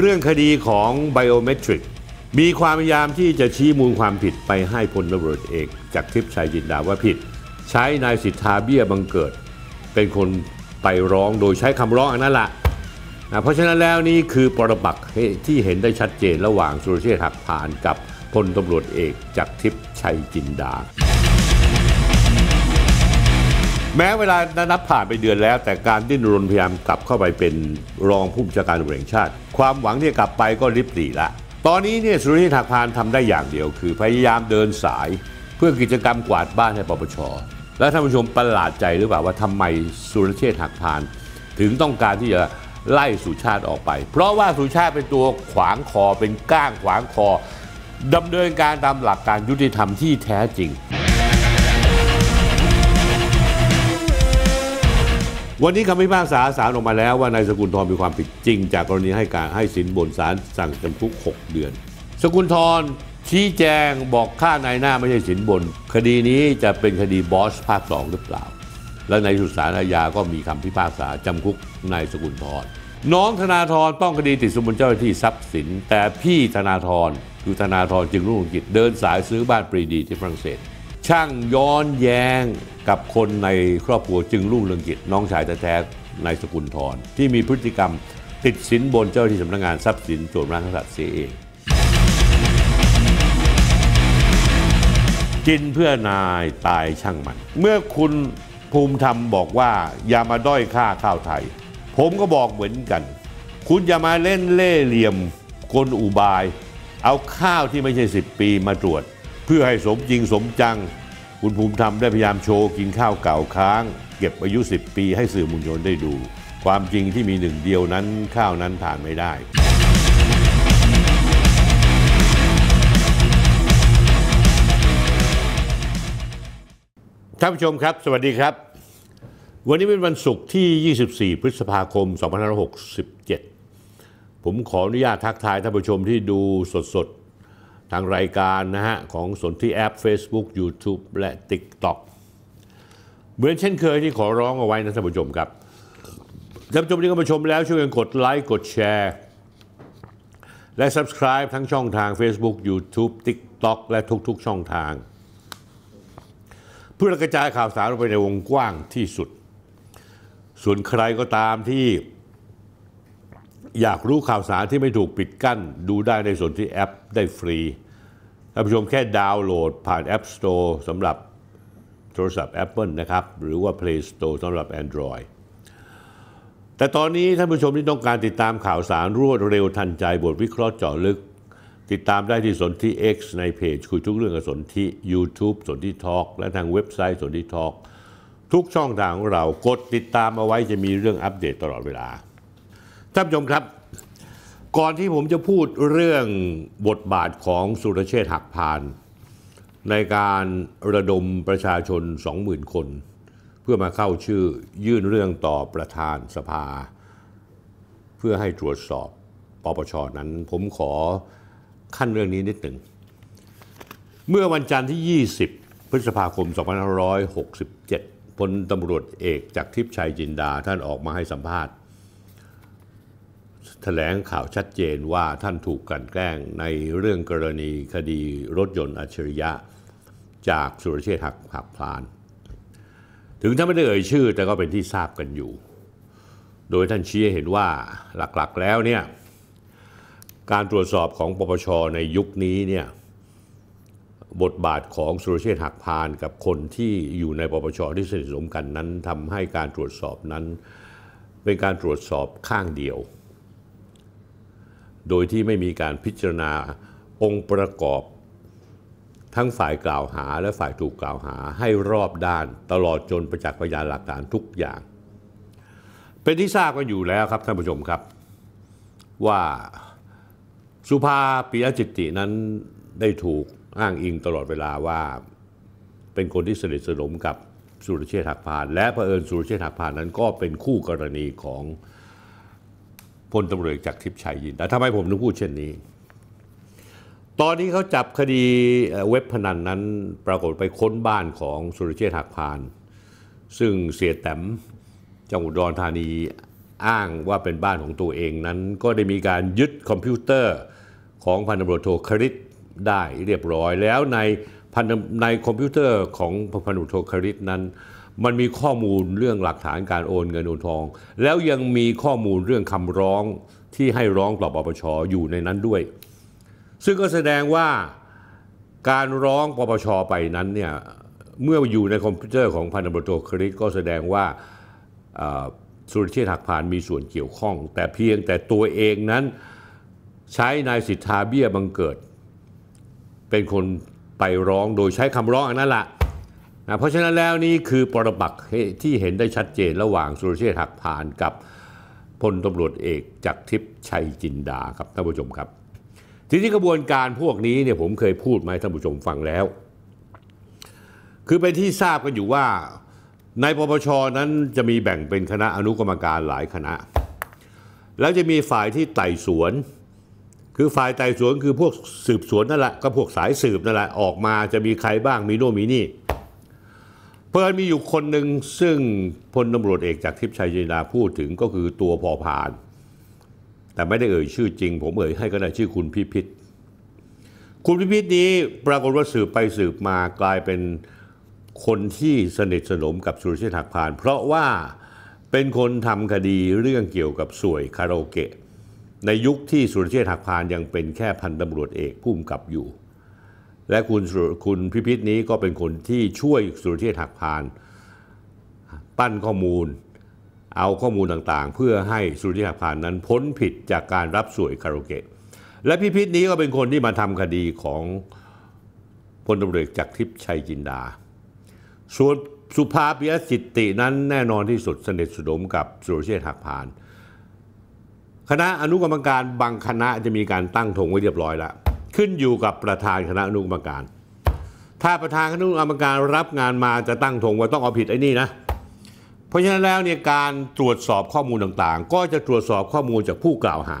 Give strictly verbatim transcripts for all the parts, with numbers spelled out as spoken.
เรื่องคดีของไบโอเมตริกมีความพยายามที่จะชี้มูลความผิดไปให้พลตำรวจเอกจากทิพย์ชัยจินดาว่าผิดใช้นายสิทธาเบี้ยบังเกิดเป็นคนไปร้องโดยใช้คำร้องอันนั้นละนะเพราะฉะนั้นแล้วนี่คือปรปักษ์ที่เห็นได้ชัดเจนระหว่างสุรเชษฐ์หักพานกับพลตำรวจเอกจากทิพย์ชัยจินดาแม้เวลานับผ่านไปเดือนแล้วแต่การดิ้นรนพยายามกลับเข้าไปเป็นรองผู้บัญชาการตำรวจแห่งชาติความหวังที่กลับไปก็ริบหรี่ละตอนนี้เนี่ยสุรเชษฐ์หักพานทำได้อย่างเดียวคือพยายามเดินสายเพื่อกิจกรรมกวาดบ้านให้ปปช.และท่านผู้ชมประหลาดใจหรือเปล่าว่าทำไมสุรเชษฐ์หักพานถึงต้องการที่จะไล่สุชาติออกไปเพราะว่าสุชาติเป็นตัวขวางคอเป็นก้างขวางคอดำเนินการตามหลักการยุติธรรมที่แท้จริงวันนี้คำพิพากษาศาลออกมาแล้วว่านายสกุลทรมีความผิดจริงจากกรณีให้การให้สินบนศาลสั่งจำคุกหกเดือนสกุลทรชี้แจงบอกค่านายหน้าไม่ใช่สินบนคดีนี้จะเป็นคดีบอสภาคสองหรือเปล่าและในสุสานอาญาก็มีคำพิพากษาจำคุกนายสกุลทรน้องธนาธรต้องคดีติดสินบนเจ้าหน้าที่ทรัพย์สินแต่พี่ธนาธรคือธนาธรจึงรุ่งกิจเดินสายซื้อบ้านปรีดีที่ฝรั่งเศสช่างย้อนแย้งกับคนในครอบครัวจึงรุ่งเรืองกิจน้องชายแท้ๆนายสกุลทรที่มีพฤติกรรมติดสินบนเจ้าหน้าที่สำนักงานทรัพย์สินส่วนราชการเสียเองกินเพื่อนายตายช่างมันเมื่อคุณภูมิธรรมบอกว่าอย่ามาด้อยค่าข้าวไทยผมก็บอกเหมือนกันคุณอย่ามาเล่นเล่ห์เหลี่ยมกลอุบายเอาข้าวที่ไม่ใช่สิบปีมาตรวจเพื่อให้สมจริงสมจังคุณภูมิธรรมได้พยายามโชว์กินข้าวเก่าค้างเก็บอายุสิบปีให้สื่อมวลชนได้ดูความจริงที่มีหนึ่งเดียวนั้นข้าวนั้นผ่านไม่ได้ท่านผู้ชมครับสวัสดีครับวันนี้เป็นวันศุกร์ที่ยี่สิบสี่พฤษภาคมสองพันห้าร้อยหกสิบเจ็ดผมขออนุญาตทักทายท่านผู้ชมที่ดูสดๆทางรายการนะฮะของสนธิแอป Facebook YouTube และ TikTok เหมือนเช่นเคยที่ขอร้องเอาไว้นะท่านผู้ชมครับท่านผู้ชมที่เข้ามาชมแล้วช่วยกันกดไลค์กดแชร์และ Subscribe ทั้งช่องทาง Facebook YouTube TikTok และทุกๆช่องทางเพื่อกระจายข่าวสารไปในวงกว้างที่สุดส่วนใครก็ตามที่อยากรู้ข่าวสารที่ไม่ถูกปิดกั้นดูได้ในสนธิแอปได้ฟรีท่านผู้ชมแค่ดาวน์โหลดผ่าน App Store สำหรับโทรศัพท์ Apple นะครับหรือว่า Play Store สำหรับ Android แต่ตอนนี้ท่านผู้ชมที่ต้องการติดตามข่าวสารรวดเร็วทันใจบทวิเคราะห์เจาะลึกติดตามได้ที่สนธิ X ในเพจคุยทุกเรื่องกับสนธิ YouTube สนธิ Talk และทางเว็บไซต์สนธิ Talk ทุกช่องทางของเรากดติดตามเอาไว้จะมีเรื่องอัปเดตตลอดเวลาท่านผู้ชมครับก่อนที่ผมจะพูดเรื่องบทบาทของสุรเชษฐ์หักพานในการระดมประชาชน สองหมื่น คนเพื่อมาเข้าชื่อยื่นเรื่องต่อประธานสภาเพื่อให้ตรวจสอบปปช.นั้นผมขอขั้นเรื่องนี้นิดหนึ่งเมื่อวันจันทร์ที่ยี่สิบพฤษภาคมสองพันห้าร้อยหกสิบเจ็ดพลตำรวจเอกจากทิพย์ชัยจินดาท่านออกมาให้สัมภาษณ์แถลงข่าวชัดเจนว่าท่านถูกกลั่นแกล้งในเรื่องกรณีคดีรถยนต์อัจฉริยะจากสุรเชษฐ์หักพานถึงท่านไม่ได้เอ่ยชื่อแต่ก็เป็นที่ทราบกันอยู่โดยท่านชี้ให้เห็นว่าหลักๆแล้วเนี่ยการตรวจสอบของปปช.ในยุคนี้เนี่ยบทบาทของสุรเชษฐ์หักพานกับคนที่อยู่ในปปช.ที่สนิทสนมกันนั้นทำให้การตรวจสอบนั้นเป็นการตรวจสอบข้างเดียวโดยที่ไม่มีการพิจารณาองค์ประกอบทั้งฝ่ายกล่าวหาและฝ่ายถูกกล่าวหาให้รอบด้านตลอดจนประจักษ์พยานหลักฐานทุกอย่างเป็นที่ทราบกันอยู่แล้วครับท่านผู้ชมครับว่าสุภาปิยจิตตินั้นได้ถูกอ้างอิงตลอดเวลาว่าเป็นคนที่สนิทสนมกับสุรเชษฐ์หักพานและเผอิญสุรเชษฐ์หักพานนั้นก็เป็นคู่กรณีของพลตำรวจจากทิพย์ชัยยินดาทำไมผมถึงพูดเช่นนี้ตอนนี้เขาจับคดีเว็บพนันนั้นปรากฏไปค้นบ้านของสุรเชษฐ์หักพานซึ่งเสียแต้มจังหวัดอุดรธานี อ้างว่าเป็นบ้านของตัวเองนั้นก็ได้มีการยึดคอมพิวเตอร์ของพันตำรวจโทคฤทธิ์ได้เรียบร้อยแล้วในพันในคอมพิวเตอร์ของพันตำรวจโทคฤทธิ์นั้นมันมีข้อมูลเรื่องหลักฐานการโอนเงินโอนทองแล้วยังมีข้อมูลเรื่องคำร้องที่ให้ร้องต่อปปช.อยู่ในนั้นด้วยซึ่งก็แสดงว่าการร้องปปช.ไปนั้นเนี่ยเมื่ออยู่ในคอมพิวเตอร์ของพันตำรวจโทคฤทธิ์ก็แสดงว่าสุรเชษฐ์หักพานมีส่วนเกี่ยวข้องแต่เพียงแต่ตัวเองนั้นใช้นายสิทธาเบี้ยบังเกิดเป็นคนไปร้องโดยใช้คำร้องอันนั้นแหละนะเพราะฉะนั้นแล้วนี่คือปรปักษ์ที่เห็นได้ชัดเจนระหว่างสุรเชษฐ์หักพานกับพลตำรวจเอกจักรทิพย์ชัยจินดาครับท่านผู้ชมครับทีนี้กระบวนการพวกนี้เนี่ยผมเคยพูดมาให้ท่านผู้ชมฟังแล้วคือเป็นที่ทราบกันอยู่ว่าในปปช.นั้นจะมีแบ่งเป็นคณะอนุกรรมการหลายคณะแล้วจะมีฝ่ายที่ไต่สวนคือฝ่ายไต่สวนคือพวกสืบสวนนั่นแหละก็พวกสายสืบนั่นแหละออกมาจะมีใครบ้างมีโน่นมีนี่เพื่อนมีอยู่คนหนึ่งซึ่งพลตำรวจเอกจากทิพย์ชัยจินดาพูดถึงก็คือตัวพอพานแต่ไม่ได้เอ่ยชื่อจริงผมเอ่ยให้ก็ได้ชื่อคุณพิพิธคุณพิพิธนี้ปรากฏว่าสืบไปสืบมากลายเป็นคนที่สนิทสนมกับสุรเชษฐ์หักพานเพราะว่าเป็นคนทำคดีเรื่องเกี่ยวกับสวยคาราโอเกะในยุคที่สุรเชษฐ์หักพานยังเป็นแค่พันตำรวจเอกผู้กำกับอยู่และคุณคุณพิพิธนี้ก็เป็นคนที่ช่วยสุรเชษฐ์หักพานปั้นข้อมูลเอาข้อมูลต่างๆเพื่อให้สุรเชษฐ์หักพานนั้นพ้นผิดจากการรับสวยคาราโอเกะและพิพิธนี้ก็เป็นคนที่มาทำคดีของพลตำรวจเอกจักรทิพย์ชัยจินดาส่วนสุภาปิยจิตตินั้นแน่นอนที่สุดสนิทสนมกับสุรเชษฐ์หักพานคณะอนุกรรมการบางคณะจะมีการตั้งธงไว้เรียบร้อยแล้วขึ้นอยู่กับประธานคณะอนุกรรมการถ้าประธานคณะอนุกรรมการรับงานมาจะตั้งธงว่าต้องเอาผิดไอ้นี่นะเพราะฉะนั้นแล้วเนี่ยการตรวจสอบข้อมูลต่างๆก็จะตรวจสอบข้อมูลจากผู้กล่าวหา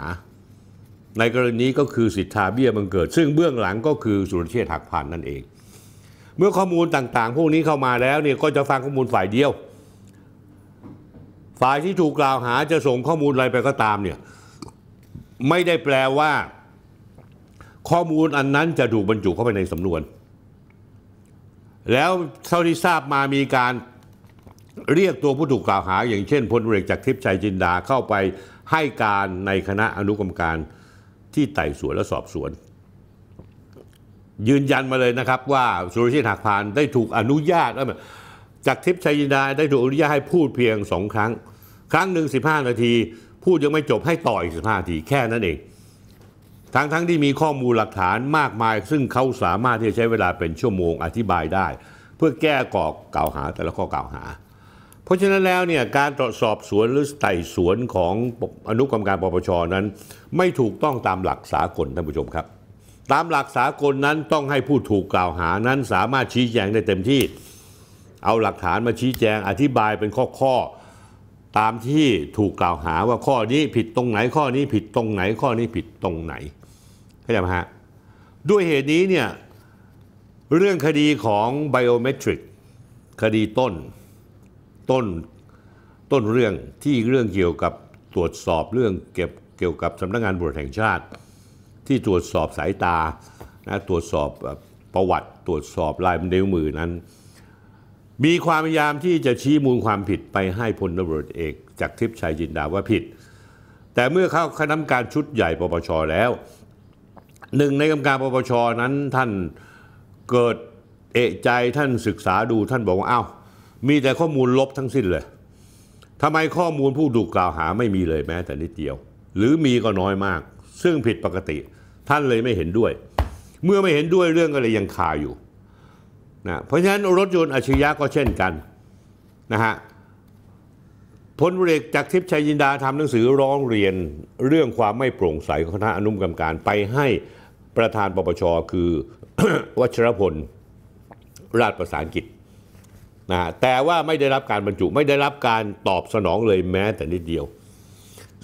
ในกรณีนี้ก็คือสิทธาเบี้ยบังเกิดซึ่งเบื้องหลังก็คือสุรเชษฐ์หักพานนั่นเองเมื่อข้อมูลต่างๆพวกนี้เข้ามาแล้วเนี่ยก็จะฟังข้อมูลฝ่ายเดียวฝ่ายที่ถูกกล่าวหาจะส่งข้อมูลอะไรไปก็ตามเนี่ยไม่ได้แปลว่าข้อมูลอันนั้นจะถูกบรรจุเข้าไปในสำนวนแล้วเท่าที่ทราบมามีการเรียกตัวผู้ถูกกล่าวหาอย่างเช่นพลตำรวจเอกจากทิพย์ชัยจินดาเข้าไปให้การในคณะอนุกรรมการที่ไต่สวนและสอบสวนยืนยันมาเลยนะครับว่าสุรเชษฐ์หักพานได้ถูกอนุญาตจากทิพย์ชัยจินดาได้ถูกอนุญาตให้พูดเพียงสองครั้งครั้งหนึ่งสิบห้านาทีพูดยังไม่จบให้ต่ออีกสิบห้านาทีแค่นั้นเองทั้งทั้งที่มีข้อมูลหลักฐานมากมายซึ่งเขาสามารถที่จะใช้เวลาเป็นชั่วโมงอธิบายได้เพื่อแก้ก่อกล่าวหาแต่ละข้อกล่าวหาเพราะฉะนั้นแล้วเนี่ยการตรวจสอบสวนหรือไต่สวนของอนุกรรมการปปช.นั้นไม่ถูกต้องตามหลักสากลท่านผู้ชมครับตามหลักสากลนั้นต้องให้ผู้ถูกกล่าวหานั้นสามารถชี้แจงได้เต็มที่เอาหลักฐานมาชี้แจงอธิบายเป็นข้อๆตามที่ถูกกล่าวหาว่าข้อนี้ผิดตรงไหนข้อนี้ผิดตรงไหนข้อนี้ผิดตรงไหนเข้าใจไหมฮะด้วยเหตุนี้เนี่ยเรื่องคดีของไบโอเมตริกคดีต้นต้นต้นเรื่องที่เรื่องเกี่ยวกับตรวจสอบเรื่องเก็บเกี่ยวกับสำนักงานตำรวจแห่งชาติที่ตรวจสอบสายตานะตรวจสอบประวัติตรวจสอบลายนิ้วมือนั้นมีความพยายามที่จะชี้มูลความผิดไปให้พลตำรวจเอกจากทิพย์ชัยจินดาว่าผิดแต่เมื่อเข้าคณะกรรมการชุดใหญ่ปปช.แล้วหนึ่งในกรรมการปปช.นั้นท่านเกิดเอะใจท่านศึกษาดูท่านบอกว่าเอ้ามีแต่ข้อมูลลบทั้งสิ้นเลยทำไมข้อมูลผู้ถูกกล่าวหาไม่มีเลยแม้แต่นิดเดียวหรือมีก็น้อยมากซึ่งผิดปกติท่านเลยไม่เห็นด้วยเมื่อไม่เห็นด้วยเรื่องก็เลยยังคาอยู่นะเพราะฉะนั้นรถยนต์อาชญาก็เช่นกันนะฮะพลตำรวจเอกจากทิพย์ชัยจินดาทำหนังสือร้องเรียนเรื่องความไม่โปร่งใสของคณะอนุกรรมการไปให้ประธานปปชคือ วัชรพลราชประสานกิจนะแต่ว่าไม่ได้รับการบรรจุไม่ได้รับการตอบสนองเลยแม้แต่นิดเดียว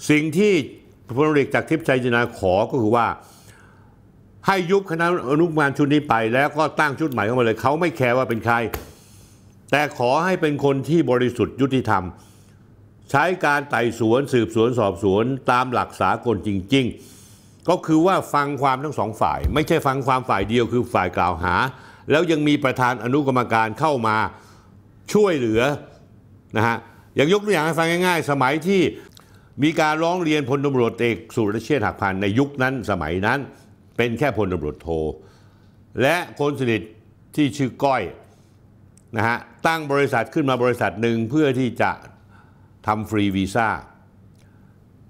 สิ่งที่พลตำรวจเอกจากทิพย์ชัยจินดาขอก็คือว่าให้ยุบคณะอนุกรรมการชุดนี้ไปแล้วก็ตั้งชุดใหม่เข้ามาเลยเขาไม่แคร์ว่าเป็นใครแต่ขอให้เป็นคนที่บริสุทธิ์ยุติธรรม ใช้การไต่สวนสืบสวนสอบสวนตามหลักสากลจริงๆก็คือว่าฟังความทั้งสองฝ่ายไม่ใช่ฟังความฝ่ายเดียวคือฝ่ายกล่าวหาแล้วยังมีประธานอนุกรรมการเข้ามาช่วยเหลือนะฮะอย่างยกตัวอย่างให้ฟังง่ายๆสมัยที่มีการร้องเรียนพลตำรวจเอกสุรเชษฐ์หักพานในยุคนั้นสมัยนั้นเป็นแค่พลตำรวจโทและคนสนิทที่ชื่อก้อยนะฮะตั้งบริษัทขึ้นมาบริษัทหนึ่งเพื่อที่จะทำฟรีวีซ่า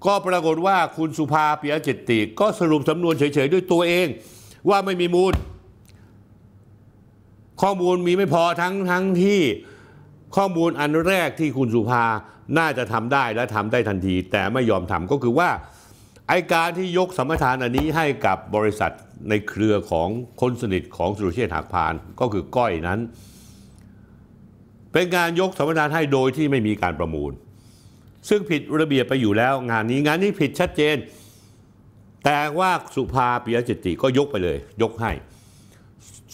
ก็ปรากฏว่าคุณสุภาปิยะจิตติก็สรุปสำนวนเฉยๆด้วยตัวเองว่าไม่มีมูลข้อมูลมีไม่พอทั้งทั้งที่ข้อมูลอันแรกที่คุณสุภาน่าจะทำได้และทำได้ทันทีแต่ไม่ยอมทำก็คือว่าไอ้การที่ยกสัมปทานอันนี้ให้กับบริษัทในเครือของคนสนิทของสุรเชษฐ์หักพานก็คือก้อยนั้นเป็นการยกสัมปทานให้โดยที่ไม่มีการประมูลซึ่งผิดระเบียบไปอยู่แล้วงานนี้งานนี้ผิดชัดเจนแต่ว่าสุภาปิยะจิตติก็ยกไปเลยยกให้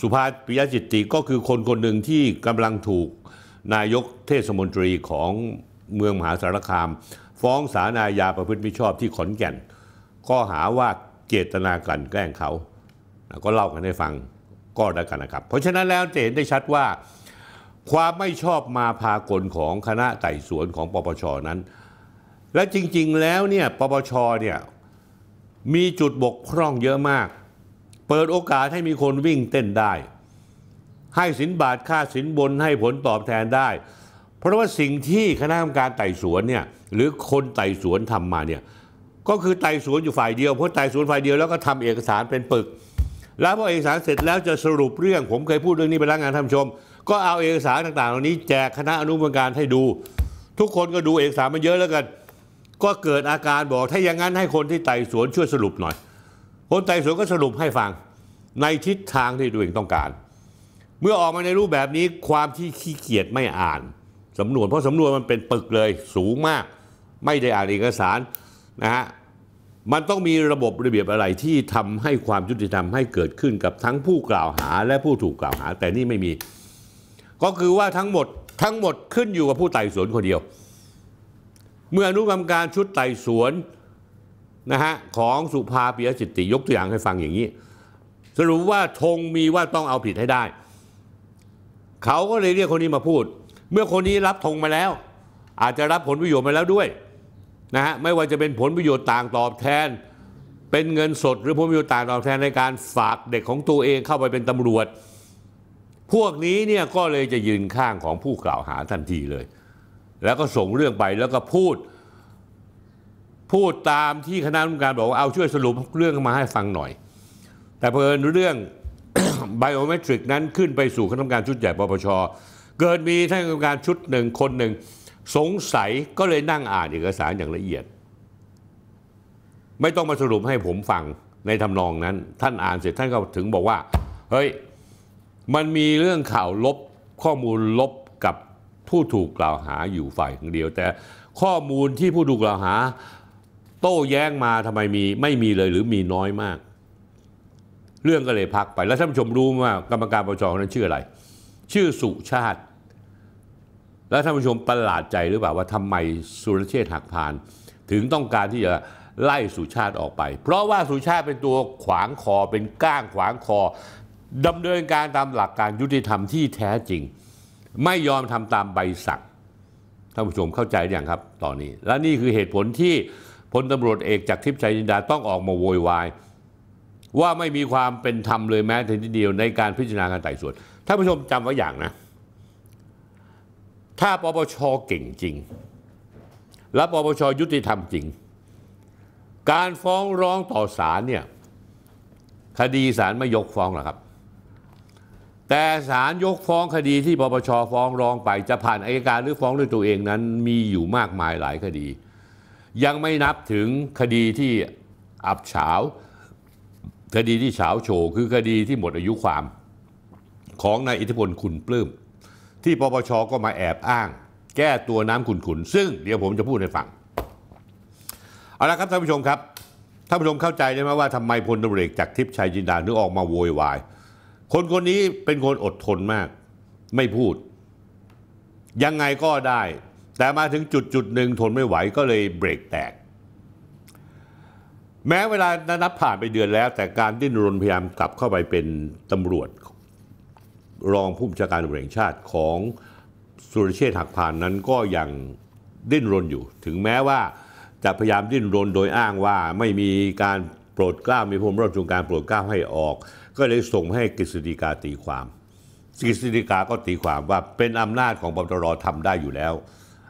สุภาปิยะจิตติก็คือคนคนหนึ่งที่กำลังถูกนายกเทศมนตรีของเมืองมหาสารคามฟ้องศาลอาญาประพฤติมิชอบที่ขอนแก่นข้อหาว่าเจตนากลั่นแกล้งเขาก็เล่ากันให้ฟังก็แล้วกันนะครับเพราะฉะนั้นแล้วจะเห็นได้ชัดว่าความไม่ชอบมาพากลของคณะไต่สวนของปปช.นั้นและจริงๆแล้วเนี่ยปปช.เนี่ยมีจุดบกพร่องเยอะมากเปิดโอกาสให้มีคนวิ่งเต้นได้ให้สินบาทค่าสินบนให้ผลตอบแทนได้เพราะว่าสิ่งที่คณะกรรมการไต่สวนเนี่ยหรือคนไต่สวนทำมาเนี่ยก็คือไต่สวนอยู่ฝ่ายเดียวเพราะไต่สวนฝ่ายเดียวแล้วก็ทำเอกสารเป็นปึกแล้วพอเอกสารเสร็จแล้วจะสรุปเรื่องผมเคยพูดเรื่องนี้ไปแล้วงานท่านผู้ชมก็เอาเอกสารต่างๆเหล่านี้แจกคณะอนุกรรมการให้ดูทุกคนก็ดูเอกสารมันเยอะแล้วกันก็เกิดอาการบอกถ้าอย่างนั้นให้คนที่ไต่สวนช่วยสรุปหน่อยคนไต่สวนก็สรุปให้ฟังในทิศทางที่ตัวเองต้องการเมื่อออกมาในรูปแบบนี้ความที่ขี้เกียจไม่อ่านสำนวนเพราะสำนวนมันเป็นปึกเลยสูงมากไม่ได้อ่านเอกสารนะฮะมันต้องมีระบบระเบียบอะไรที่ทำให้ความยุติธรรมให้เกิดขึ้นกับทั้งผู้กล่าวหาและผู้ถูกกล่าวหาแต่นี่ไม่มีก็คือว่าทั้งหมดทั้งหมดขึ้นอยู่กับผู้ไต่สวนคนเดียวเมื่ออนุกรรมการชุดไต่สวนนะฮะของสุภาปิยะจิตติยกตัวอย่างให้ฟังอย่างนี้สรุปว่าธงมีว่าต้องเอาผิดให้ได้เขาก็เลยเรียกคนนี้มาพูดเมื่อคนนี้รับธงมาแล้วอาจจะรับผลประโยชน์มาแล้วด้วยนะฮะไม่ว่าจะเป็นผลประโยชน์ต่างตอบแทนเป็นเงินสดหรือผลประโยชน์ต่างตอบแทนในการฝากเด็กของตัวเองเข้าไปเป็นตำรวจพวกนี้เนี่ยก็เลยจะยืนข้างของผู้กล่าวหาทันทีเลยแล้วก็ส่งเรื่องไปแล้วก็พูดพูดตามที่คณะกรรมการบอกว่าเอาช่วยสรุปเรื่องมาให้ฟังหน่อยแต่เผอิญเรื่อง ไบโอเมตริกนั้นขึ้นไปสู่คณะกรรมการชุดใหญ่ปปช.เกิดมีท่านกรรมการชุดหนึ่งคนหนึ่งสงสัยก็เลยนั่งอ่านเอกสารอย่างละเอียดไม่ต้องมาสรุปให้ผมฟังในทำนองนั้นท่านอ่านเสร็จท่านก็ถึงบอกว่าเฮ้ยมันมีเรื่องข่าวลบข้อมูลลบกับผู้ถูกกล่าวหาอยู่ฝ่ายเดียวแต่ข้อมูลที่ผู้ถูกกล่าวหาโต้แย้งมาทำไมมีไม่มีเลยหรือมีน้อยมากเรื่องก็เลยพักไปแล้วท่านผู้ชมรู้ว่ากรรมการปปช.นั้นชื่ออะไรชื่อสุชาติแล้วท่านผู้ชมประหลาดใจหรือเปล่าว่าทำไมสุรเชษฐ์หักพานถึงต้องการที่จะไล่สุชาติออกไปเพราะว่าสุชาติเป็นตัวขวางคอเป็นก้างขวางคอดำเนินการตามหลักการยุติธรรมที่แท้จริงไม่ยอมทำตามใบสั่งท่านผู้ชมเข้าใจอย่างครับตอนนี้และนี่คือเหตุผลที่พลตำรวจเอกจากทิพย์ชัยจินดาต้องออกมาโวยวายว่าไม่มีความเป็นธรรมเลยแม้แต่นิดเดียวในการพิจารณาการไต่สวนท่านผู้ชมจำไว้อย่างนะถ้าปปชเก่งจริงและปปชยุติธรรมจริงการฟ้องร้องต่อศาลเนี่ยคดีศาลไม่ยกฟ้องหรอกครับแต่ศาลยกฟ้องคดีที่ปปชฟ้องร้องไปจะผ่านอัยการหรือฟ้องด้วยตัวเองนั้นมีอยู่มากมายหลายคดียังไม่นับถึงคดีที่อับเฉาคดีที่เฉาโชว์คือคดีที่หมดอายุความของนายอิทธิพลคุณปลื้มที่ปปชก็มาแอบอ้างแก้ตัวน้ำขุ่นๆซึ่งเดี๋ยวผมจะพูดให้ฟังเอาละครับท่านผู้ชมครับท่านผู้ชมเข้าใจได้ไหมว่าทำไมพลตำรวจเอกจากทิพย์ชัยจินดาถึงออกมาโวยวายคนคนนี้เป็นคนอดทนมากไม่พูดยังไงก็ได้ แต่มาถึงจุดจุดหนึ่งทนไม่ไหวก็เลยเบรกแตกแม้เวลานับผ่านไปเดือนแล้วแต่การดิ้นรนพยายามกลับเข้าไปเป็นตำรวจรองผู้บัญชาการตำรวจแห่งชาติของสุรเชษฐ์หักพานนั้นก็ยังดิ้นรนอยู่ถึงแม้ว่าจะพยายามดิ้นรนโดยอ้างว่าไม่มีการโปรดเกล้ามีพระบรมราชโองการโปรดเกล้าให้ออกก็เลยส่งให้กฤษฎีกาตีความกฤษฎีกาก็ตีความว่าเป็นอำนาจของปปรทำได้อยู่แล้ว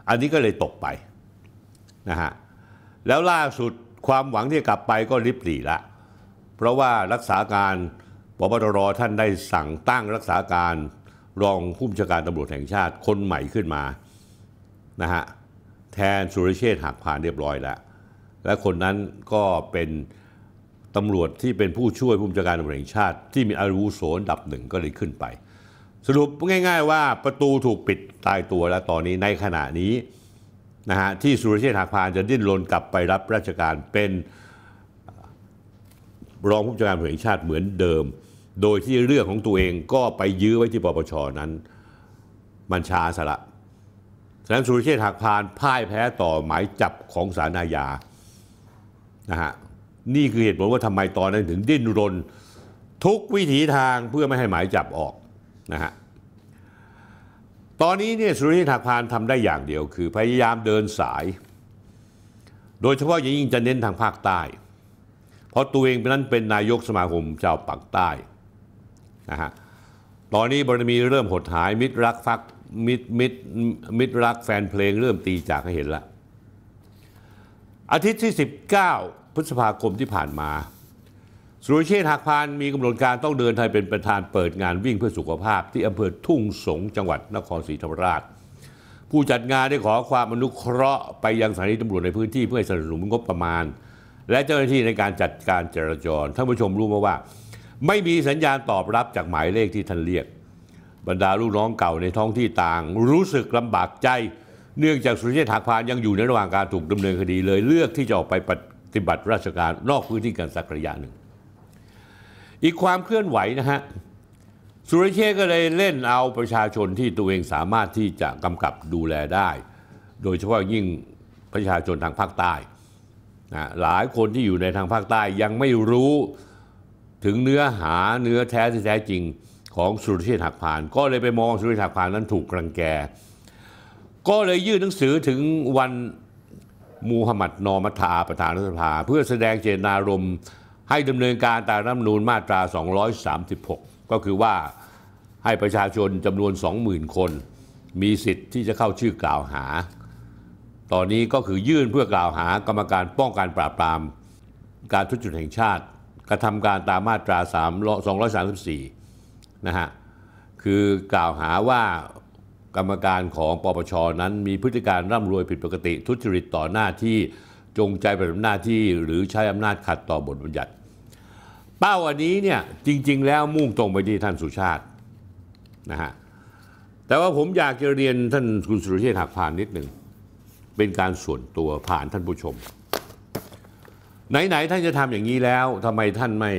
อันนี้ก็เลยตกไปนะฮะแล้วล่าสุดความหวังที่กลับไปก็ริบหรี่ละเพราะว่ารักษาการปปรท่านได้สั่งตั้งรักษาการรองผู้บัญชาการตำรวจแห่งชาติคนใหม่ขึ้นมานะฮะแทนสุรเชษฐ์หักพานเรียบร้อยแล้วและคนนั้นก็เป็นตำรวจที่เป็นผู้ช่วยผู้บัญชาการตำรวจแห่งชาติที่มีอาวุโสอันดับหนึ่งก็เลยขึ้นไปสรุปง่ายๆว่าประตูถูกปิดตายตัวแล้วตอนนี้ในขณะนี้นะฮะที่สุรเชษฐ์หักพานจะดิ้นรนกลับไปรับราชการเป็นรองผู้บัญชาการตำรวจแห่งชาติเหมือนเดิมโดยที่เรื่องของตัวเองก็ไปยื้อไว้ที่ปปช.นั้นมันช้าซะละฉะนั้นสุรเชษฐ์หักพานพ่ายแพ้ต่อหมายจับของศาลอาญานะฮะนี่คือเหตุผลว่าทำไมตอนนั้นถึงดิ้นรนทุกวิถีทางเพื่อไม่ให้หมายจับออกนะฮะตอนนี้เนี่ยสุรเชษฐ์หักพานทำได้อย่างเดียวคือพยายามเดินสายโดยเฉพาะอย่างยิ่งจะเน้นทางภาคใต้เพราะตัวเองนั้นเป็นนายกสมาคมชาวปากใต้นะฮะตอนนี้บารมีเริ่มหดหายมิตรรักฟักมิตรมิตรมิตรรักแฟนเพลงเริ่มตีจากให้เห็นละอาทิตย์ที่สิบเก้าพฤษภาคมที่ผ่านมาสุรเชษฐ์หักพานมีกำหนดการต้องเดินทางเป็นประธานเปิดงานวิ่งเพื่อสุขภาพที่อำเภอทุ่งสงจังหวัดนครศรีธรรมราชผู้จัดงานได้ขอความอนุเคราะห์ไปยังสถานีตำรวจในพื้นที่เพื่อสนับสนุนงบประมาณและเจ้าหน้าที่ในการจัดการจราจรท่านผู้ชมรู้มาว่าไม่มีสัญญาณตอบรับจากหมายเลขที่ท่านเรียกบรรดาลูกน้องเก่าในท้องที่ต่างรู้สึกลำบากใจเนื่องจากสุรเชษฐ์หักพานยังอยู่ในระหว่างการถูกดำเนินคดีเลยเลือกที่จะออกไปปฏิบัติราชการนอกพื้นที่กันสักระยะหนึ่งอีกความเคลื่อนไหวนะฮะสุรเชษฐ์ก็เลยเล่นเอาประชาชนที่ตัวเองสามารถที่จะกำกับดูแลได้โดยเฉพาะยิ่งประชาชนทางภาคใต้นะหลายคนที่อยู่ในทางภาคใต้ยังไม่รู้ถึงเนื้อหาเนื้อแท้ที่แท้จริงของสุรเชษฐ์หักพานก็เลยไปมองสุรเชษฐ์หักพานนั้นถูกรังแกก็เลยยื่นหนังสือถึงวันมูฮัมหมัดนอมัทาประธานรัฐสภาเพื่อแสดงเจตนารมณ์ให้ดำเนินการตามรัฐธรรมนูญมาตราสองร้อยสามสิบหกก็คือว่าให้ประชาชนจำนวน สองหมื่น คนมีสิทธิ์ที่จะเข้าชื่อกล่าวหาตอนนี้ก็คือยื่นเพื่อกล่าวหากรรมการป้องกันปราบปรามการทุจริตแห่งชาติกระทำการตามมาตราสองร้อยสามสิบสี่นะฮะคือกล่าวหาว่ากรรมการของปปช.นั้นมีพฤติการร่ำรวยผิดปกติทุจริตต่อหน้าที่จงใจปฏิบัติหน้าที่หรือใช้อำนาจขัดต่อบทบัญญัติเป้าอันนี้เนี่ยจริงๆแล้วมุ่งตรงไปที่ท่านสุชาตินะฮะแต่ว่าผมอยากจะเรียนท่านคุณสุรเชษฐ์หักพานนิดหนึ่งเป็นการส่วนตัวผ่านท่านผู้ชมไหนๆท่านจะทำอย่างนี้แล้วทำไมท่านไม่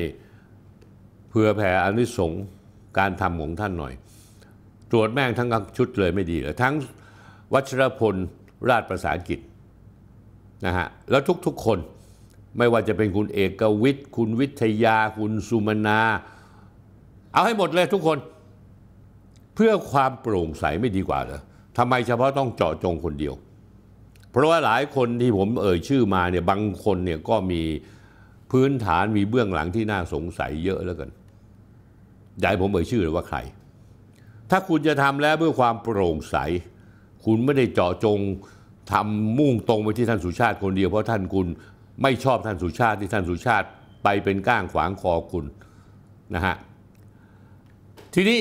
เผื่อแผ่อานิสงส์การทำของท่านหน่อยตรวจแม่งทั้งชุดเลยไม่ดีเหรอทั้งวัชรพลราชประสานกิจนะฮะแล้วทุกๆคนไม่ว่าจะเป็นคุณเอกวิทย์คุณวิทยาคุณสุมนาเอาให้หมดเลยทุกคนเพื่อความโปร่งใสไม่ดีกว่าเหรอทำไมเฉพาะต้องเจาะจงคนเดียวเพราะว่าหลายคนที่ผมเอ่ยชื่อมาเนี่ยบางคนเนี่ยก็มีพื้นฐานมีเบื้องหลังที่น่าสงสัยเยอะแล้วกันอย่าให้ผมเอ่ยชื่อเลยว่าใครถ้าคุณจะทำแล้วเพื่อความโปร่งใสคุณไม่ได้เจาะจงทำมุ่งตรงไปที่ท่านสุชาติคนเดียวเพราะท่านคุณไม่ชอบท่านสุชาติที่ท่านสุชาติไปเป็นก้างขวางคอคุณนะฮะทีนี้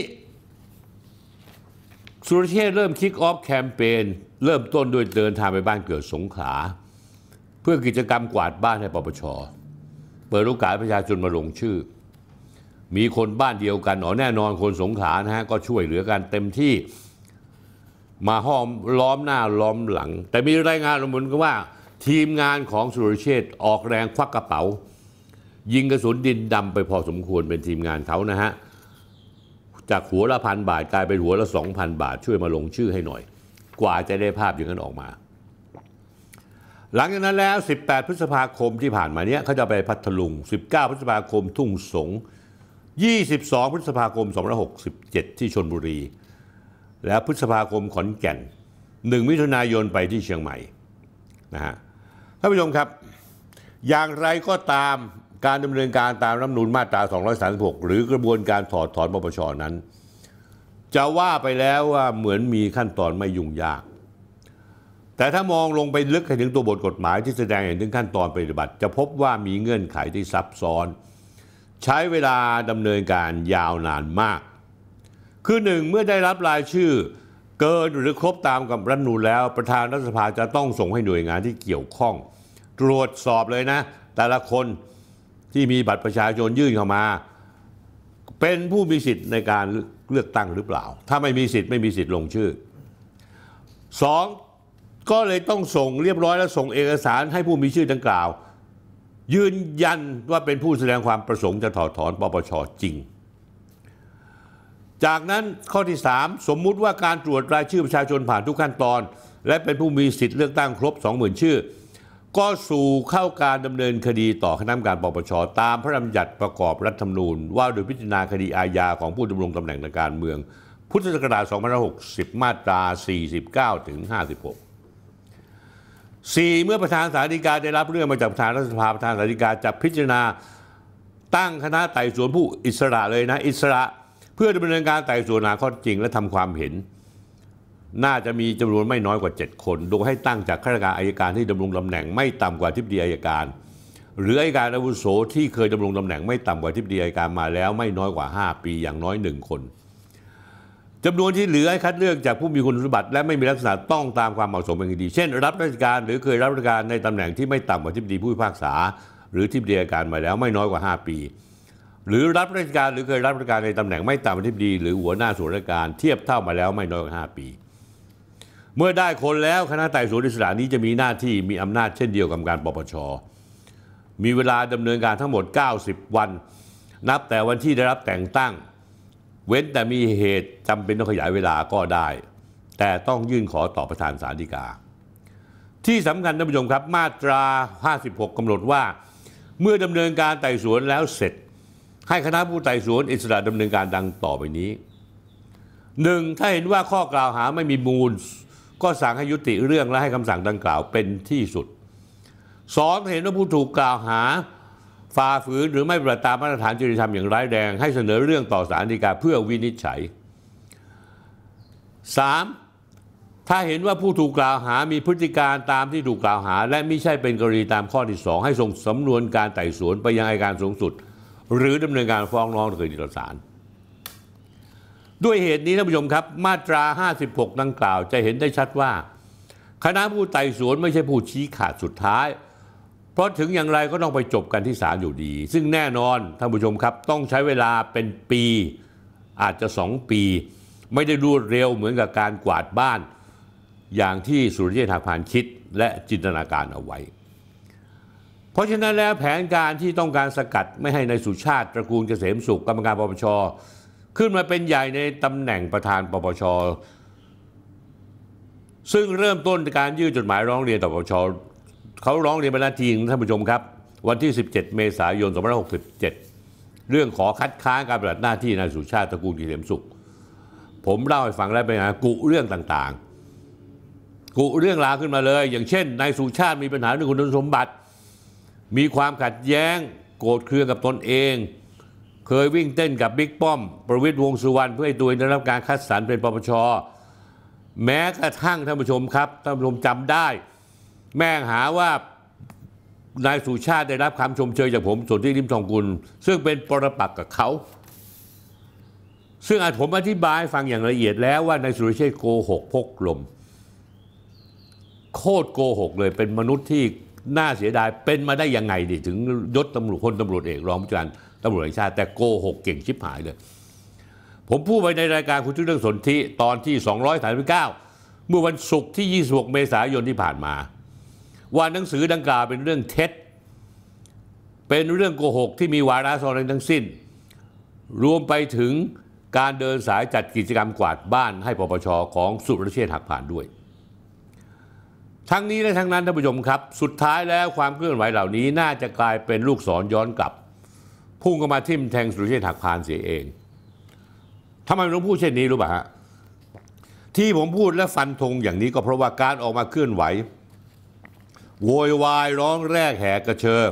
สุรเชษฐ์เริ่มคิกออฟแคมเปญเริ่มต้นโดยเดินทางไปบ้านเกิดสงขลาเพื่อกิจกรรมกวาดบ้านให้ปปช.เปิดโอกาสประชาชนมาลงชื่อมีคนบ้านเดียวกันอ๋อแน่นอนคนสงขลานะฮะก็ช่วยเหลือกันเต็มที่มาห้อมล้อมหน้าล้อมหลังแต่มีรายงานระบุกันว่าทีมงานของสุรเชษฐ์ออกแรงควักกระเป๋ายิงกระสุนดินดำไปพอสมควรเป็นทีมงานเขานะฮะจากหัวละพันบาทกลายเป็นหัวละสองพันบาทช่วยมาลงชื่อให้หน่อย กว่าจะได้ภาพอย่างนั้นออกมาหลังจากนั้นแล้วสิบแปดพฤษภาคมที่ผ่านมาเนี้ยเขาจะไปพัทลุงสิบเก้าพฤษภาคมทุ่งสงยี่สิบสองพฤษภาคมสองพันห้าร้อยหกสิบเจ็ดที่ชลบุรีและพฤษภาคมขอนแก่นหนึ่งมิถุนายนไปที่เชียงใหม่นะฮะท่านผู้ชมครับอย่างไรก็ตามการดำเนินการตามรัฐธรรมนูญมาตราสองร้อยสามสิบหกหรือกระบวนการถอดถอนปปช.นั้นจะว่าไปแล้วว่าเหมือนมีขั้นตอนไม่ยุ่งยากแต่ถ้ามองลงไปลึกถึงตัวบทกฎหมายที่แสดงเห็นถึงขั้นตอนปฏิบัติจะพบว่ามีเงื่อนไขที่ซับซ้อนใช้เวลาดำเนินการยาวนานมากคือหนึ่งเมื่อได้รับรายชื่อเกินหรือครบตามกับรัฐธรรมนูญแล้วประธานรัฐสภาจะต้องส่งให้หน่วยงานที่เกี่ยวข้องตรวจสอบเลยนะแต่ละคนที่มีบัตรประชาชนยื่นเข้ามาเป็นผู้มีสิทธิ์ในการเลือกตั้งหรือเปล่าถ้าไม่มีสิทธิ์ไม่มีสิทธิ์ลงชื่อสองก็เลยต้องส่งเรียบร้อยแล้วส่งเอกสารให้ผู้มีชื่อดังกล่าวยืนยันว่าเป็นผู้แสดงความประสงค์จะถอดถอนปปช.จริงจากนั้นข้อที่สามสมมุติว่าการตรวจรายชื่อประชาชนผ่านทุกขั้นตอนและเป็นผู้มีสิทธิ์เลือกตั้งครบ สองหมื่น ชื่อก็สู่เข้าการดำเนินคดีต่อคณะกรรมการปปช.ตามพระราชบัญญัติประกอบรัฐธรรมนูญว่าโดยพิจารณาคดีอาญาของผู้ดำรงตำแหน่งทางการเมืองพุทธศักราชสองพันห้าร้อยหกสิบมาตราสี่สิบเก้าถึงห้าสิบหกสี่เมื่อประธานศาลฎีกาได้รับเรื่องมาจากประธานรัฐสภาประธานศาลฎีกาจะพิจารณาตั้งคณะไต่สวนผู้อิสระเลยนะอิสระเพื่อดำเนินการไต่สวนหาข้อจริงและทำความเห็นน่าจะมีจำนวนไม่น้อยกว่าเจ็ดคนโดยให้ตั้งจากข้าราชการอัยการที่ดำรงตำแหน่งไม่ต่ำกว่าทิบดีอัยการหรืออัยการอาวุโสที่เคยดำรงตำแหน่งไม่ต่ำกว่าทิบดีอัยการมาแล้วไม่น้อยกว่าห้าปีอย่างน้อยหนึ่งคนจำนวนที่เหลือให้คัดเลือกจากผู้มีคุณสมบัติและไม่มีลักษณะต้องตามความเหมาะสมเป็นอย่างดีเช่นรับราชการหรือเคยรับราชการในตำแหน่งที่ไม่ต่ำกว่าทิบดีผู้พิพากษาหรือทิบดีอัยการมาแล้วไม่น้อยกว่าห้าปีหรือรับราชการหรือเคยรับราชการในตำแหน่งไม่ต่ำกว่าทิบดีหรือหัวหน้าส่วนราชการเทียบเท่ามาแล้วไม่น้อยกว่าห้าปีเมื่อได้คนแล้วคณะไต่สวนอิสระนี้จะมีหน้าที่มีอำนาจเช่นเดียวกับการปปช.มีเวลาดำเนินการทั้งหมดเก้าสิบวันนับแต่วันที่ได้รับแต่งตั้งเว้นแต่มีเหตุจำเป็นต้องขยายเวลาก็ได้แต่ต้องยื่นขอต่อประธานศาลฎีกาที่สำคัญท่านผู้ชมครับมาตราห้าสิบหกกำหนดว่าเมื่อดำเนินการไต่สวนแล้วเสร็จให้คณะผู้ไต่สวนอิสระดำเนินการดังต่อไปนี้ หนึ่ง. ถ้าเห็นว่าข้อกล่าวหาไม่มีมูลก็สั่งให้ยุติเรื่องและให้คำสั่งดังกล่าวเป็นที่สุด สอง. ถ้าเห็นว่าผู้ถูกกล่าวหาฝ่าฝืนหรือไม่ปฏิบัติตามมาตรฐานจริยธรรมอย่างร้ายแรงให้เสนอเรื่องต่อศาลฎีกาเพื่อวินิจฉัย สาม. ถ้าเห็นว่าผู้ถูกกล่าวหามีพฤติการตามที่ถูกกล่าวหาและไม่ใช่เป็นกรณีตามข้อที่สองให้ส่งสำนวนการไต่สวนไปยังอัยการสูงสุดหรือดำเนินการฟ้องร้องคดีต่อศาลด้วยเหตุนี้ท่านผู้ชมครับมาตราห้าสิบหกดังกล่าวจะเห็นได้ชัดว่าคณะผู้ไต่สวนไม่ใช่ผู้ชี้ขาดสุดท้ายเพราะถึงอย่างไรก็ต้องไปจบกันที่ศาลอยู่ดีซึ่งแน่นอนท่านผู้ชมครับต้องใช้เวลาเป็นปีอาจจะสองปีไม่ได้รวดเร็วเหมือนกับการกวาดบ้านอย่างที่สุริยะหาพานคิดและจินตนาการเอาไว้เพราะฉะนั้นแล้วแผนการที่ต้องการสกัดไม่ให้นายสุชาติตระกูลเกษมสุขกรรมการปปช.ขึ้นมาเป็นใหญ่ในตำแหน่งประธานปปช.ซึ่งเริ่มต้นการยื่นจดหมายร้องเรียนต่อปปช.เขาร้องเรียนมาแล้วจริงท่านผู้ชมครับวันที่สิบเจ็ดเมษายนสองพันห้าร้อยหกสิบเจ็ดเรื่องขอคัดค้านการปฏิบัติหน้าที่นายสุชาติตระกูลเกษมสุขผมเล่าให้ฟังแล้วไปนะกุเรื่องต่างๆกุเรื่องราวขึ้นมาเลยอย่างเช่นนายสุชาติมีปัญหาเรื่องคุณสมบัติมีความขัดแย้งโกรธเคืองกับตนเองเคยวิ่งเต้นกับบิ๊กป้อมประวิตรวงษ์สุวรรณเพื่อให้ตัวเองได้รับการคัดสรรเป็นปปช.แม้กระทั่งท่านผู้ชมครับท่านผู้ชมจำได้แม่หาว่านายสุชาติได้รับคำชมเชยจากผมสนธิ ลิ้มทองกุลซึ่งเป็นปรปักษ์กับเขาซึ่งอาจผมอธิบายฟังอย่างละเอียดแล้วว่านายสุรเชษฐ์โกหกพกลมโคตรโกหกเลยเป็นมนุษย์ที่น่าเสียดายเป็นมาได้ยังไงดิถึงยศตำรวจคนตำรวจเอกรองผู้การตำรวจแห่งชาติแต่โกหกเก่งชิบหายเลยผมพูดไปในรายการคุณเรื่องสนธิตอนที่สองร้อยสามสิบเก้าเมื่อวันศุกร์ที่ยี่สิบหกเมษายนที่ผ่านมาว่าหนังสือดังกล่าวเป็นเรื่องเท็จเป็นเรื่องโกหกที่มีวาระซ่อนเร้นทั้งสิ้นรวมไปถึงการเดินสายจัดกิจกรรมกวาดบ้านให้ปปช.ของสุรเชษฐ์หักผ่านด้วย ทั้งนี้และทั้งนั้นท่านผู้ชมครับสุดท้ายแล้วความเคลื่อนไหวเหล่านี้น่าจะกลายเป็นลูกศรย้อนกลับพุ่งเข้ามาทิ่มแทงสุรเชษฐ์หักพานเสียเองทำไมผมพูดเช่นนี้รู้ป่ะฮะที่ผมพูดและฟันธงอย่างนี้ก็เพราะว่าการออกมาเคลื่อนไหวโวยวายร้องแรกแหกกระเชอ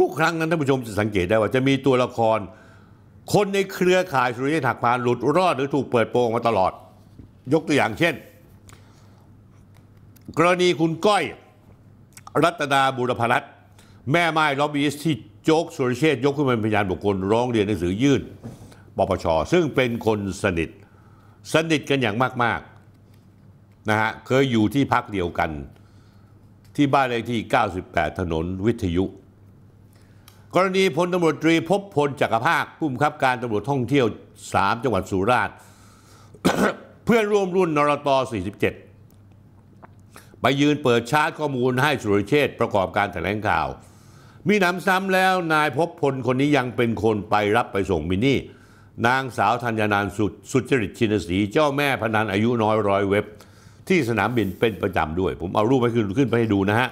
ทุกๆครั้งนั้นท่านผู้ชมจะสังเกตได้ว่าจะมีตัวละครคนในเครือข่ายสุรเชษฐ์หักพานหลุดรอดหรือถูกเปิดโปงมาตลอดยกตัวอย่างเช่นกรณีคุณก้อยรัตนาบุรพรัตน์แม่ไม้ล็อบบี้ที่โจ๊กสุรเชษฐ์ยกขึ้นเป็นพยานบุคคลร้องเรียนหนังสือยื่นปปช.ซึ่งเป็นคนสนิทสนิทกันอย่างมากๆนะฮะเคยอยู่ที่พักเดียวกันที่บ้านเลขที่เก้าสิบแปดถนนวิทยุกรณีพลตำรวจตรีภพพลจักรภาคผู้บังคับการตำรวจท่องเที่ยวสามจังหวัดสุราษฎร์ เพื่อนร่วมรุ่นนรตสี่สิบเจ็ดไปยืนเปิดชาร์จข้อมูลให้สุรเชษฐ์ประกอบการแถลงข่าวมีหนำซ้ำแล้วนายภพพลคนนี้ยังเป็นคนไปรับไปส่งมินี่นางสาวธัญญาสุดสุจริตชินศรีเจ้าแม่พนันอายุน้อยร้อยเว็บที่สนามบินเป็นประจำด้วยผมเอารูปไปขึ้นขึ้นไปให้ดูนะฮะ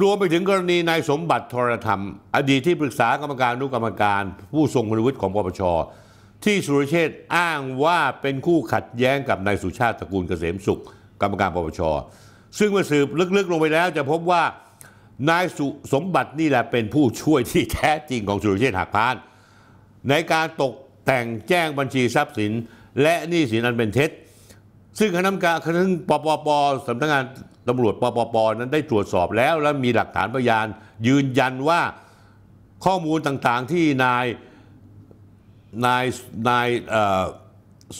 รวมไปถึงกรณีนายสมบัติทรธรรมอดีตที่ปรึกษากรรมการอนุกรรมการผู้ทรงคุณวุฒิของปปช.ที่สุรเชษฐ์อ้างว่าเป็นคู่ขัดแย้งกับนายสุชาติตระกูลเกษมสุขกรรมการปปช.ซึ่งเมื่อสืบลึกๆลงไปแล้วจะพบว่านายสุสมบัตินี่แหละเป็นผู้ช่วยที่แท้จริงของสุรเชษฐ์หักพานในการตกแต่งแจ้งบัญชีทรัพย์สินและหนี้สินอันเป็นเท็จซึ่งคณะกรรมการซึ่งปปป.สำนักงานตำรวจปปป.นั้นได้ตรวจสอบแล้วและมีหลักฐานพยานยืนยันว่าข้อมูลต่างๆที่นายนายนาย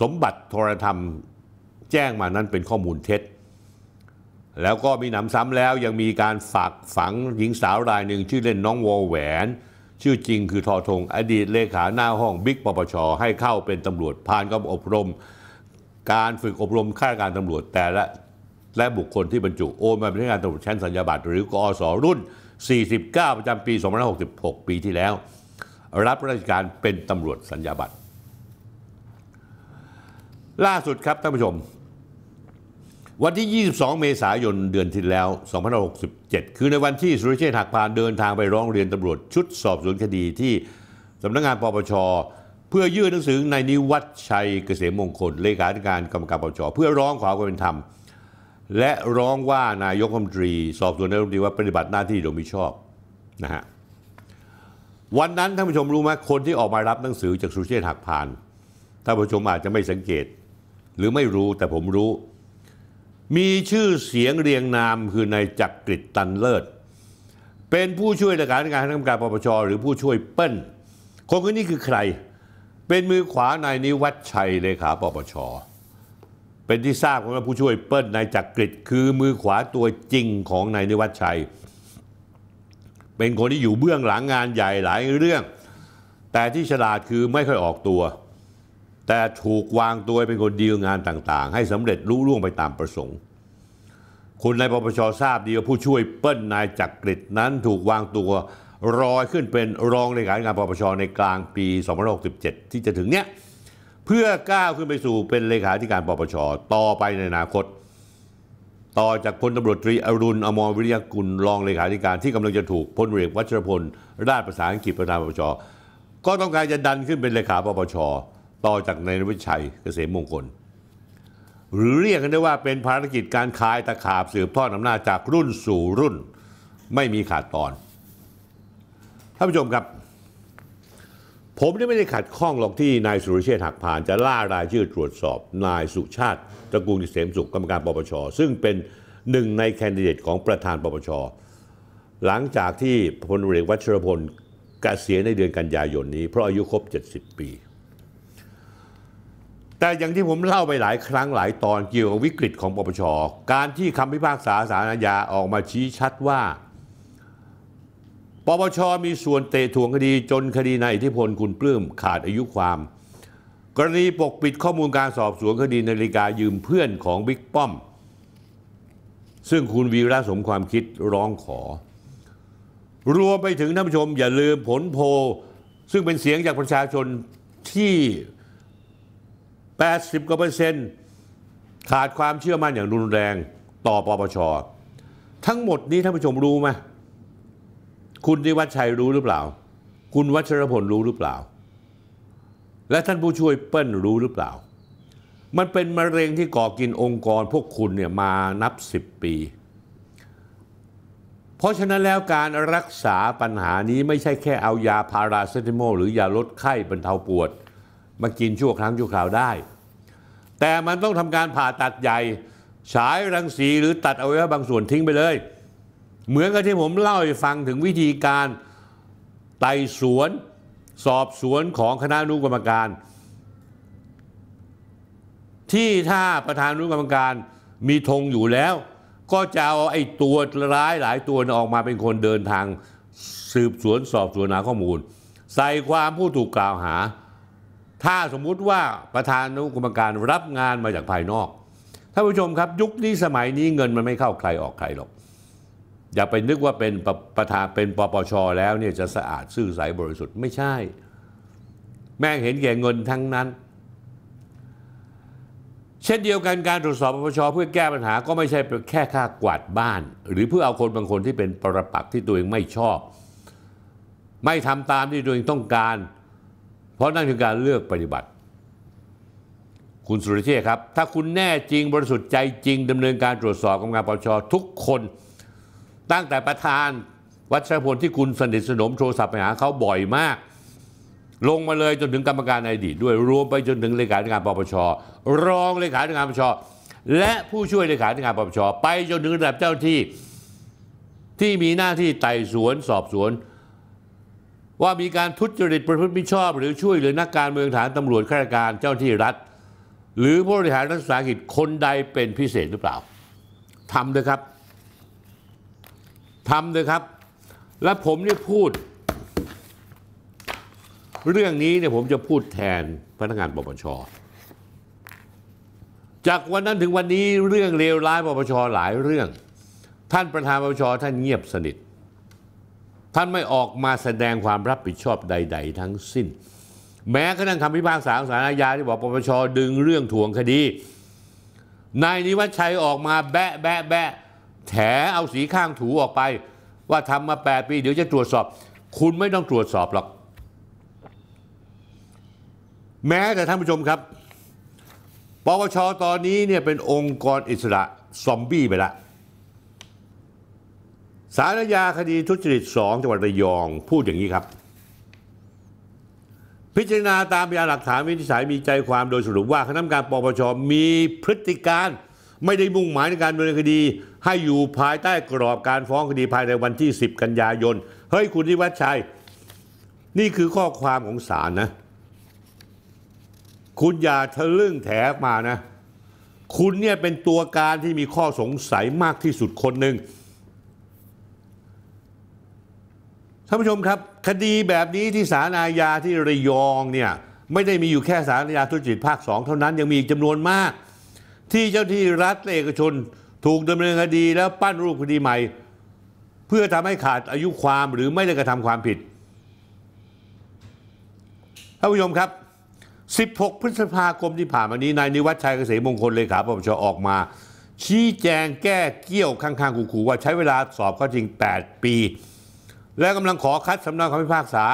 สมบัติทรธรรมแจ้งมานั้นเป็นข้อมูลเท็จแล้วก็มีหนำซ้ำแล้วยังมีการฝากฝังหญิงสาวรายหนึ่งชื่อเล่นน้องวอแหวนชื่อจริงคือทอธงอดีตเลขาหน้าห้องบิ๊กปปช.ให้เข้าเป็นตำรวจผ่านการอบรมการฝึกอบรมข้าราชการตำรวจแต่ละและบุคคลที่บรรจุโอนมาเป็นข้าราชการตำรวจชั้นสัญญาบัตรหรือกอส.รุ่นสี่สิบเก้าประจำปีสองพันห้าร้อยหกสิบหกปีที่แล้วรับราชการเป็นตำรวจสัญญาบัตรล่าสุดครับท่านผู้ชมวันที่ ยี่สิบสอง เมษายนเดือนที่แล้ว สองพันห้าร้อยหกสิบเจ็ด คือในวันที่สุรเชษฐ์หักพานเดินทางไปร้องเรียนตำรวจชุดสอบสวนคดีที่สำนักงานปปช.เพื่อยื่นหนังสือในนิวัฒน์ชัยเกษมมงคลเลขาธิการกรรมการปปช.เพื่อร้องขอความเป็นธรรมและร้องว่านายกรัฐมนตรีสอบสวนนายกรัฐมนตรีว่าปฏิบัติหน้าที่โดยมิชอบนะฮะวันนั้นท่านผู้ชมรู้ไหมคนที่ออกมารับหนังสือจากสุรเชษฐ์หักพานท่านผู้ชมอาจจะไม่สังเกตหรือไม่รู้แต่ผมรู้มีชื่อเสียงเรียงนามคือนายจักริดตันเลิศเป็นผู้ช่วยเลขาธิการคณะกรรมการปปช.หรือผู้ช่วยเปิ้ลคนคนนี้คือใครเป็นมือขวานายนิวัฒน์ชัยเลขาปปช.เป็นที่ทราบกันว่าผู้ช่วยเปิ้ลนายจักริดคือมือขวาตัวจริงของนายนิวัฒน์ชัยเป็นคนที่อยู่เบื้องหลังงานใหญ่หลายเรื่องแต่ที่ฉลาดคือไม่ค่อยออกตัวแต่ถูกวางตัวเป็นคนดีลงานต่างๆให้สำเร็จรุ่งร่วงไปตามประสงค์คนในปปช.ทราบดีว่าผู้ช่วยเปิ้ลนายจักริดนั้นถูกวางตัวรอยขึ้นเป็นรองเลขาธิการปปช.ในกลางปีสองพันห้าร้อยหกสิบเจ็ดที่จะถึงเนี้ยเพื่อก้าวขึ้นไปสู่เป็นเลขาธิการปปช.ต่อไปในอนาคตต่อจากพลตำรวจตรีอรุณอมรวิริยกุลรองเลขาธิการที่กำลังจะถูกพลเอกวัชรพลราชประสานกิจประธานปปช.ก็ต้องการจะดันขึ้นเป็นเลขาปปช.ต่อจากนายนิวัฒน์ชัยเกษมมงคลหรือเรียกกันได้ว่าเป็นภารกิจการคายตะขาบสืบทอดอำนาจจากรุ่นสู่รุ่นไม่มีขาดตอนท่านผู้ชมครับผมนี่ไม่ได้ขัดข้องหรอกที่นายสุรเชษฐ์หักพานจะล่ารายชื่อตรวจสอบนายสุชาติตระกูลเกษมสุขกรรมการปปช.ซึ่งเป็นหนึ่งในแคนดิเดตของประธานปปช.หลังจากที่พลเอกวัชรพลเกษียณในเดือนกันยายนนี้เพราะอายุครบเจ็ดสิบปีแต่อย่างที่ผมเล่าไปหลายครั้งหลายตอนเกี่ยวกับวิกฤตของปปช.การที่คำพิพากษาศาลอาญาออกมาชี้ชัดว่าปปช.มีส่วนเตะถ่วงคดีจนคดีนายอิทธิพลคุณปลื้มขาดอายุความกรณีปกปิดข้อมูลการสอบสวนคดีนาฬิกายืมเพื่อนของบิ๊กป้อมซึ่งคุณวีระสมความคิดร้องขอรวมไปถึงท่านผู้ชมอย่าลืมผลโพลซึ่งเป็นเสียงจากประชาชนที่แปดสิบกว่าเปอร์เซ็นต์ ขาดความเชื่อมั่นอย่างรุนแรงต่อปปช.ทั้งหมดนี้ท่านผู้ชมรู้ไหมคุณนิวัฒน์ชัยรู้หรือเปล่าคุณวัชรพลรู้หรือเปล่าและท่านผู้ช่วยเปิ้ลรู้หรือเปล่ามันเป็นมะเร็งที่ก่อกินองค์กรพวกคุณเนี่ยมานับสิบปีเพราะฉะนั้นแล้วการรักษาปัญหานี้ไม่ใช่แค่เอายาพาราเซตามอลหรือยาลดไข้บรรเทาปวดมากินชั่วครั้งชั่วคราวได้แต่มันต้องทำการผ่าตัดใหญ่ฉายรังสีหรือตัดอวัยวะบางส่วนทิ้งไปเลยเหมือนกับที่ผมเล่าให้ฟังถึงวิธีการไต่สวนสอบสวนของคณะอนุกรรมการที่ถ้าประธานอนุกรรมการมีธงอยู่แล้วก็จะเอาไอ้ตัวร้ายหลายตัวออกมาเป็นคนเดินทางสืบสวนสอบสวนหาข้อมูลใส่ความผู้ถูกกล่าวหาถ้าสมมุติว่าประธานอนุกรรมการรับงานมาจากภายนอกท่านผู้ชมครับยุคนี้สมัยนี้เงินมันไม่เข้าใครออกใครหรอกอย่าไปนึกว่าเป็นประธานเป็นปปช.แล้วเนี่ยจะสะอาดซื่อใสบริสุทธิ์ไม่ใช่แม่งเห็นแก่เงินทั้งนั้นเช่นเดียวกันการตรวจสอบปปช.เพื่อแก้ปัญหาก็ไม่ใช่แค่ค่ากวาดบ้านหรือเพื่อเอาคนบางคนที่เป็นปรปักษ์ที่ตัวเองไม่ชอบไม่ทำตามที่ตัวเองต้องการเพราะนั่นคือการเลือกปฏิบัติคุณสุรเชษฐ์ครับถ้าคุณแน่จริงบริสุทธิ์ใจจริงดำเนินการตรวจสอบกับงานปปช.ทุกคนตั้งแต่ประธานวัชรพลที่คุณสนิทสนมโทรศัพท์ไปหาเขาบ่อยมากลงมาเลยจนถึงกรรมการในอดีตด้วยรวมไปจนถึงเลขาธิการปปช.รองเลขาธิการปปช.และผู้ช่วยเลขาธิการปปช.ไปจนถึงระดับเจ้าที่ที่มีหน้าที่ไต่สวนสอบสวนว่ามีการทุจริตประพฤติมิชอบหรือช่วยเหลือนักการเมืองฐานตำรวจข้าราชการเจ้าที่รัฐหรือผู้บริหารรัฐวิสาหกิจคนใดเป็นพิเศษหรือเปล่าทำเลยครับทำเลยครับและผมเนี่ยพูดเรื่องนี้เนี่ยผมจะพูดแทนพนักงานปปช.จากวันนั้นถึงวันนี้เรื่องเลวร้ายปปช.หลายเรื่องท่านประธานปปช.ท่านเงียบสนิทท่านไม่ออกมาแสดงความรับผิดชอบใดๆทั้งสิ้นแม้กระทั่งคำพิพากษาของศาลอาญาที่บอกปปช.ดึงเรื่องถ่วงคดีนายนิวัฒน์ชัยออกมาแบะแบะแบะแถเอาสีข้างถูออกไปว่าทำมาแปดปีเดี๋ยวจะตรวจสอบคุณไม่ต้องตรวจสอบหรอกแม้แต่ท่านผู้ชมครับปปช.ตอนนี้เนี่ยเป็นองค์กรอิสระซอมบี้ไปละศาลอาญาคดีทุจริต สอง จังหวัดระยองพูดอย่างนี้ครับพิจารณาตามพยานหลักฐานวินิจฉัยมีใจความโดยสรุปว่าคณะกรรมการปปช.มีพฤติการไม่ได้มุ่งหมายในการดำเนินคดีให้อยู่ภายใต้กรอบการฟ้องคดีภายในวันที่สิบกันยายนเฮ้ยคุณนิวัฒน์ชัยนี่คือข้อความของศาลนะคุณอย่าทะลึ่งแถมานะคุณเนี่ยเป็นตัวการที่มีข้อสงสัยมากที่สุดคนหนึ่งท่านผู้ชมครับคดีแบบนี้ที่ศาลอาญาที่ระยองเนี่ยไม่ได้มีอยู่แค่ศาลอาญาทุจริตภาคสองเท่านั้นยังมีอีกจำนวนมากที่เจ้าที่รัฐและเอกชนถูกดำเนินคดีแล้วปั้นรูปคดีใหม่เพื่อทำให้ขาดอายุความหรือไม่ได้กระทำความผิดท่านผู้ชมครับสิบหกพฤษภาคมที่ผ่านมานี้นายนิวัฒน์ชัยเกษมมงคลเลขาปปช.ออกมาชี้แจงแก้เกี่ยวข้างๆขู่ๆว่าใช้เวลาสอบข้อจริงแปดปีและกำลังขอคัดสำเนาคำพิพากษา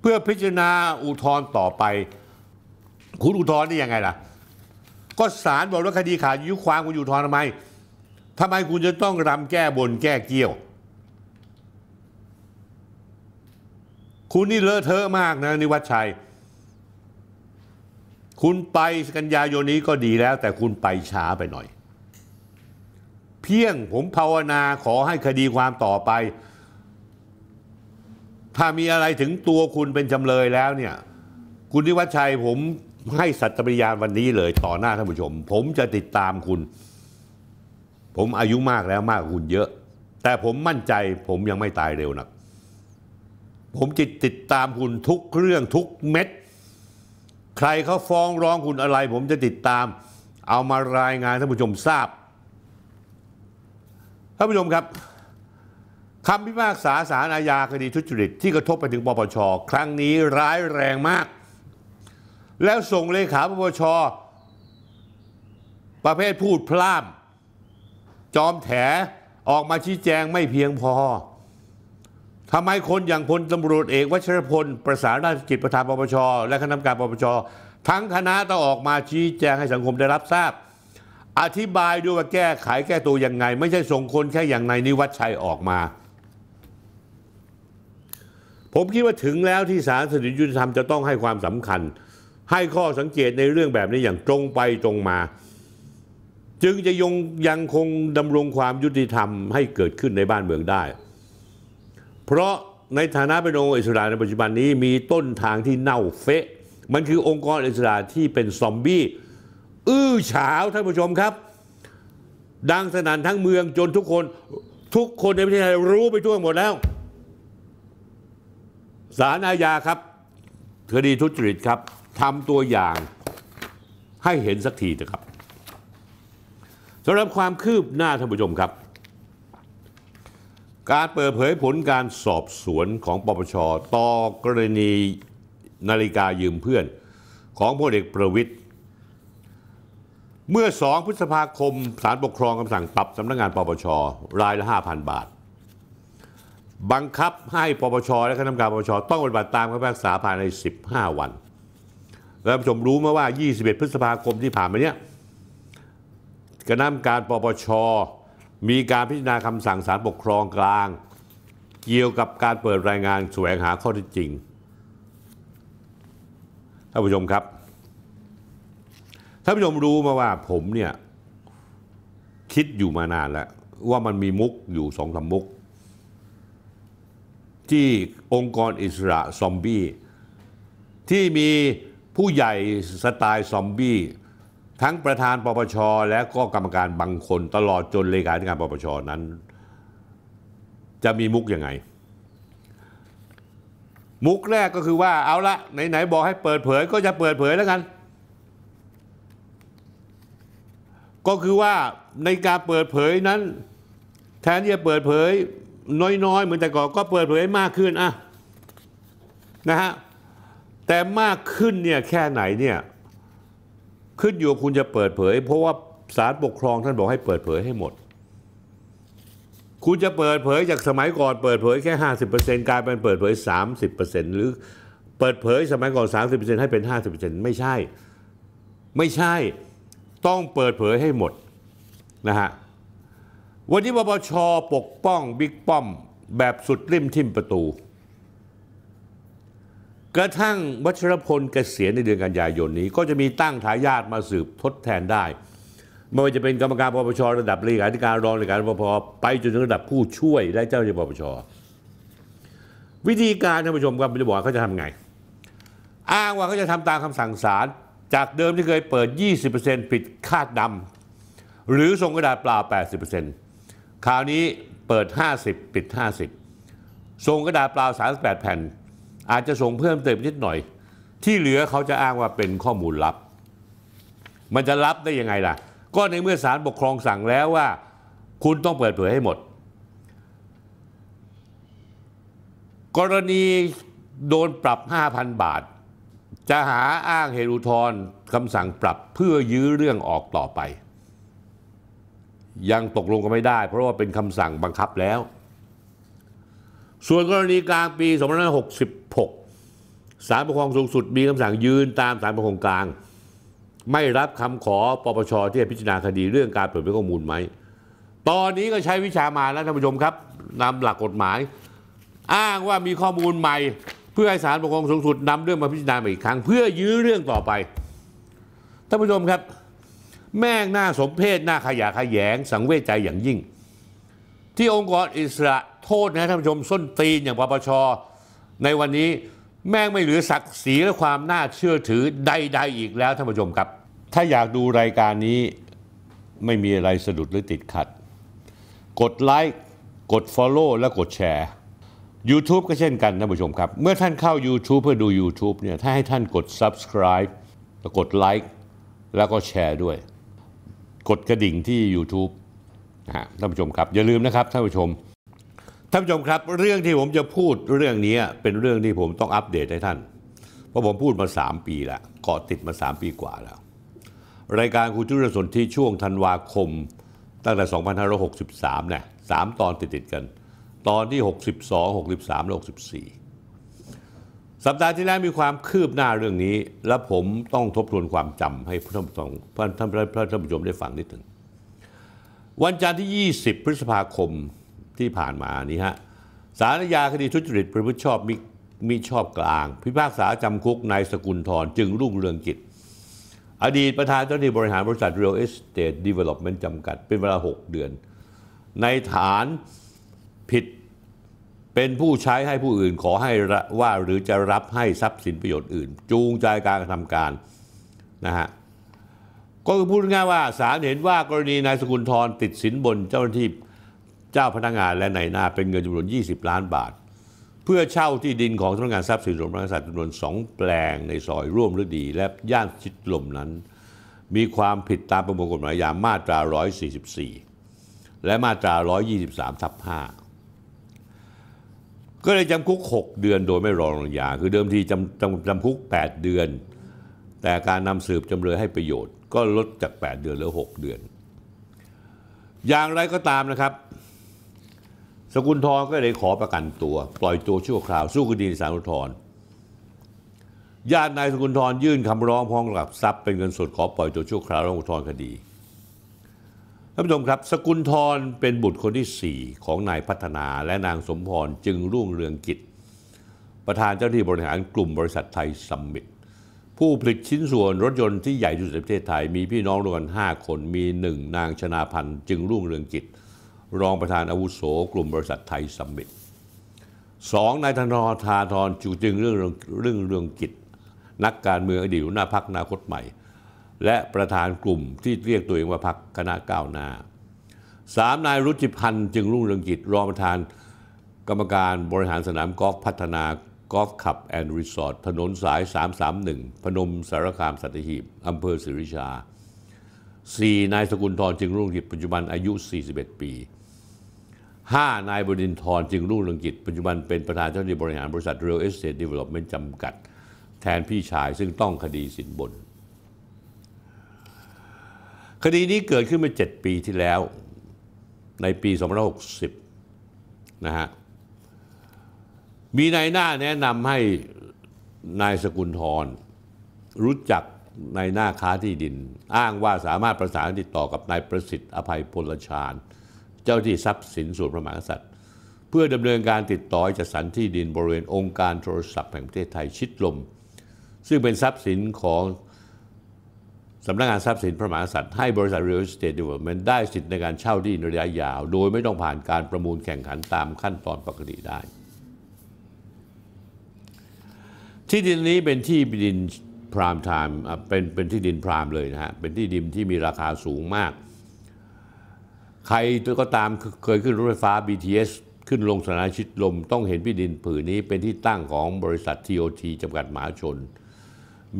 เพื่อพิจารณาอุทธรณ์ต่อไปคุณอุทธรณ์ได้ยังไงล่ะก็ศาลบอกว่าคดีขาดอายุความคุณอุทธรณ์ทำไมทำไมคุณจะต้องรำแก้บนแก้เกี่ยวคุณนี่เลอะเทอะมากนะนิวัฒน์ชัยคุณไปกันยายนนี้ก็ดีแล้วแต่คุณไปช้าไปหน่อยเพียงผมภาวนาขอให้คดีความต่อไปถ้ามีอะไรถึงตัวคุณเป็นจำเลยแล้วเนี่ยคุณนิวัฒน์ชัยผมให้สัตยาภิญาณวันนี้เลยต่อหน้าท่านผู้ชมผมจะติดตามคุณผมอายุมากแล้วมากกว่าคุณเยอะแต่ผมมั่นใจผมยังไม่ตายเร็วนักผมจะติดตามคุณทุกเรื่องทุกเม็ดใครเขาฟ้องร้องคุณอะไรผมจะติดตามเอามารายงานท่านผู้ชมทราบท่านผู้ชมครับคำพิพากษาศาลอาญาคดีทุจริตที่กระทบไปถึงปปช.ครั้งนี้ร้ายแรงมากแล้วส่งเลขาปปช. ประเภทพูดพล่ามจอมแถออกมาชี้แจงไม่เพียงพอทำไมคนอย่างพลตำรวจเอกวชรพลประสานราชกิจประธานปปชและคณะกรรมการปปชทั้งคณะต้องออกมาชี้แจงให้สังคมได้รับทราบอธิบายด้วยว่าแก้ไขแก้ตัวยังไงไม่ใช่ส่งคนแค่อย่างนายนิวัฒน์ชัยออกมาผมคิดว่าถึงแล้วที่ศาลสถิตยุติธรรมจะต้องให้ความสำคัญให้ข้อสังเกตในเรื่องแบบนี้อย่างตรงไปตรงมาจึงจะยงยังคงดำรงความยุติธรรมให้เกิดขึ้นในบ้านเมืองได้เพราะในฐานะเป็นองค์อิสระในปัจจุบันนี้มีต้นทางที่เน่าเฟะมันคือองค์กรอิสระที่เป็นซอมบี้อื้อฉาวท่านผู้ชมครับดังสนั่นทั้งเมืองจนทุกคนทุกคนในประเทศไทยรู้ไปทั่วหมดแล้วศาลอาญาครับคดีทุจริตครับทำตัวอย่างให้เห็นสักทีนะครับสำหรับความคืบหน้าท่านผู้ชมครับการเปิดเผยผลการสอบสวนของปปช.ต่อกรณีนาฬิกายืมเพื่อนของพลเอกประวิตรเมื่อสองพฤษภาคมศาลปกครองคำสั่งปรับสำนักงานปปช.รายละ ห้าพัน บาทบังคับให้ปปช.และคณะกรรมการปปช.ต้องปฏิบัติตามคำพิพากษาภายในสิบห้าวันและผู้ชมรู้ไหมว่ายี่สิบเอ็ดพฤษภาคมที่ผ่านมาเนี้ยคณะกรรมการปปช.มีการพิจารณาคำสั่งศาลปกครองกลางเกี่ยวกับการเปิดรายงานแสวงหาข้อเท็จจริงท่านผู้ชมครับท่านผู้ชมรู้มาว่าผมเนี่ยคิดอยู่มานานแล้วว่ามันมีมุกอยู่สองสามมุกที่องค์กรอิสระซอมบี้ที่มีผู้ใหญ่สไตล์ซอมบี้ทั้งประธานปปชและก็กรรมการบางคนตลอดจนเลขาธิการปปชนั้นจะมีมุกยังไงมุกแรกก็คือว่าเอาละไหนๆบอกให้เปิดเผยก็จะเปิดเผยแล้วกันก็คือว่าในการเปิดเผยนั้นแทนที่จะเปิดเผยน้อยๆเหมือนแต่ก่อนก็เปิดเผยมากขึ้นอะนะฮะแต่มากขึ้นเนี่ยแค่ไหนเนี่ยขึ้นอยู่คุณจะเปิดเผยเพราะว่าศาลปกครองท่านบอกให้เปิดเผยให้หมดคุณจะเปิดเผยจากสมัยก่อนเปิดเผยแค่ ห้าสิบเปอร์เซ็นต์ กลายเป็นเปิดเผย สามสิบเปอร์เซ็นต์ หรือเปิดเผยสมัยก่อน สามสิบเปอร์เซ็นต์ ให้เป็น ห้าสิบเปอร์เซ็นต์ ไม่ใช่ไม่ใช่ต้องเปิดเผยให้หมดนะฮะวันนี้ปปช.ปกป้องบิ๊กป้อมแบบสุดริมทิ่มประตูกระทั่งวชรพลเกษียณในเดือนกันยายนนี้ก็จะมีตั้งทายาทมาสืบทดแทนได้ไม่ว่าจะเป็นกรรมการปปช.ระดับเลขาธิการรองเลขาธิการปปช.ไปจนถึงระดับผู้ช่วยและเจ้าหน้าที่ปปช.วิธีการท่านผู้ชมครับจะบอกเขาจะทำไงอ้างว่าเขาจะทำตามคำสั่งศาลจากเดิมที่เคยเปิด ยี่สิบเปอร์เซ็นต์ ปิดคาดดำหรือส่งกระดาษเปล่า แปดสิบเปอร์เซ็นต์ คราวนี้เปิด ห้าสิบ ปิด ห้าสิบ ส่งกระดาษเปล่า สามสิบแปดแผ่นอาจจะส่งเพิ่มเติมนิดหน่อยที่เหลือเขาจะอ้างว่าเป็นข้อมูลลับมันจะลับได้ยังไงล่ะก็ในเมื่อศาลปกครองสั่งแล้วว่าคุณต้องเปิดเผยให้หมดกรณีโดนปรับ ห้าพันบาทจะหาอ้างเหตุอุทธรณ์คำสั่งปรับเพื่อยื้อเรื่องออกต่อไปยังตกลงกันไม่ได้เพราะว่าเป็นคำสั่งบังคับแล้วส่วนกรณีกลางปีสองพันห้าร้อยหกสิบหกศาลปกครองสูงสุดมีคำสั่งยืนตามศาลปกครองกลางไม่รับคำขอปปช.ที่จะพิจารณาคดีเรื่องการเปิดเผยข้อมูลไหมตอนนี้ก็ใช้วิชามาแล้วท่านผู้ชมครับนำหลักกฎหมายอ้างว่ามีข้อมูลใหม่เพื่อให้ศาลปกครองสูงสุดนำเรื่องมาพิจารณาอีกครั้งเพื่อยื้อเรื่องต่อไปท่านผู้ชมครับแม่งหน้าสมเพชหน้าขยะขยงสังเวชใจอย่างยิ่งที่องค์กรอิสระโทษนะท่านผู้ชมส้นตีนอย่างปปช.ในวันนี้แม่งไม่เหลือศักดิ์ศรีและความน่าเชื่อถือใดๆอีกแล้วท่านผู้ชมครับถ้าอยากดูรายการนี้ไม่มีอะไรสะดุดหรือติดขัดกดไลค์กด Follow และกดแชร์ YouTube ก็เช่นกันท่านผู้ชมครับเมื่อท่านเข้า YouTube เพื่อดู YouTube เนี่ยถ้าให้ท่านกด Subscribe แล้วกดไลค์แล้วก็แชร์ด้วยกดกระดิ่งที่ YouTube นะท่านผู้ชมครับอย่าลืมนะครับท่านผู้ชมท่านผู้ชมครับเรื่องที่ผมจะพูดเรื่องนี้เป็นเรื่องที่ผมต้องอัปเดตให้ท่านเพราะผมพูดมาสามปีแล้วเกาะติดมาสามปีกว่าแล้ว รายการคุยธุรสนธิช่วงธันวาคมตั้งแต่สองพันห้าร้อยหกสิบสามเนี่ยสามตอนติดๆกันตอนที่หกสิบสอง หกสิบสาม หกสิบสี่สัปดาห์ที่แล้วมีความคืบหน้าเรื่องนี้และผมต้องทบทวนความจำให้ท่านท่านท่านผู้ชมได้ฟังนิดหนึ่งวันจันทร์ที่ยี่สิบพฤษภาคมที่ผ่านมานี้ฮะศาลอาญาคดีทุจริตประพฤติชอบมิชอบกลางพิพากษาจำคุกนายสกุลธรจึงรุ่งเรืองกิจอดีตประธานเจ้าหน้าที่บริหารบริษัท Real Estate Development จำกัดเป็นเวลาหกเดือนในฐานผิดเป็นผู้ใช้ให้ผู้อื่นขอให้ว่าหรือจะรับให้ทรัพย์สินประโยชน์อื่นจูงใจการกระทำการนะฮะก็คือพูดง่ายว่าศาลเห็นว่ากรณีนายสกุลธรติดสินบนเจ้าหน้าที่เจ้าพนักงานและนายหน้าเป็นเงินจำนวนยี่สิบล้านบาทเพื่อเช่าที่ดินของสำนักงานทรัพย์สินส่วนพระมหากษัตริย์จำนวนสองแปลงในซอยร่วมฤดีและย่านชิดลมนั้นมีความผิดตามประมวลกฎหมายอาญามาตราหนึ่งร้อยสี่สิบสี่และมาตรา หนึ่งร้อยยี่สิบสาม ทับ ห้า ก็เลยจำคุกหกเดือนโดยไม่รอลงอาญาคือเดิมทีจำจำจำคุกแปดเดือนแต่การนำสืบจำเลยให้ประโยชน์ก็ลดจากแปดเดือนเหลือหกเดือนอย่างไรก็ตามนะครับสกุลธรก็เลยขอประกันตัวปล่อยตัวชั่วคราวสู้คดีในศาลอุทธรณ์ญาตินายสกุลธรยื่นคำร้องพร้อมหลักทรัพย์เป็นเงินสดขอปล่อยตัวชั่วคราวร้องอุทธรณ์คดีท่านผู้ชมครับสกุลธรเป็นบุตรคนที่สี่ของนายพัฒนาและนางสมพรจึงรุ่งเรืองกิจประธานเจ้าหน้าที่บริหารกลุ่มบริษัทไทยซัมมิตผู้ผลิตชิ้นส่วนรถยนต์ที่ใหญ่ที่สุดในประเทศไทยมีพี่น้องรวมกันห้าคนมีหนึ่งนางชนาพันธ์จึงรุ่งเรืองกิจรองประธานอาวุโสกลุ่มบริษัทไทยซัมมิตสองนายธนทาธรจูจึงเรื่องเรื่องเรื่องกิจนักการเมืองอดีตหัวหน้าพรรคอนาคตใหม่และประธานกลุ่มที่เรียกตัวเองว่าพรรคคณะก้าวหน้าสามนายรุจิพันธ์จึงรุ่งเรืองกิจรองประธานกรรมการบริหารสนามกอล์ฟพัฒนากอล์ฟคลับแอนด์รีสอร์ทถนนสายสามสามหนึ่งพนมสารคามสัตหีบอำเภอศรีราชาสี่นายสกุลธรจึงรุ่งเรืองกิจปัจจุบันอายุสี่สิบเอ็ดปีห้านายบดินทรจึงรุ่งเรืองกิจปัจจุบันเป็นประธานเจ้าหน้าที่บริหารบริษัท Real Estate Development จำกัดแทนพี่ชายซึ่งต้องคดีสินบนคดีนี้เกิดขึ้นมาเจ็ดปีที่แล้วในปีสองพันห้าร้อยหกสิบนะฮะมีนายหน้าแนะนำให้นายสกุลธรรู้จักนายหน้าค้าที่ดินอ้างว่าสามารถประสานติดต่อกับนายประสิทธิ์อภัยพลชาญเจ้าที่ทรัพย์สินส่วนพระมหากษัตริย์เพื่อดำเนินการติดต่อจัดสรรที่ดินบริเวณองค์การโทรศัพท์แห่งประเทศไทยชิดลมซึ่งเป็นทรัพย์สินของสำนักงานทรัพย์สินพระมหากษัตริย์ให้บริษัท Real Estate Development ได้สิทธิ์ในการเช่าที่ในระยะยาวโดยไม่ต้องผ่านการประมูลแข่งขันตามขั้นตอนปกติได้ที่ดินนี้เป็นที่ดินพรามไทม์เป็นเป็นที่ดินพรามเลยนะฮะเป็นที่ดินที่มีราคาสูงมากใครก็ตามเคยขึ้นรถไฟฟ้า บี ที เอส ขึ้นลงสถานีชิดลมต้องเห็นที่ดินผืนนี้เป็นที่ตั้งของบริษัท ที โอ ที จำกัดมหาชน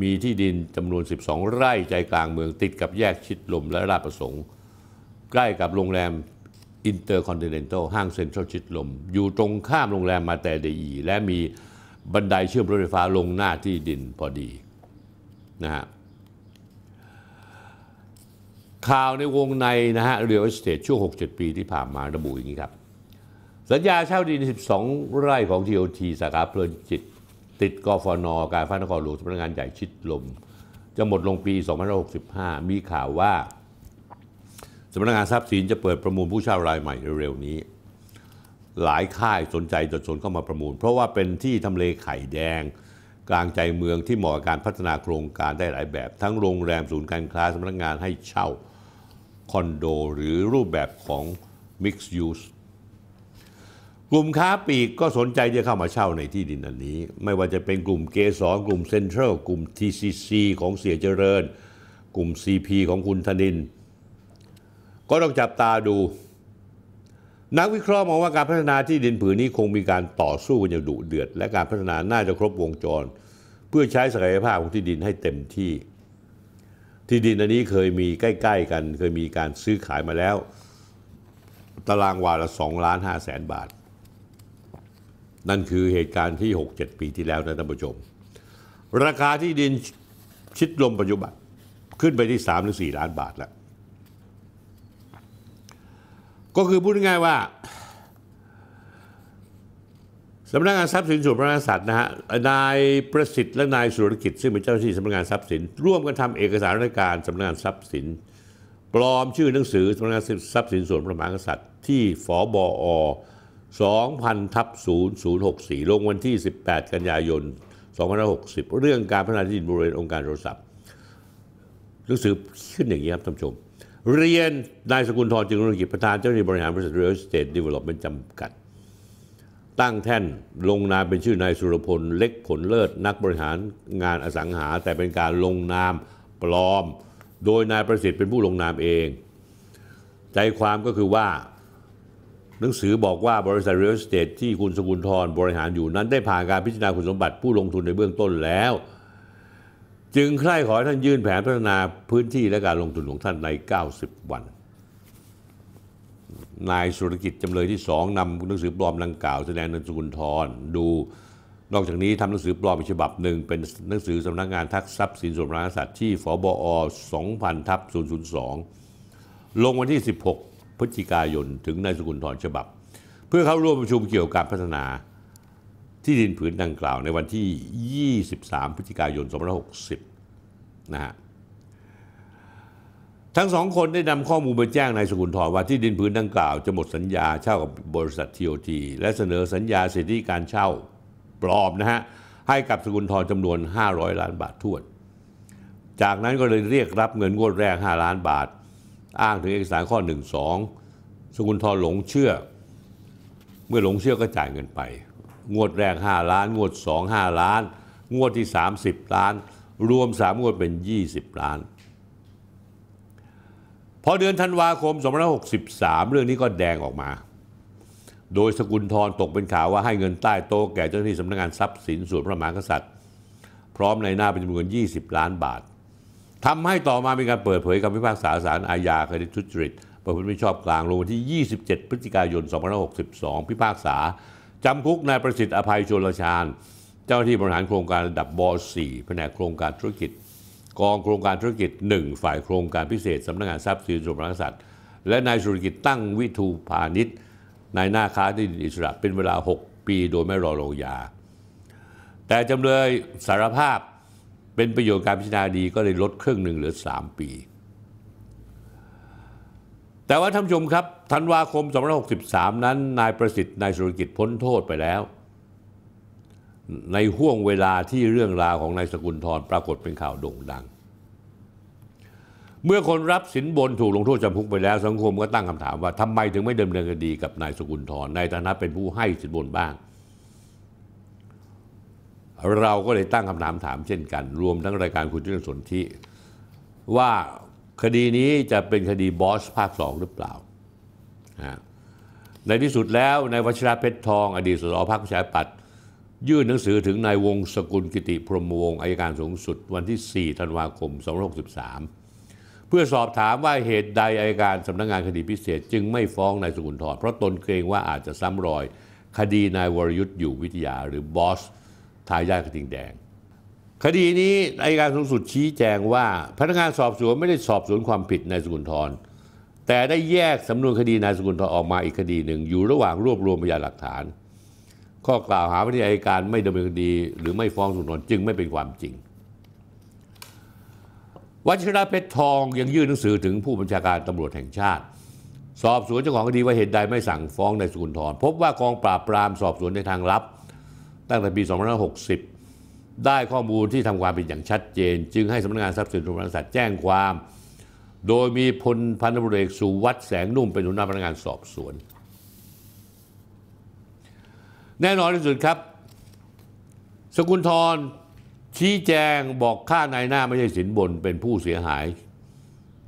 มีที่ดินจำนวนสิบสองไร่ใจกลางเมืองติดกับแยกชิดลมและราชประสงค์ใกล้กับโรงแรมอินเตอร์คอนติเนนตัลห้างเซ็นทรัลชิดลมอยู่ตรงข้ามโรงแรมมาแต่เดียและมีบันไดเชื่อมรถไฟฟ้าลงหน้าที่ดินพอดีนะฮะข่าวในวงในนะฮะ Real Estate ช่วง หกเจ็ด ปีที่ผ่านมาระบุอย่างนี้ครับสัญญาเช่าดินสิบสองไร่ของ ที โอ ที สาขาเพลินจิตติดกฟน.การไฟฟ้านครหลวงสำนักงานใหญ่ชิดลมจะหมดลงปีสองพันห้าร้อยหกสิบห้ามีข่าวว่าสำนักงานทรัพย์สินจะเปิดประมูลผู้เช่ารายใหม่เร็วๆนี้หลายค่ายสนใจจดสนเข้ามาประมูลเพราะว่าเป็นที่ทำเลไข่แดงกลางใจเมืองที่เหมาะกับการพัฒนาโครงการได้หลายแบบทั้งโรงแรมศูนย์การค้าสำนักงานให้เช่าคอนโดหรือรูปแบบของ Mixed Use กลุ่มค้าปลีกก็สนใจจะเข้ามาเช่าในที่ดินอันนี้ไม่ว่าจะเป็นกลุ่มเกษรกลุ่มเซ็นทรัลกลุ่ม ที ซี ซี ของเสียเจริญกลุ่ม ซี พี ของคุณธนินก็ต้องจับตาดูนักวิเคราะห์มองว่าการพัฒนาที่ดินผืนนี้คงมีการต่อสู้กันอย่างดุเดือดและการพัฒนาน่าจะครบวงจรเพื่อใช้ศักยภาพของที่ดินให้เต็มที่ที่ดินอันนี้เคยมีใกล้ๆกันเคยมีการซื้อขายมาแล้วตารางวาละสองล้านห้าแสนบาทนั่นคือเหตุการณ์ที่ หกเจ็ด ปีที่แล้วนะท่านผู้ชมราคาที่ดินชิดลมปัจจุบัน ขึ้นไปที่สามหรือสี่ล้านบาทแล้วก็คือพูดง่ายว่าสำนักงานทรัพย์สินส่วนพระมหากษัตริย์นะฮะนายประสิทธิ์และนายสุรกิจซึ่งเป็นเจ้าหน้าที่สำนักงานทรัพย์สินร่วมกันทำเอกสารราชการสำนักงานทรัพย์สินปลอมชื่อหนังสือสำนักงานทรัพย์สินส่วนพระมหากษัตริย์ที่ฝบอ สองพันทับศูนย์ศูนย์หกสี่ ลงวันที่สิบแปดกันยายนสองพันห้าร้อยหกสิบเรื่องการพัฒนาที่ดินบริเวณองค์การโทรศัพท์หนังสือขึ้นอย่างนี้ครับท่านผู้ชมเรียนนายสกุลทรจึงรุ่งกิจประธานเจ้าหน้าที่บริหารบริษัท Real Estate Development จำกัดตั้งแท่นลงนามเป็นชื่อนายสุรพลเล็กผลเลิศนักบริหารงานอสังหาแต่เป็นการลงนามปลอมโดยนายประสิทธิ์เป็นผู้ลงนามเองใจความก็คือว่าหนังสือบอกว่าบริษัท Real Estate ที่คุณสกุลทรบริหารอยู่นั้นได้ผ่านการพิจารณาคุณสมบัติผู้ลงทุนในเบื้องต้นแล้วจึงใคร่ขอให้ท่านยื่นแผนพัฒนาพื้นที่และการลงทุนของท่านในเก้าสิบวันนายสุรกิจจำเลยที่สองนำหนังสือปลอมดังกล่าวแสดงนามสกุลทรดูนอกจากนี้ทำหนังสือปลอมอีกฉบับหนึ่งเป็นหนังสือสำนักงานทักทรัพย์สินส่วนพระมหากษัตริย์ที่ฝบอ สองพันทับศูนย์ศูนย์สอง ลงวันที่สิบหกพฤศจิกายนถึงนายสกุลทรฉบับเพื่อเข้าร่วมประชุมเกี่ยวกับการพัฒนาที่ดินผืนดังกล่าวในวันที่ยี่สิบสามพฤศจิกายนสองพันห้าร้อยหกสิบนะฮะทั้งสองคนได้นำข้อมูลไปแจ้งนายสกุลทรว่าที่ดินพื้นดังกล่าวจะหมดสัญญาเช่ากับบริษัท ที โอ ที และเสนอสัญญาสิทธิการเช่าปลอมนะฮะให้กับสกุลทรจำนวนห้าร้อยล้านบาทถ้วนจากนั้นก็เลยเรียกรับเงินงวดแรกห้าล้านบาทอ้างถึงเอกสารข้อ หนึ่ง สอง สกุลทรหลงเชื่อเมื่อหลงเชื่อก็จ่ายเงินไปงวดแรกห้าล้านงวดสอง ห้าล้านงวดที่สามสิบล้านรวมสามงวดเป็นยี่สิบล้านพอเดือนธันวาคมสองพันห้าร้อยหกสิบสามเรื่องนี้ก็แดงออกมาโดยสกุลทรตกเป็นข่าวว่าให้เงินใต้โต๊ะแก่เจ้าหน้าที่สำนักงานทรัพย์สินส่วนพระมหากษัตริย์พร้อมในหน้าเป็นจำนวนยี่สิบล้านบาททำให้ต่อมามีการเปิดเผยคำพิพากษาศาลอาญาคดีทุจริตประพฤติมิชอบกลางลงวันที่ยี่สิบเจ็ดพฤศจิกายนสองพันห้าร้อยหกสิบสองพิพากษาจำคุกนายประสิทธิ์อภัยชลชาญเจ้าหน้าที่บริหารโครงการระดับบสี่แผนกโครงการธุรกิจกองโครงการธุรกิจหนึ่งฝ่ายโครงการพิเศษสำนักงานทรัพย์สินส่วนพระมหากษัตริย์และนายสุรกิจตั้งวิทูพาณิชย์นายหน้าค้าที่ดินอิสระเป็นเวลาหกปีโดยไม่รอลงยาแต่จำเลยสารภาพเป็นประโยชน์การพิจารณาดีก็เลยลดครึ่งหนึ่งเหลือสามปีแต่ว่าท่านผู้ชมครับธันวาคมสองพันห้าร้อยหกสิบสามนั้นนายประสิทธิ์นายสุรกิจพ้นโทษไปแล้วในห่วงเวลาที่เรื่องราวของนายสกุลทรปรากฏเป็นข่าวโด่งดังเมื่อคนรับสินบนถูกลงโทษจำคุกไปแล้วสังคมก็ตั้งคำถามว่าทำไมถึงไม่ดำเนินคดีกับนายสกุลทรในฐานะเป็นผู้ให้สินบนบ้างเราก็เลยตั้งคำถามถามเช่นกันรวมทั้งรายการคุณจุลสนธิว่าคดีนี้จะเป็นคดีบอสภาคสองหรือเปล่าในที่สุดแล้วนายวชิระเพชรทองอดีตสสพรรคประชาธิปัตย์ยื่นหนังสือถึงนายวงศ์สกุลกิติพรหมวงศ์อัยการสูงสุดวันที่สี่ธันวาคมสองพันห้าร้อยหกสิบสามเพื่อสอบถามว่าเหตุใดอัยการสำนักงานคดีพิเศษจึงไม่ฟ้องนายสกุลทรเพราะตนเกรงว่าอาจจะซ้ำรอยคดีนายวรยุทธ์อยู่วิทยาหรือบอสทายาทกระทิงแดงคดีนี้อัยการสูงสุดชี้แจงว่าพนักงานสอบสวนไม่ได้สอบสวนความผิดนายสกุลทรแต่ได้แยกสำนวนคดีนายสกุลทรออกมาอีกคดีหนึ่งอยู่ระหว่างรวบรวมพยานหลักฐานข้อกล่าวหาว่าที่อัยการไม่ดำเนินคดีหรือไม่ฟ้องสุนทรจึงไม่เป็นความจริงวชิระเพชรทองยังยื่นหนังสือถึงผู้บัญชาการตำรวจแห่งชาติสอบสวนเจ้าของคดีว่าเหตุใดไม่สั่งฟ้องนายสกุลทรพบว่ากองปราบปรามสอบสวนในทางลับตั้งแต่ปีสองพันห้าร้อยหกสิบได้ข้อมูลที่ทำความเป็นอย่างชัดเจนจึงให้สำนักงานทรัพย์สินส่วนพระมหากษัตริย์แจ้งความโดยมีพลพันตำรวจเอกสุวัฒน์แสงนุ่มเป็นหัวหน้าพนักงานสอบสวนแน่นอนที่สุดครับสกุลทรชี้แจงบอกค่านายหน้าไม่ใช่สินบนเป็นผู้เสียหาย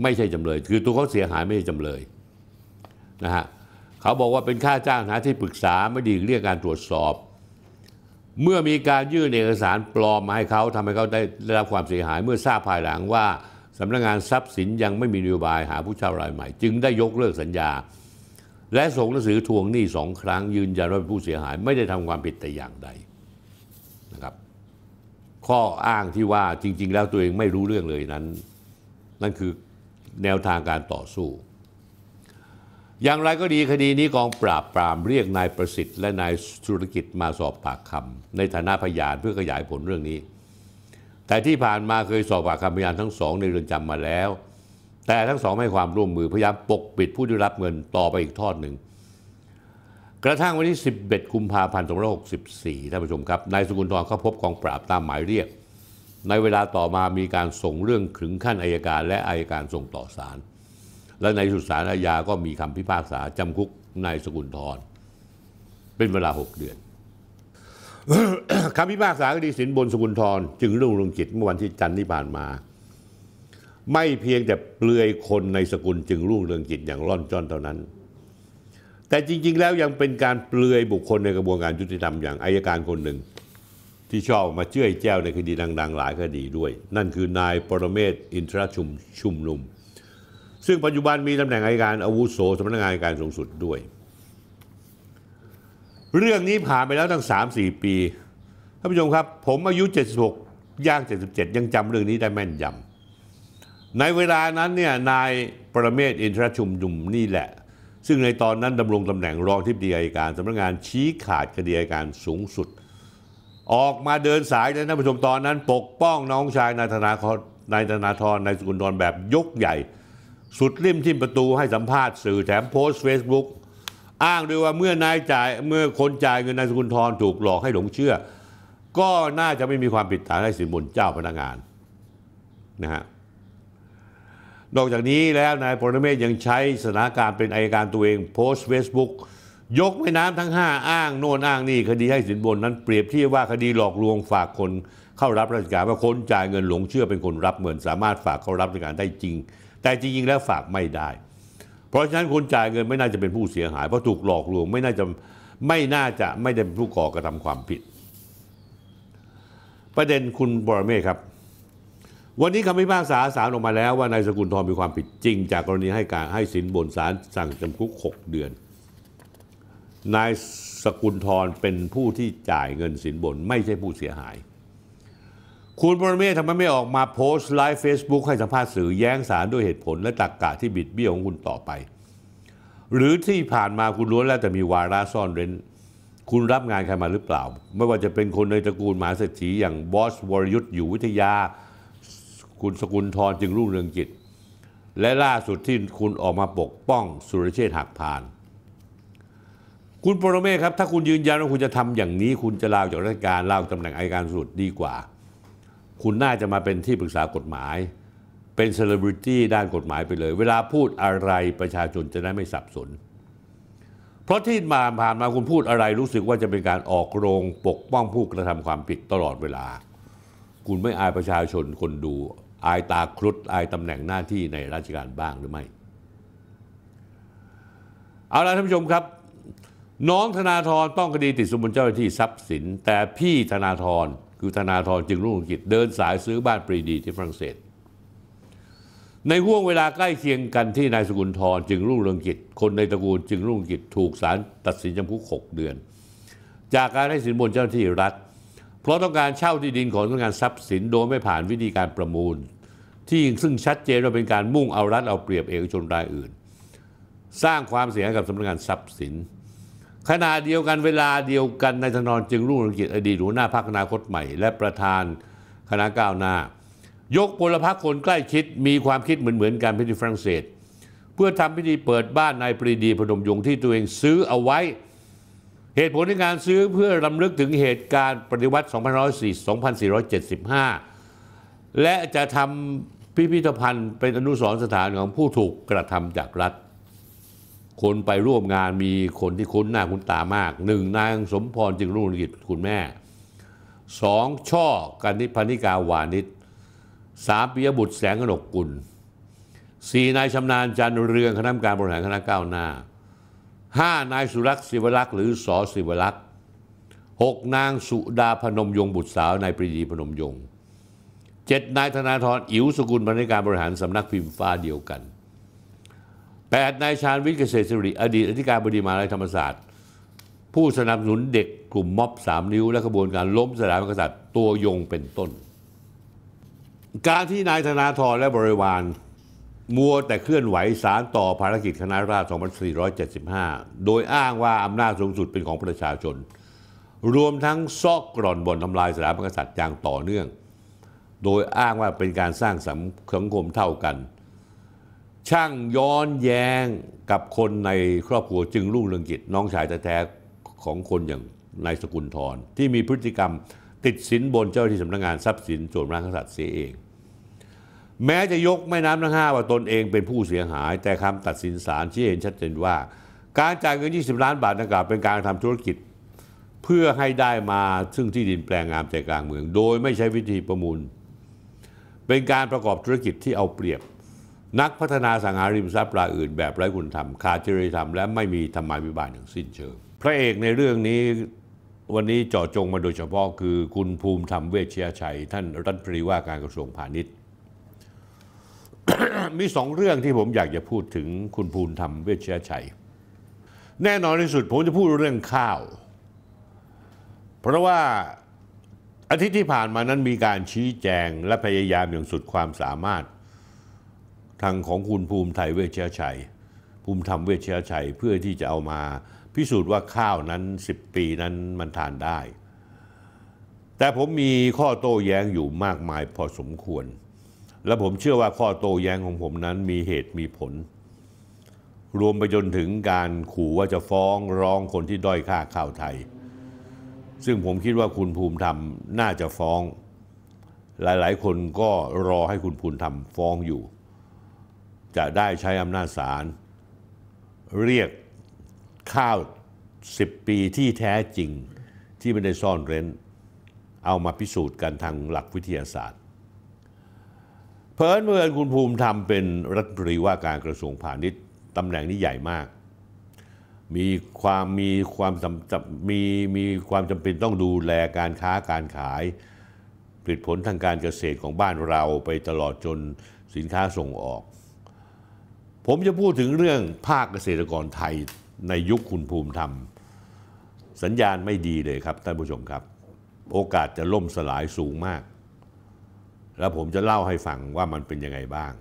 ไม่ใช่จำเลยคือตัวเขาเสียหายไม่ใช่จำเลยนะฮะเขาบอกว่าเป็นค่าจ้างหาที่ปรึกษาไม่ดีเรียกการตรวจสอบเมื่อมีการยื่นเอกสารปลอมมาให้เขาทำให้เขาได้ได้รับความเสียหายเมื่อทราบภายหลังว่าสำนักงานทรัพย์สินยังไม่มีนโยบายหาผู้เช่ารายใหม่จึงได้ยกเลิกสัญญาและส่งหนังสือทวงหนี้สองครั้งยืนยันว่าเป็นผู้เสียหายไม่ได้ทำความผิดแต่อย่างใดนะครับข้ออ้างที่ว่าจริงๆแล้วตัวเองไม่รู้เรื่องเลยนั้น นั่นคือแนวทางการต่อสู้อย่างไรก็ดีคดีนี้กองปราบปรามเรียกนายประสิทธิ์และนายธุรกิจมาสอบปากคำในฐานะพยานเพื่อขยายผลเรื่องนี้แต่ที่ผ่านมาเคยสอบปากคำพยานทั้งสองในเรือนจำมาแล้วแต่ทั้งสองให้ความร่วมมือพยายามปกปิดผู้ได้รับเงินต่อไปอีกทอดหนึ่งกระทั่งวันที่สิบเอ็ดกุมภาพันธ์สองพันห้าร้อยหกสิบสี่ท่านผู้ชมครับนายสกุลทองเข้าพบกองปราบตามหมายเรียกในเวลาต่อมามีการส่งเรื่องถึงขั้นอัยการและอัยการส่งต่อศาลและในสุดศาลอาญาก็มีคำพิพากษาจำคุกนายสกุลทองเป็นเวลาหกเดือน คำพิพากษาคดีสินบนสกุลทองจึงรุ่งเรืองกิจเมื่อวันที่จันทร์ที่ผ่านมาไม่เพียงแต่เปลือยคนในสกุลจึงรุ่งเรืองกิจอย่างร่อนจ้อนเท่านั้นแต่จริงๆแล้วยังเป็นการเปลือยบุคคลในกระบวนการยุติธรรมอย่างอัยการคนหนึ่งที่ชอบมาเชื่อยแจ้วในคดีดังๆหลายคดีด้วยนั่นคือนายปรเมศวร์อินทรชุมชุมนุมซึ่งปัจจุบันมีตำแหน่งอัยการอาวุโสสำนักงานอัยการสูงสุดด้วยเรื่องนี้ผ่านไปแล้วตั้ง สามสี่ ปีท่านผู้ชมครับผมอายุเจ็ดสิบหกย่างเจ็ดสิบเจ็ดยังจำเรื่องนี้ได้แม่นยำในเวลานั้นเนี่ยนายปรเมศวร์อินทรชุมนุมนี่แหละซึ่งในตอนนั้นดำรงตำแหน่งรองที่ดีอัยการสำนักงานชี้ขาดคดีอัยการสูงสุดออกมาเดินสายในท่านผู้ชมตอนนั้นปกป้องน้องชายนายธนาธรนายธนาธรนายสกุลทองแบบยกใหญ่สุดริมทิ่มประตูให้สัมภาษณ์สื่อแถมโพสต์เฟซบุ๊กอ้างด้วยว่าเมื่อนายจ่ายเมื่อคนจ่ายเงินนายสกุลทองถูกหลอกให้หลงเชื่อก็น่าจะไม่มีความผิดฐานให้สินบนเจ้าพนักงานนะฮะนอกจากนี้แล้วนายปรเมศยังใช้สถานการณ์เป็นอัยการตัวเองโพสต์เฟซบุ๊กยกแม่น้ำทั้งห้าอ้างโน่นอ้างนี่คดีให้สินบนนั้นเปรียบเทียบว่าคดีหลอกลวงฝากคนเข้ารับราชการว่าคนจ่ายเงินหลงเชื่อเป็นคนรับเงินสามารถฝากเข้ารับราชการได้จริงแต่จริงๆแล้วฝากไม่ได้เพราะฉะนั้นคนจ่ายเงินไม่น่าจะเป็นผู้เสียหายเพราะถูกหลอกลวงไม่น่าจะไม่น่าจะไม่ได้เป็นผู้ก่อกระทำความผิดประเด็นคุณปรเมศครับวันนี้คำพิพากษาศาลออกมาแล้วว่านายสกุลทองมีความผิดจริงจากกรณีให้การให้สินบนศาลสั่งจำคุกหกเดือนนายสกุลทองเป็นผู้ที่จ่ายเงินสินบนไม่ใช่ผู้เสียหายคุณปรเมศทำไมไม่ออกมาโพสต์ไลฟ์เฟซบุ๊กให้สัมภาษณ์สื่อแย้งศาลด้วยเหตุผลและตรรกะที่บิดเบี้ยวของคุณต่อไปหรือที่ผ่านมาคุณล้วนแล้วแต่มีวาระซ่อนเร้นคุณรับงานใครมาหรือเปล่าไม่ว่าจะเป็นคนในตระกูลมหาเศรษฐีอย่างบอสวรยุทธ์อยู่วิทยาคุณสกุลทองจึงรุ่งเรืองกิจและล่าสุดที่คุณออกมาปกป้องสุรเชษฐ์หักพานคุณปรเมศครับถ้าคุณยืนยันว่าคุณจะทำอย่างนี้คุณจะลาออกจากราชการลาออกตำแหน่งอัยการสูงสุดดีกว่าคุณน่าจะมาเป็นที่ปรึกษากฎหมายเป็นเซเลบริตี้ด้านกฎหมายไปเลยเวลาพูดอะไรประชาชนจะได้ไม่สับสนเพราะที่มาผ่านมาคุณพูดอะไรรู้สึกว่าจะเป็นการออกโรงปกป้องผู้กระทำความผิดตลอดเวลาคุณไม่อายประชาชนคนดูอายตาครุฑอายตำแหน่งหน้าที่ในราชการบ้างหรือไม่เอาล่ะท่านผู้ชมครับน้องธนาธรต้องคดีติดสินบนเจ้าหน้าที่ทรัพย์สินแต่พี่ธนาธรคือธนาธรจึงรุ่งเรืองกิจเดินสายซื้อบ้านปรีดีที่ฝรั่งเศสในห่วงเวลาใกล้เคียงกันที่นายสกุลทองจึงรุ่งเรืองกิจคนในตระกูลจึงรุ่งเรืองกิจถูกศาลตัดสินจำคุกหกเดือนจากการให้สินบนเจ้าหน้าที่รัฐเพราะต้องการเช่าที่ดินของสำนักงานทรัพย์สินโดยไม่ผ่านวิธีการประมูลที่ซึ่งชัดเจนว่าเป็นการมุ่งเอารัดเอาเปรียบเอกชนรายอื่นสร้างความเสียหายกับสำนักงานทรัพย์สินขณะเดียวกันเวลาเดียวกันนายธนาธรจึงรุ่งเรืองกิจอดีตหัวหน้าพรรคอนาคตใหม่และประธานคณะก้าวหน้ายกพลพรรคคนใกล้ชิดมีความคิดเหมือนเหมือนกันที่ฝรั่งเศสเพื่อทำพิธีเปิดบ้านนายปรีดีพนมยงค์ที่ตัวเองซื้อเอาไว้เหตุผลในการซื้อเพื่อรำลึกถึงเหตุการณ์ปฏิวัติสองพันสี่ร้อยเจ็ดสิบห้าและจะทำพิพิธภัณฑ์เป็นอนุสรณ์สถานของผู้ถูกกระทำจากรัฐคนไปร่วมงานมีคนที่คุ้นหน้าคุ้นตามากหนึ่งนางสมพรจึงรุ่งเรืองกิจคุณแม่สองช่อกันนิพนิกาวานิชสามปิยบุตรแสงกนกกุลสี่นายชำนาญจันทร์เรืองคณะกรรมการบริหารคณะก้าวหน้าห้านายสุรักษ์ศิวรักษ์หรือสอศิวรักษ์หกนางสุดาพนมยงค์บุตรสาวนายปรีดีพนมยงค์เจ็ดนายธนาธรอิ๋วสกุลบรรณาธิการบริหารสำนักพิมพ์ฟ้าเดียวกันแปดนายชาญวิทย์เกษตรศิริอดีตอธิการบดีมหาวิทยาลัยธรรมศาสตร์ผู้สนับสนุนเด็กกลุ่มม็อบสามนิ้วและขบวนการล้มสถาบันกษัตริย์ตัวยงเป็นต้นการที่นายธนาธรและบริวาร มัวแต่เคลื่อนไหวสารต่อภารกิจคณะราษฎรสองพันสี่ร้อยเจ็ดสิบห้าโดยอ้างว่าอำนาจสูงสุดเป็นของประชาชนรวมทั้งซอกกร่อนบ่อนทำลายสถาบันกษัตริย์อย่างต่อเนื่องโดยอ้างว่าเป็นการสร้างสังคมเท่ากันช่างย้อนแย้งกับคนในครอบครัวจึงรุ่งเรืองกิจน้องชายแท้ๆของคนอย่างนายสกุลธรที่มีพฤติกรรมติดสินบนเจ้าที่สำนักงานทรัพย์สินส่วนพระมหากษัตริย์เสียเองแม้จะยกแม่น้ำทั้งห้าว่าตนเองเป็นผู้เสียหายแต่คำตัดสินศาลชี้เห็นชัดเจนว่าการจ่ายเงินยี่สิบล้านบาทดังกล่าวเป็นการทำธุรกิจเพื่อให้ได้มาซึ่งที่ดินแปลงงามใจกลางเมืองโดยไม่ใช้วิธีประมูลเป็นการประกอบธุรกิจที่เอาเปรียบนักพัฒนาสังหาริมทรัพย์รายอื่นแบบไร้คุณธรรมขาดจริยธรรมและไม่มีธรรมาภิบาลอย่างสิ้นเชิงพระเอกในเรื่องนี้วันนี้เจาะจงมาโดยเฉพาะคือคุณภูมิธรรมเวชยชัยท่านรัฐมนตรีว่าการกระทรวงพาณิชย์ มีสองเรื่องที่ผมอยากจะพูดถึงคุณภูมิธรรมเวชยชัยแน่นอนที่สุดผมจะพูดเรื่องข้าวเพราะว่าอาทิตย์ที่ผ่านมานั้นมีการชี้แจงและพยายามอย่างสุดความสามารถทางของคุณภูมิไทยเวชยชัยภูมิธรรมเวชยชัยเพื่อที่จะเอามาพิสูจน์ว่าข้าวนั้นสิบปีนั้นมันทานได้แต่ผมมีข้อโต้แย้งอยู่มากมายพอสมควรและผมเชื่อว่าข้อโต้แย้งของผมนั้นมีเหตุมีผลรวมไปจนถึงการขู่ว่าจะฟ้องร้องคนที่ด้อยค่าข้าวไทยซึ่งผมคิดว่าคุณภูมิธรรมน่าจะฟ้องหลายๆคนก็รอให้คุณภูมิธรรมฟ้องอยู่จะได้ใช้อำนาจศาลเรียกข้าวสิบปีที่แท้จริงที่ไม่ได้ซ่อนเร้นเอามาพิสูจน์กันทางหลักวิทยาศาสตร์เผอิญเมื่อคุณภูมิธรรมเป็นรัฐมนตรีว่าการกระทรวงพาณิชย์ตำแหน่งนี้ใหญ่มากมีความมีความมีมีความจำเป็นต้องดูแลการค้าการขายผลิตผลทางการเกษตรของบ้านเราไปตลอดจนสินค้าส่งออกผมจะพูดถึงเรื่องภาคเกษตรกรไทยในยุคคุณภูมิธรรมสัญญาณไม่ดีเลยครับท่านผู้ชมครับโอกาสจะล่มสลายสูงมากแล้วผมจะเล่าให้ฟังว่ามันเป็นยังไงบ้าง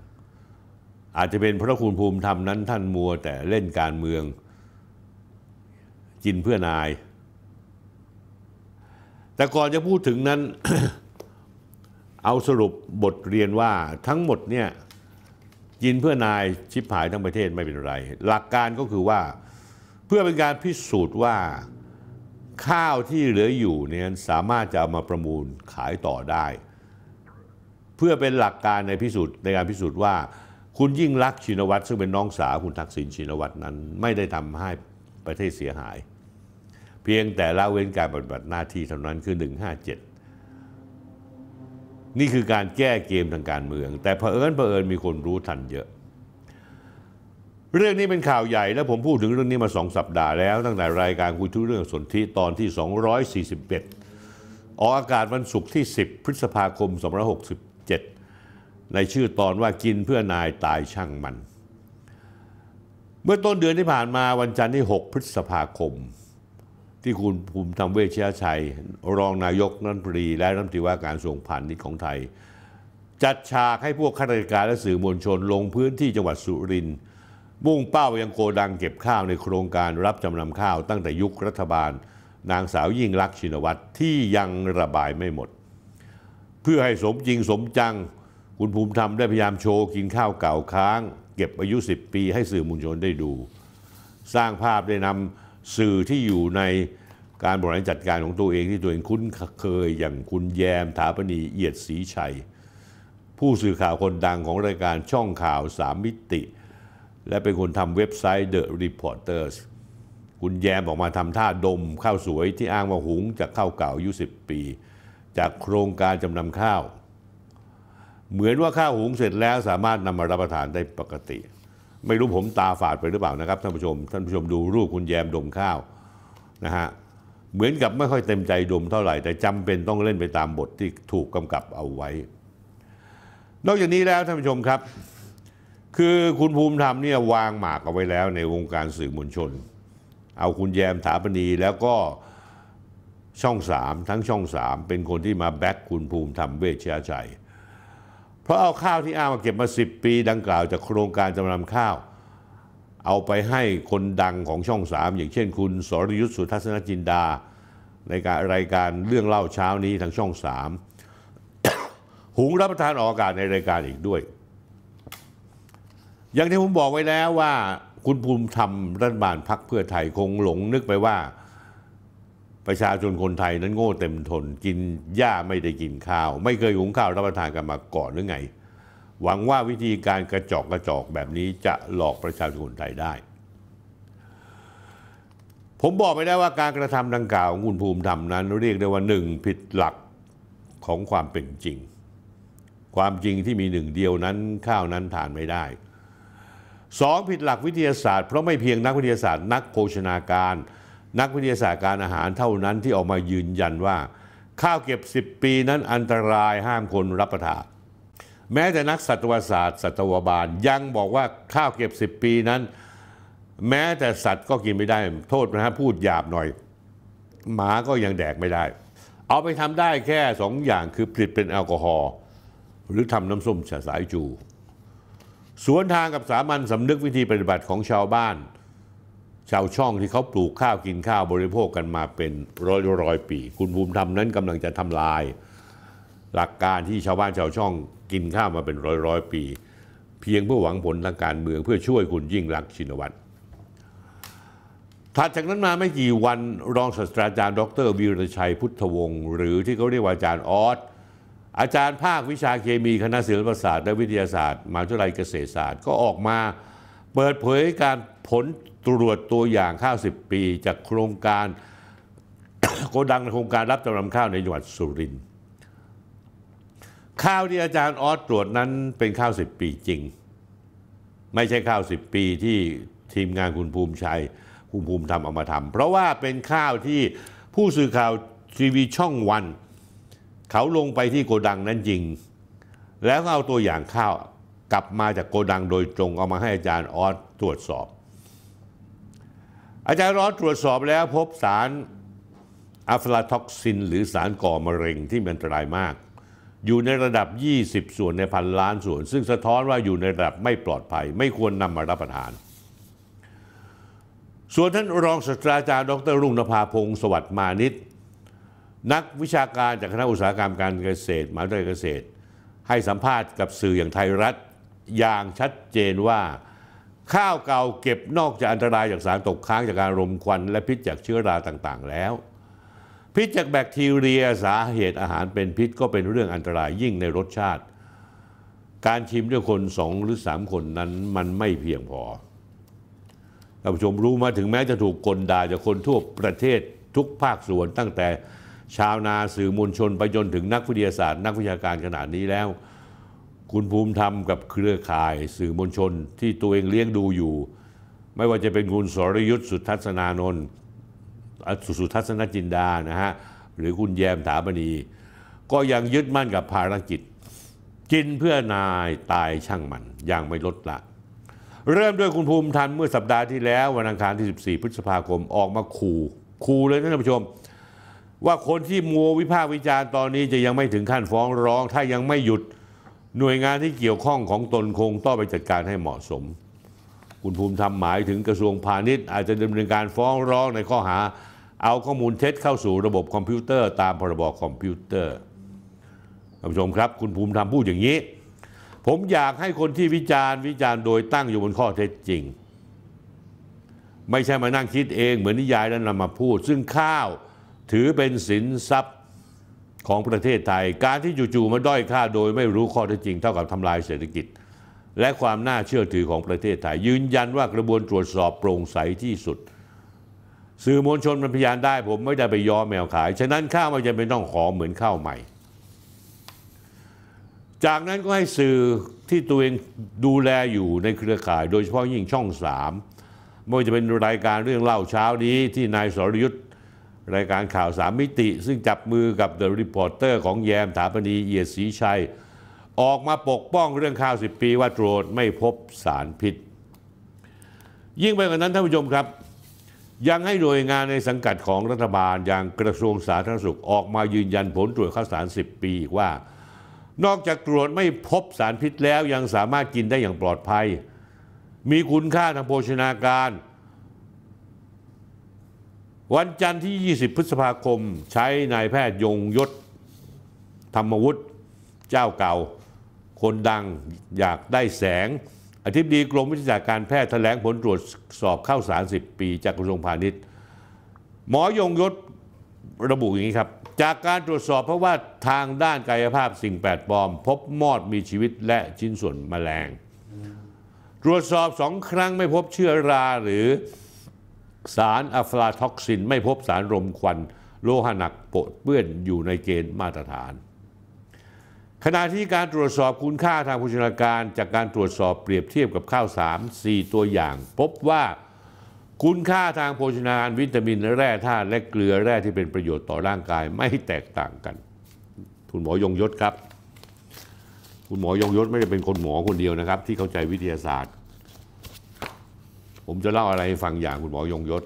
อาจจะเป็นเพราะคุณภูมิธรรมนั้นท่านมัวแต่เล่นการเมืองกินเพื่อนายแต่ก่อนจะพูดถึงนั้น เอาสรุปบทเรียนว่าทั้งหมดเนี่ยกินเพื่อนายชิบหายทั้งประเทศไม่เป็นไรหลักการก็คือว่าเพื่อเป็นการพิสูจน์ว่าข้าวที่เหลืออยู่เนี่ยสามารถจะเอามาประมูลขายต่อได้เพื่อเป็นหลักการในพิสูจน์ในการพิสูจน์ว่าคุณยิ่งลักษณ์ชินวัตรซึ่งเป็นน้องสาวคุณทักษิณชินวัตรนั้นไม่ได้ทำให้ประเทศเสียหายเพียงแต่ละเว้นการปฏิบัติหน้าที่เท่านั้นคือหนึ่งห้าเจ็ดนี่คือการแก้เกมทางการเมืองแต่เผอิญเผอิญมีคนรู้ทันเยอะเรื่องนี้เป็นข่าวใหญ่และผมพูดถึงเรื่องนี้มาสองสัปดาห์แล้วตั้งแต่รายการคุยทุกเรื่องสนธิตอนที่สองร้อยสี่สิบเอ็ดออกอากาศวันศุกร์ที่สิบพฤษภาคมสองพันห้าร้อยหกสิบเจ็ดในชื่อตอนว่ากินเพื่อนายตายช่างมันเมื่อต้นเดือนที่ผ่านมาวันจันทร์ที่หกพฤษภาคมที่คุณภูมิธรรมเวชยชัยรองนายกรัฐมนตรีและรัฐมนตรีว่าการกระทรวงพาณิชย์ของไทยจัดฉากให้พวกข้าราชการและสื่อมวลชนลงพื้นที่จังหวัดสุรินทร์มุ่งเป้ายังโกดังเก็บข้าวในโครงการรับจำนำข้าวตั้งแต่ยุครัฐบาลนางสาวยิ่งลักษณ์ชินวัตรที่ยังระบายไม่หมดเพื่อให้สมจริงสมจังคุณภูมิธรรมได้พยายามโชว์กินข้าวเก่าค้างเก็บอายุสิบปีให้สื่อมวลชนได้ดูสร้างภาพได้นำสื่อที่อยู่ในการบริหารจัดการของตัวเองที่ตัวเองคุ้นเคยอย่างคุณแยมถาปณีเอียดศรีชัยผู้สื่อข่าวคนดังของรายการช่องข่าวสามมิติและเป็นคนทำเว็บไซต์ The Reporters คุณแยมออกมาทำท่าดมข้าวสวยที่อ้างว่าหุงจากข้าวเก่าอายุสิบปีจากโครงการจำนำข้าวเหมือนว่าข้าวหุงเสร็จแล้วสามารถนำมารับประทานได้ปกติไม่รู้ผมตาฝาดไปหรือเปล่านะครับท่านผู้ชมท่านผู้ชมดูรูปคุณแยมดมข้าวนะฮะเหมือนกับไม่ค่อยเต็มใจดมเท่าไหร่แต่จำเป็นต้องเล่นไปตามบทที่ถูกกำกับเอาไว้นอกจากนี้แล้วท่านผู้ชมครับคือคุณภูมิธรรมเนี่ยวางหมากเอาไว้แล้วในวงการสื่อมวลชนเอาคุณแยมถาปณีแล้วก็ช่องสามทั้งช่องสามเป็นคนที่มาแบ็คคุณภูมิธรรมเวชยชัย เพราะเอาข้าวที่อ้างมาเก็บมาสิบปีดังกล่าวจากโครงการจำนำข้าวเอาไปให้คนดังของช่องสามอย่างเช่นคุณสรยุทธสุทัศนจินดาในการรายการเรื่องเล่าเช้านี้ทางช่องสาม หุงรับประทานออกอากาศในรายการอีกด้วยอย่างที่ผมบอกไว้แล้วว่าคุณภูมิธรรมรัฐบาลพรรคเพื่อไทยคงหลงนึกไปว่าประชาชนคนไทยนั้นโง่เต็มทนกินหญ้าไม่ได้กินข้าวไม่เคยหุงข้าวรับประทานกันมาก่อนหรือไงหวังว่าวิธีการกระจอกกระจอกแบบนี้จะหลอกประชาชนคนไทยได้ผมบอกไม่ได้ว่าการกระทำดังกล่าวของคุณภูมิธรรมนั้นเรียกได้ว่าหนึ่งผิดหลักของความเป็นจริงความจริงที่มีหนึ่งเดียวนั้นข้าวนั้นทานไม่ได้สองผิดหลักวิทยาศาสตร์เพราะไม่เพียงนักวิทยาศาสตร์นักโภชนาการนักวิทยาศาสตร์การอาหารเท่านั้นที่ออกมายืนยันว่าข้าวเก็บสิบปีนั้นอันตรายห้ามคนรับประทานแม้แต่นักสัตวศาสตร์สัตวบาลยังบอกว่าข้าวเก็บสิบปีนั้นแม้แต่สัตว์ก็กินไม่ได้โทษนะฮะพูดหยาบหน่อยหมาก็ยังแดกไม่ได้เอาไปทำได้แค่สองอย่างคือผลิตเป็นแอลกอฮอล์หรือทำน้ำส้มสายจูสวนทางกับสามัญสำนึกวิธีปฏิบัติของชาวบ้านชาวช่องที่เขาปลูกข้าวกินข้าวบริโภคกันมาเป็นร้อยร้อยปีคุณภูมิธรรมนั้นกำลังจะทำลายหลักการที่ชาวบ้านชาวช่องกินข้าวมาเป็นร้อยร้อยปีเพียงเพื่อหวังผลทางการเมืองเพื่อช่วยคุณยิ่งลักษณ์ชินวัตรถัดจากนั้นมาไม่กี่วันรองศาสตราจารย์ดรวีรชัยพุทธวงศ์หรือที่เขาเรียกว่าอาจารย์ออสอาจารย์ภาควิชาเคมีคณะศิลปศาสตร์และวิทยาศาสตร์มหาวิทยาลัยเกษตรศาสตร์ก็ออกมาเปิดเผยการผลตรวจตัวอย่างข้าวสิบปีจากโครงการ โกดังโครงการรับจำนำข้าวในจังหวัดสุรินทร์ข้าวที่อาจารย์ออสตรวจนั้นเป็นข้าวสิบปีจริงไม่ใช่ข้าวสิบปีที่ทีมงานคุณภูมิชัยคุณภูมิธรรมเอามาทำเพราะว่าเป็นข้าวที่ผู้สื่อข่าวทีวีช่องวันเขาลงไปที่โกดังนั้นจริงแล้วเอาตัวอย่างข้าวกลับมาจากโกดังโดยตรงเอามาให้อาจารย์ออสตรวจสอบอาจารย์ออสตรวจสอบแล้วพบสารอะฟลาท็อกซินหรือสารก่อมะเร็งที่มีอันตรายมากอยู่ในระดับยี่สิบส่วนในพันล้านส่วนซึ่งสะท้อนว่าอยู่ในระดับไม่ปลอดภัยไม่ควรนำมารับประทานส่วนท่านรองศาสตราจารย์ดรรุ่งนภาพงศ์สวัสดิ์มานิตนักวิชาการจากคณะอุตสาหกรรมการเกษตรมหาวิทยาลัยเกษตรให้สัมภาษณ์กับสื่ออย่างไทยรัฐอย่างชัดเจนว่าข้าวเก่าเก็บนอกจากอันตรายจากสารตกค้างจากการรมควันและพิษจากเชื้อราต่างๆแล้วพิษจากแบคทีเรียสาเหตุอาหารเป็นพิษก็เป็นเรื่องอันตรายยิ่งในรสชาติการชิมด้วยคนสองหรือสามคนนั้นมันไม่เพียงพอท่านผู้ชมรู้มาถึงแม้จะถูกกลด่าจากคนทั่วประเทศทุกภาคส่วนตั้งแต่ชาวนาสื่อมวลชนไปจนถึงนักวิทยาศาสตร์นักวิชาการขนาดนี้แล้วคุณภูมิธรรมกับเครือข่ายสื่อมวลชนที่ตัวเองเลี้ยงดูอยู่ไม่ว่าจะเป็นคุณสรยุทธสุทัศนานนท์สุทัศนจินดานะฮะหรือคุณแยมถาปณีก็ยังยึดมั่นกับภารกิจกินเพื่อนายตายช่างมันอย่างไม่ลดละเริ่มด้วยคุณภูมิธรรมเมื่อสัปดาห์ที่แล้ววันอังคารที่สิบสี่พฤษภาคมออกมาขู่ขู่เลยนะท่านผู้ชมว่าคนที่มัววิพากษ์วิจารณ์ตอนนี้จะยังไม่ถึงขั้นฟ้องร้องถ้ายังไม่หยุดหน่วยงานที่เกี่ยวข้องของตนคงต้องไปจัดการให้เหมาะสมคุณภูมิธรรมหมายถึงกระทรวงพาณิชย์อาจจะดำเนินการฟ้องร้องในข้อหาเอาข้อมูลเท็จเข้าสู่ระบบคอมพิวเตอร์ตามพรบคอมพิวเตอร์ท่านผู้ชมครับคุณภูมิธรรมพูดอย่างนี้ผมอยากให้คนที่วิจารณ์วิจารณ์โดยตั้งอยู่บนข้อเท็จจริงไม่ใช่มานั่งคิดเองเหมือนนิยายแล้วนำมาพูดซึ่งข้าวถือเป็นสินทรัพย์ของประเทศไทยการที่จู่ๆมาด้อยค่าโดยไม่รู้ข้อเท็จจริงเท่ากับทำลายเศรษฐกิจและความน่าเชื่อถือของประเทศไทยยืนยันว่ากระบวนตรวจสอบโปร่งใสที่สุดสื่อมวลชนเป็นพยานได้ผมไม่ได้ไปย้อมแมวขายฉะนั้นข้าวไม่จำเป็นต้องหอมเหมือนข้าวใหม่จากนั้นก็ให้สื่อที่ตัวเองดูแลอยู่ในเครือข่ายโดยเฉพาะยิ่งช่องสามไม่ว่าจะเป็นรายการเรื่องเล่าเช้านี้ที่นายสรยุทธรายการข่าวสามมิติซึ่งจับมือกับ The Reporter ของแยมถาปณีเอียดศรีชัยออกมาปกป้องเรื่องข้าวสิบปีว่าตรวจไม่พบสารพิษยิ่งไปกว่านั้นท่านผู้ชมครับยังให้หน่วยงานในสังกัดของรัฐบาลอย่างกระทรวงสาธารณสุขออกมายืนยันผลตรวจข้าวสารสิบปีว่า นอกจากตรวจไม่พบสารพิษแล้วยังสามารถกินได้อย่างปลอดภัยมีคุณค่าทางโภชนาการวันจันทร์ที่ยี่สิบพฤษภาคมใช้นายแพทย์ยงยศธรรมวุฒิเจ้าเก่าคนดังอยากได้แสงอธิบดีกรมวิทยาการแพทย์แถลงผลตรวจสอบข้าวสารสิบปีจากกระทรวงพาณิชย์หมอยงยศระบุอย่างนี้ครับจากการตรวจสอบเพราะว่าทางด้านกายภาพสิ่งแปลกปลอมพบมอดมีชีวิตและชิ้นส่วนแมลงตรวจสอบสองครั้งไม่พบเชื้อราหรือสารอะฟลาท็อกซินไม่พบสารรมควันโลหะหนักปนเปื้อนอยู่ในเกณฑ์มาตรฐานขณะที่การตรวจสอบคุณค่าทางโภชนาการจากการตรวจสอบเปรียบเทียบกับข้าวสาม สี่ตัวอย่างพบว่าคุณค่าทางโภชนาการวิตามินแร่ธาตุและเกลือแร่ที่เป็นประโยชน์ต่อร่างกายไม่แตกต่างกันคุณหมอยงยศครับคุณหมอยงยศไม่ได้เป็นคนหมอคนเดียวนะครับที่เข้าใจวิทยาศาสตร์ผมจะเล่าอะไรให้ฟังอย่างคุณหมอยงยศ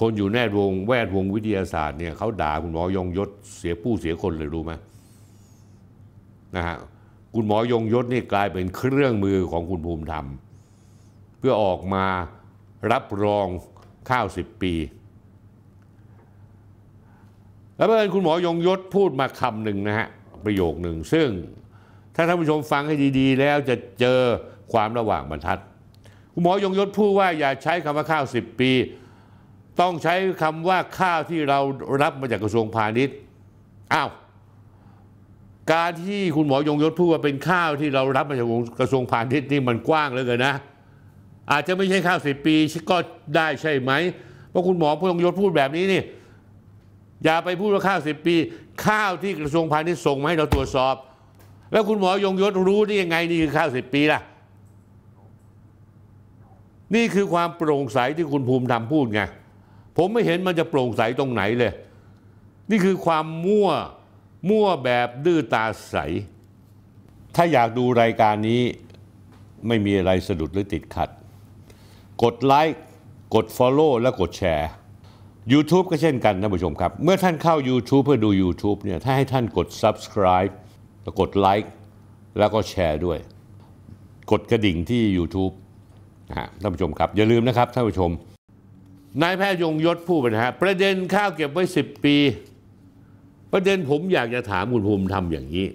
คนอยู่แวดวงแวดวงวิทยาศาสตร์เนี่ยเขาด่าคุณหมอยงยศเสียผู้เสียคนเลยรู้ไหมนะฮะคุณหมอยงยศนี่กลายเป็นเครื่องมือของคุณภูมิธรรมเพื่อออกมารับรองข้าวสิบปีแล้วเมื่อคุณหมอยงยศพูดมาคำหนึ่งนะฮะประโยคหนึ่งซึ่งถ้าท่านผู้ชมฟังให้ดีๆแล้วจะเจอความระหว่างบรรทัดคุณหมอยงยศพูดว่าอย่าใช้คำว่าข้าวสิบปีต้องใช้คำว่าข้าวที่เรารับมาจากกระทรวงพาณิชย์อ้าวการที่คุณหมอยงยศพูดว่าเป็นข้าวที่เรารับมาจากกระทรวงพาณิชย์นี่มันกว้างเหลือเกินนะอาจจะไม่ใช่ข้าวสิบปีก็ได้ใช่ไหมเพราะคุณหมอพยงยศพูดแบบนี้นี่อย่าไปพูดว่าข้าวสิบปีข้าวที่กระทรวงพาณิชย์ส่งมาให้เราตรวจสอบแล้วคุณหมอยงยศรู้ได้ยังไงนี่คือข้าวสิบปีล่ะนี่คือความโปร่งใสที่คุณภูมิธรรมพูดไงผมไม่เห็นมันจะโปร่งใสตรงไหนเลยนี่คือความมั่วมั่วแบบดื้อตาใสถ้าอยากดูรายการนี้ไม่มีอะไรสะดุดหรือติดขัดกดไลค์กด Follow และกดแชร์ YouTube ก็เช่นกันนะผู้ชมครับเมื่อท่านเข้า YouTube เพื่อดู YouTube เนี่ยถ้าให้ท่านกด Subscribe แล้วกดไลค์แล้วก็แชร์ด้วยกดกระดิ่งที่ YouTube นะฮะท่านผู้ชมครับอย่าลืมนะครับท่านผู้ชมนายแพทย์ยงยศพูดนะฮะประเด็นข้าวเก็บไว้สิบปีประเด็นผมอยากจะถามคุณภูมิธรรมอย่างนี้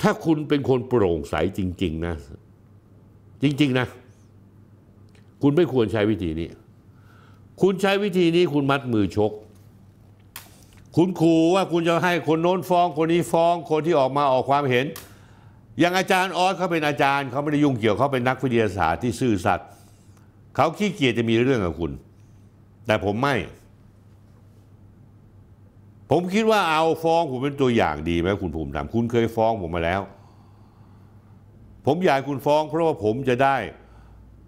ถ้าคุณเป็นคนโปร่งใสจริงๆนะจริงๆนะคุณไม่ควรใช้วิธีนี้คุณใช้วิธีนี้คุณมัดมือชกคุณขู่ว่าคุณจะให้คนโน้นฟ้องคนนี้ฟ้องคนที่ออกมาออกความเห็นอย่างอาจารย์ออสเขาเป็นอาจารย์เขาไม่ได้ยุ่งเกี่ยวเขาเป็นนักวิทยาศาสตร์ที่ซื่อสัตย์เขาขี้เกียจจะมีเรื่องกับคุณแต่ผมไม่ผมคิดว่าเอาฟ้องผมเป็นตัวอย่างดีไหมคุณภูมิธรรมคุณเคยฟ้องผมมาแล้วผมอยากคุณฟ้องเพราะว่าผมจะได้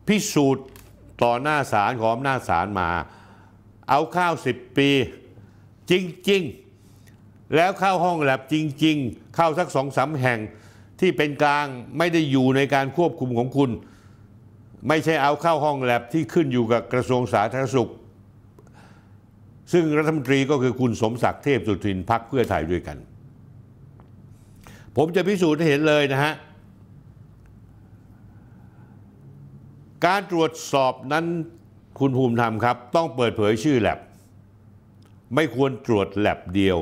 พิสูจน์ต่อหน้าศาลขออำนาจศาลมาเอาข้าวสิบปีจริงๆแล้วเข้าห้องแลบจริงๆเข้าสักสองสามแห่งที่เป็นกลางไม่ได้อยู่ในการควบคุมของคุณไม่ใช่เอาเข้าห้องแลบที่ขึ้นอยู่กับกระทรวงสาธารณสุขซึ่งรัฐมนตรีก็คือคุณสมศักดิ์เทพสุทินพรรคเพื่อไทยด้วยกันผมจะพิสูจน์ให้เห็นเลยนะฮะการตรวจสอบนั้นคุณภูมิธรรมครับต้องเปิดเผยชื่อแลบไม่ควรตรวจแลบเดียว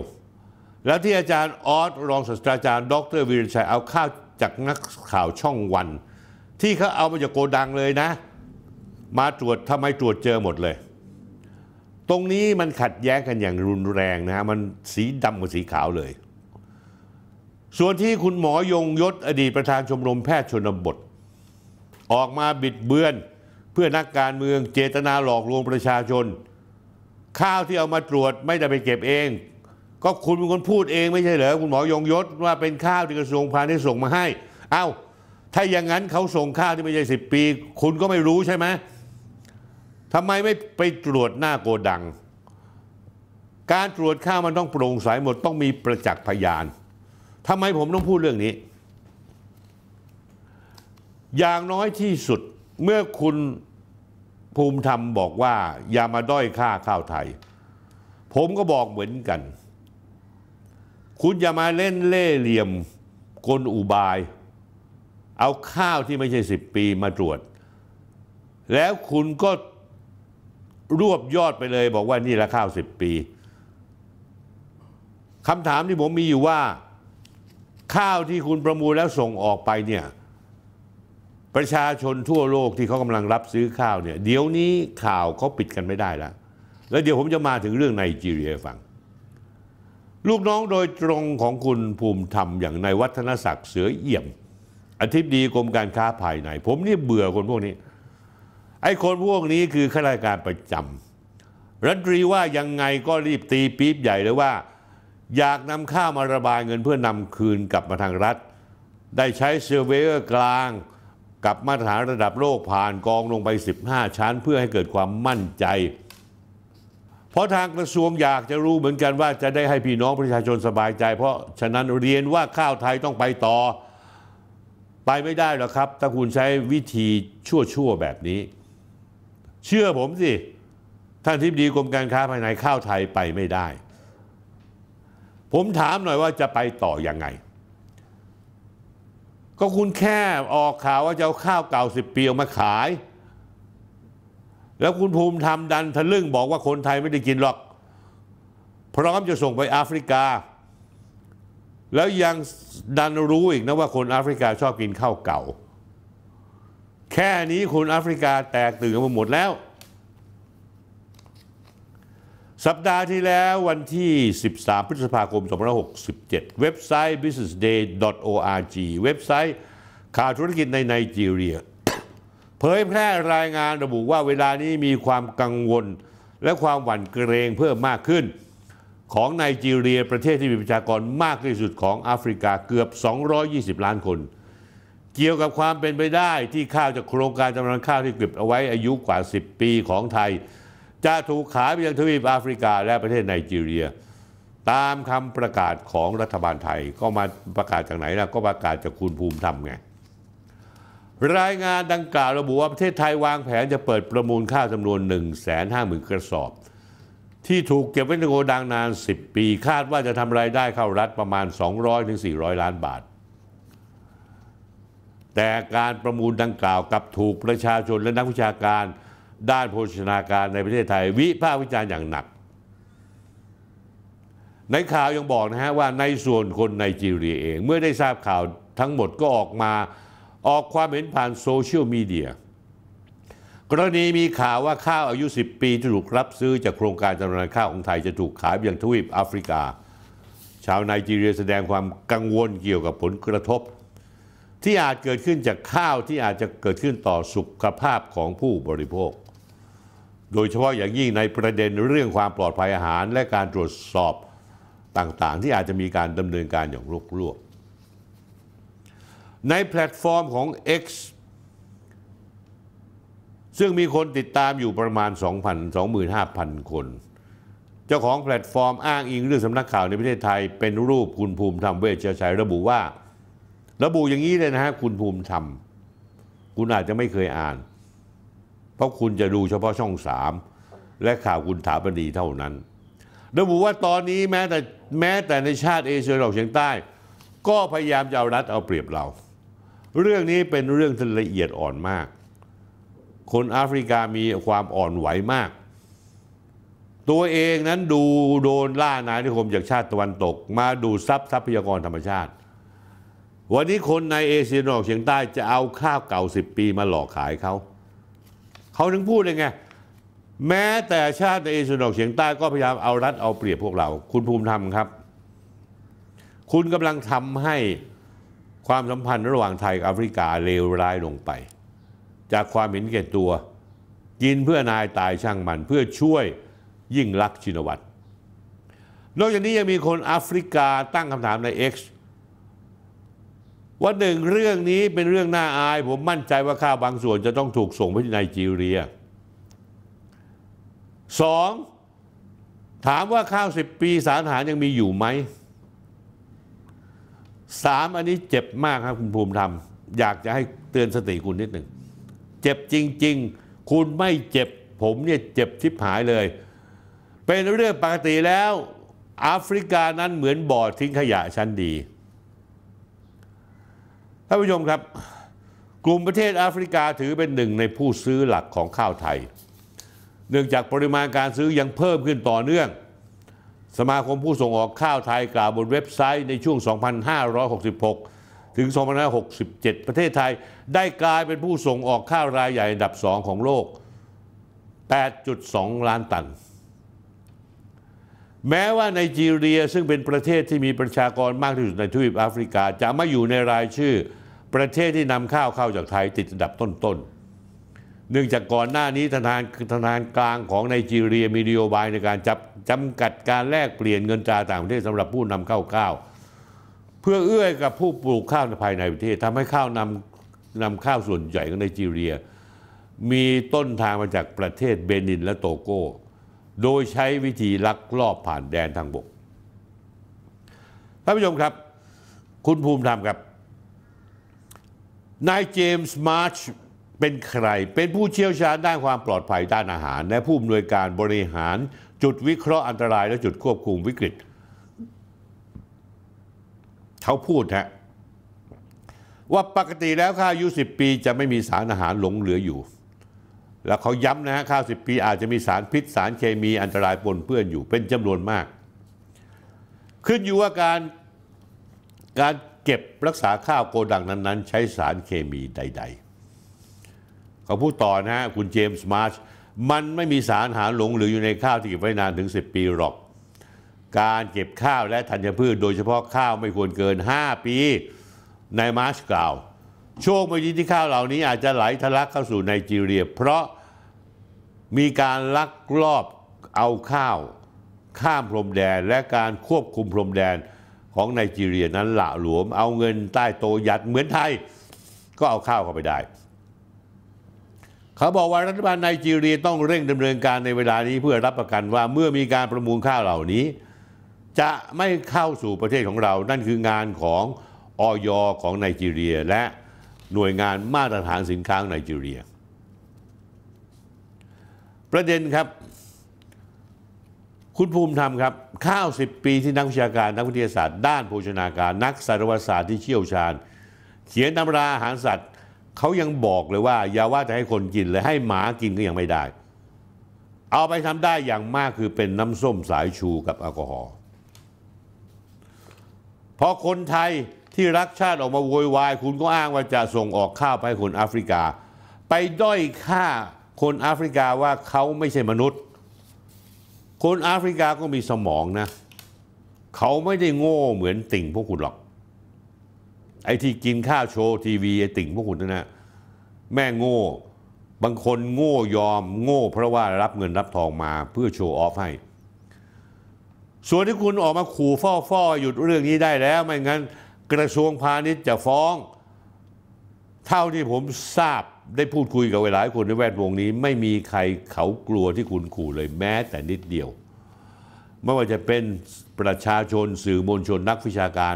แล้วที่อาจารย์ออสรองศาสตราจารย์ดร.วีรชัยเอาข้าวจากนักข่าวช่องวันที่เขาเอามาจากโกดังเลยนะมาตรวจทำไมตรวจเจอหมดเลยตรงนี้มันขัดแย้งกันอย่างรุนแรงนะฮะมันสีดำกับสีขาวเลยส่วนที่คุณหมอยงยศอดีตประธานชมรมแพทย์ชนบทออกมาบิดเบือนเพื่อนักการเมืองเจตนาหลอกลวงประชาชนข้าวที่เอามาตรวจไม่ได้ไปเก็บเองก็คุณเป็นคนพูดเองไม่ใช่เหรอคุณหมอยงยศว่าเป็นข้าวที่กระทรวงพาณิชย์ส่งมาให้เอ้าถ้าอย่างนั้นเขาส่งข้าวที่ไม่ใช่สิบปีคุณก็ไม่รู้ใช่ไหมทำไมไม่ไปตรวจหน้าโกดังการตรวจข้าวมันต้องโปร่งใสหมดต้องมีประจักษ์พยานทำไมผมต้องพูดเรื่องนี้อย่างน้อยที่สุดเมื่อคุณภูมิธรรมบอกว่าอย่ามาด้อยค่าข้าวไทยผมก็บอกเหมือนกัน คุณอย่ามาเล่นเล่เหลี่ยมกลอุบายเอาข้าวที่ไม่ใช่สิบปีมาตรวจแล้วคุณก็รวบยอดไปเลยบอกว่านี่ละข้าวสิบปีคำถามที่ผมมีอยู่ว่าข้าวที่คุณประมูลแล้วส่งออกไปเนี่ยประชาชนทั่วโลกที่เขากำลังรับซื้อข้าวเนี่ยเดี๋ยวนี้ข่าวเขาปิดกันไม่ได้แล้วแล้วเดี๋ยวผมจะมาถึงเรื่องไนจีเรียฟังลูกน้องโดยตรงของคุณภูมิธรรมอย่างนายวัฒนศักดิ์เสือเอี่ยมอธิบดีกรมการค้าภายในผมนี่เบื่อคนพวกนี้ไอ้คนพวกนี้คือข้าราชการประจำรัฐมนตรีว่ายังไงก็รีบตีปี๊บใหญ่เลยว่าอยากนำข้าวมาระบายเงินเพื่อนำคืนกลับมาทางรัฐได้ใช้เซอร์เวอร์กลางกับมาตรฐานระดับโลกผ่านกองลงไปสิบห้าชั้นเพื่อให้เกิดความมั่นใจเพราะทางกระทรวงอยากจะรู้เหมือนกันว่าจะได้ให้พี่น้องประชาชนสบายใจเพราะฉะนั้นเรียนว่าข้าวไทยต้องไปต่อไปไม่ได้หรอกครับถ้าคุณใช้วิธีชั่วๆแบบนี้เชื่อผมสิท่านอธิบดีกรมการค้าภายในข้าวไทยไปไม่ได้ผมถามหน่อยว่าจะไปต่อยังไงก็คุณแค่ออกข่าวว่าจะเอาข้าวเก่าสิบปีมาขายแล้วคุณภูมิธรรมดันทะลึ่งบอกว่าคนไทยไม่ได้กินหรอกพร้อมจะส่งไปแอฟริกาแล้วยังดันรู้อีกนะว่าคนแอฟริกาชอบกินข้าวเก่าแค่นี้คนแอฟริกาแตกตื่นมาหมดแล้วสัปดาห์ที่แล้ววันที่ สิบสาม พฤษภาคม สองพันห้าร้อยหกสิบเจ็ด เว็บไซต์ บิสซิเนสเดย์ ดอท โออาร์จี เว็บไซต์ข่าวธุรกิจในไนจีเรีย เผยแพร่รายงานระบุว่าเวลานี้มีความกังวลและความหวั่นเกรงเพิ่มมากขึ้นของไนจีเรียประเทศที่มีประชากรมากที่สุดของแอฟริกาเกือบสองร้อยยี่สิบล้านคนเกี่ยวกับความเป็นไปได้ที่ข้าวจากโครงการจำนำข้าวที่เก็บเอาไว้อายุกว่าสิบปีของไทยจะถูกขายไปยังทวีปแอฟริกาและประเทศไนจีเรียตามคำประกาศของรัฐบาลไทยก็มาประกาศจากไหนล่ะก็ประกาศจากคุณภูมิธรรมไงรายงานดังกล่าวระบุว่าประเทศไทยวางแผนจะเปิดประมูลข้าวจำนวน หนึ่งแสนห้าหมื่น กระสอบที่ถูกเก็บไว้ในโกดังนานสิบปีคาดว่าจะทำรายได้เข้ารัฐประมาณ สองร้อยถึงสี่ร้อย ล้านบาทแต่การประมูลดังกล่าวกับถูกประชาชนและนักวิชาการด้านโภชนาการในประเทศไทยวิพากษ์วิจารณ์อย่างหนักในข่าวยังบอกนะฮะว่าในส่วนคนไนจีเรียเองเมื่อได้ทราบข่าวทั้งหมดก็ออกมาออกความเห็นผ่านโซเชียลมีเดียกรณีมีข่าวว่าข้าวอายุสิบปีที่ถูกรับซื้อจากโครงการจำนำข้าวของไทยจะถูกขายไปยังทวีปแอฟริกาชาวไนจีเรียแสดงความกังวลเกี่ยวกับผลกระทบที่อาจเกิดขึ้นจากข้าวที่อาจจะเกิดขึ้นต่อสุขภาพของผู้บริโภคโดยเฉพาะอย่างยิ่งในประเด็นเรื่องความปลอดภัยอาหารและการตรวจสอบต่างๆที่อาจจะมีการดำเนินการอย่างรวบๆในแพลตฟอร์มของ X ซึ่งมีคนติดตามอยู่ประมาณ สองหมื่น สองหมื่นห้าพัน คนเจ้าของแพลตฟอร์มอ้างอิงเรื่องสำนักข่าวในประเทศไทยเป็นรูปคุณภูมิธรรมเวชชัยระบุว่าระบุอย่างนี้เลยนะฮะคุณภูมิธรรมคุณอาจจะไม่เคยอ่านเพราะคุณจะดูเฉพาะช่องสามและข่าวคุณถาปณีเท่านั้นระบุว่าตอนนี้แม้แต่แม้แต่ในชาติเอเชียตะวันออกเฉียงใต้ก็พยายามจะเอารัดเอาเปรียบเราเรื่องนี้เป็นเรื่องที่ละเอียดอ่อนมากคนแอฟริกามีความอ่อนไหวมากตัวเองนั้นดูโดนล่านายนิคมจากชาติตะวันตกมาดูทรัพย์ทรัพยากรธรรมชาติวันนี้คนในเอเชียตะวันออกเฉียงใต้จะเอาข้าวเก่าสิบปีมาหลอกขายเขาเขาถึงพูดเลยไงแม้แต่ชาติในเอเชียตะวันออกเฉียงใต้ก็พยายามเอารัดเอาเปรียบพวกเราคุณภูมิธรรมครับคุณกำลังทำให้ความสัมพันธ์ระหว่างไทยกับแอฟริกาเลวร้ายลงไปจากความเห็นแก่ตัวกินเพื่อนายตายช่างมันเพื่อช่วยยิ่งลักษณ์ชินวัตรนอกจากนี้ยังมีคนแอฟริกาตั้งคำถามใน Xว่าหนึ่งเรื่องนี้เป็นเรื่องน่าอายผมมั่นใจว่าข้าวบางส่วนจะต้องถูกส่งไปที่ไนจีเรียสองถามว่าข้าวสิบปีสารอาหารยังมีอยู่ไหมสามอันนี้เจ็บมากครับคุณภูมิธรรมอยากจะให้เตือนสติคุณนิดหนึ่งเจ็บจริงๆคุณไม่เจ็บผมเนี่ยเจ็บชิบหายเลยเป็นเรื่องปกติแล้ว แอฟริกานั้นเหมือนบ่อทิ้งขยะชั้นดีท่านผู้ชมครับกลุ่มประเทศแอฟริกาถือเป็นหนึ่งในผู้ซื้อหลักของข้าวไทยเนื่องจากปริมาณการซื้อยังเพิ่มขึ้นต่อเนื่องสมาคมผู้ส่งออกข้าวไทยกล่าวบนเว็บไซต์ในช่วง สองพันห้าร้อยหกสิบหก ถึง สองพันห้าร้อยหกสิบเจ็ด ประเทศไทยได้กลายเป็นผู้ส่งออกข้าวรายใหญ่อันดับสองของโลก แปดจุดสอง ล้านตันแม้ว่าไนจีเรียซึ่งเป็นประเทศที่มีประชากรมากที่สุดในทวีปแอฟริกาจะไม่อยู่ในรายชื่อประเทศที่นำข้าวเข้าจากไทยติดอันดับต้นๆเนื่องจากก่อนหน้านี้ธนาคารธนาคารกลางของไนจีเรียมีนโยบายในการจับจำกัดการแลกเปลี่ยนเงินตราต่างประเทศสำหรับผู้นำข้าวข้าวเพื่อเอื้อกับผู้ปลูกข้าวในภายในประเทศทำให้ข้าวนำนำข้าวส่วนใหญ่ของไนจีเรียมีต้นทางมาจากประเทศเบนินและโตโก้โดยใช้วิธีลักลอบผ่านแดนทางบกท่านผู้ชมครับคุณภูมิธรรมครับนายเจมส์มาร์ชเป็นใครเป็นผู้เชี่ยวชาญด้านความปลอดภัยด้านอาหารและผู้อำนวยการบริหารจุดวิเคราะห์อันตรายและจุดควบคุมวิกฤตเขาพูดฮะว่าปกติแล้วข้าวอายุสิบปีจะไม่มีสารอาหารหลงเหลืออยู่แล้วเขาย้ำนะฮะข้าวสิบปีอาจจะมีสารพิษสารเคมีอันตรายปนเปื้อนอยู่เป็นจำนวนมากขึ้นอยู่ว่าการการเก็บรักษาข้าวโกดังนั้นๆใช้สารเคมีใดๆเขาพูดต่อนะฮะคุณเจมส์มาร์ชมันไม่มีสารอาหารหลงเหลืออยู่ในข้าวที่เก็บไว้นานถึงสิบปีหรอกการเก็บข้าวและธัญพืชโดยเฉพาะข้าวไม่ควรเกินห้าปีนายมาร์ชกล่าวโชคไม่ดีที่ข้าวเหล่านี้อาจจะไหลทะลักเข้าสู่ไนจีเรียเพราะมีการลักลอบเอาข้าวข้ามพรมแดนและการควบคุมพรมแดนของไนจีเรียนั้นหละหลวมเอาเงินใต้โตยัดเหมือนไทยก็เอาข้าวเข้าไปได้เขาบอกว่ารัฐบาลไนจีเรียต้องเร่งดำเนินการในเวลานี้เพื่อรับประกันว่าเมื่อมีการประมูลข้าวเหล่านี้จะไม่เข้าสู่ประเทศของเรานั่นคืองานของอ.ย.ของไนจีเรียและหน่วยงานมาตรฐานสินค้าไนจีเรียประเด็นครับคุณภูมิธรรมครับข้าวสิบปีที่นักวิชาการนักวิทยาศาสตร์ด้านโภชนาการนักสัตวศาสตร์ที่เชี่ยวชาญเขียนตำราอาหารสัตว์เขายังบอกเลยว่าอย่าว่าจะให้คนกินเลยให้หมากินก็ยังไม่ได้เอาไปทำได้อย่างมากคือเป็นน้ำส้มสายชูกับแอลกอฮอล์พอคนไทยที่รักชาติออกมาโวยวายคุณก็อ้างว่าจะส่งออกข้าวไปให้คนแอฟริกาไปด้อยค่าคนแอฟริกาว่าเขาไม่ใช่มนุษย์คนแอฟริกาก็มีสมองนะเขาไม่ได้โง่เหมือนติ่งพวกคุณหรอกไอ้ที่กินข้าวโชว์ทีวีไอ้ติ่งพวกคุณนั่นนะแม่โง่บางคนโง่ยอมโง่เพราะว่ารับเงินรับทองมาเพื่อโชว์ออฟให้ส่วนที่คุณออกมาขู่ฟ้อๆหยุดเรื่องนี้ได้แล้วไม่งั้นกระทรวงพาณิชย์จะฟ้องเท่าที่ผมทราบได้พูดคุยกับหลายคนในแวดวงนี้ไม่มีใครเขากลัวที่คุณขู่เลยแม้แต่นิดเดียวไม่ว่าจะเป็นประชาชนสื่อมวลชนนักวิชาการ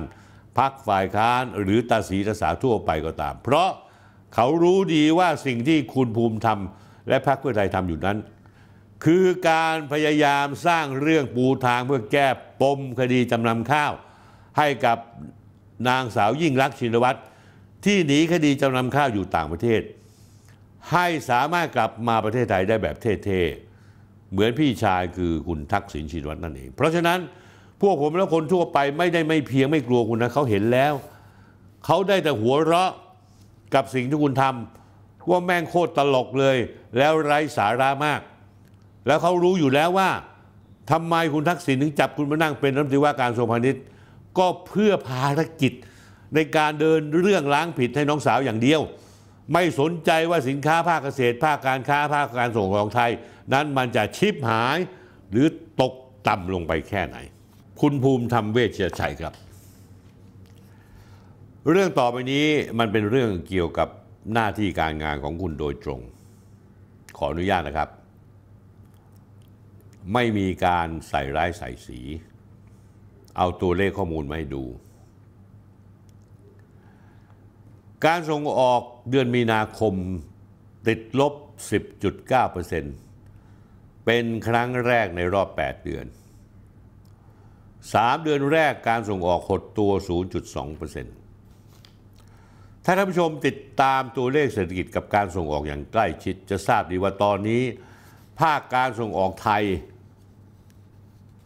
พรรคฝ่ายค้านหรือตาสีตาสาทั่วไปก็ตามเพราะเขารู้ดีว่าสิ่งที่คุณภูมิธรรมและพรรคเพื่อไทยทำอยู่นั้นคือการพยายามสร้างเรื่องปูทางเพื่อแก้ปมคดีจำนำข้าวให้กับนางสาวยิ่งลักษณ์ชินวัตรที่หนีคดีจำนำข้าวอยู่ต่างประเทศให้สามารถกลับมาประเทศไทยได้แบบเท่ๆเหมือนพี่ชายคือคุณทักษิณชินวัตรนั่นเองเพราะฉะนั้นพวกผมและคนทั่วไปไม่ได้ไม่เพียงไม่กลัวคุณนะเขาเห็นแล้วเขาได้แต่หัวเราะกับสิ่งที่คุณทำว่าแม่งโคตรตลกเลยแล้วไร้สาระมากแล้วเขารู้อยู่แล้วว่าทำไมคุณทักษิณถึงจับคุณมานั่งเป็นรัฐมนตรีว่าการกระทรวงพาณิชย์ก็เพื่อภารกิจในการเดินเรื่องล้างผิดให้น้องสาวอย่างเดียวไม่สนใจว่าสินค้าภาคเกษตรภาคการค้าภาคการส่งออกของไทยนั้นมันจะชิบหายหรือตกต่ำลงไปแค่ไหนคุณภูมิธรรมเวชชัยครับเรื่องต่อไปนี้มันเป็นเรื่องเกี่ยวกับหน้าที่การงานของคุณโดยตรงขออนุญาตนะครับไม่มีการใส่ร้ายใส่สีเอาตัวเลขข้อมูลมาให้ดูการส่งออกเดือนมีนาคมติดลบ สิบจุดเก้าเปอร์เซ็นต์ เป็นครั้งแรกในรอบแปดเดือน สามเดือนแรกการส่งออกหดตัว ศูนย์จุดสองเปอร์เซ็นต์ ถ้าท่านผู้ชมติดตามตัวเลขเศรษฐกิจกับการส่งออกอย่างใกล้ชิดจะทราบดีว่าตอนนี้ภาคการส่งออกไทย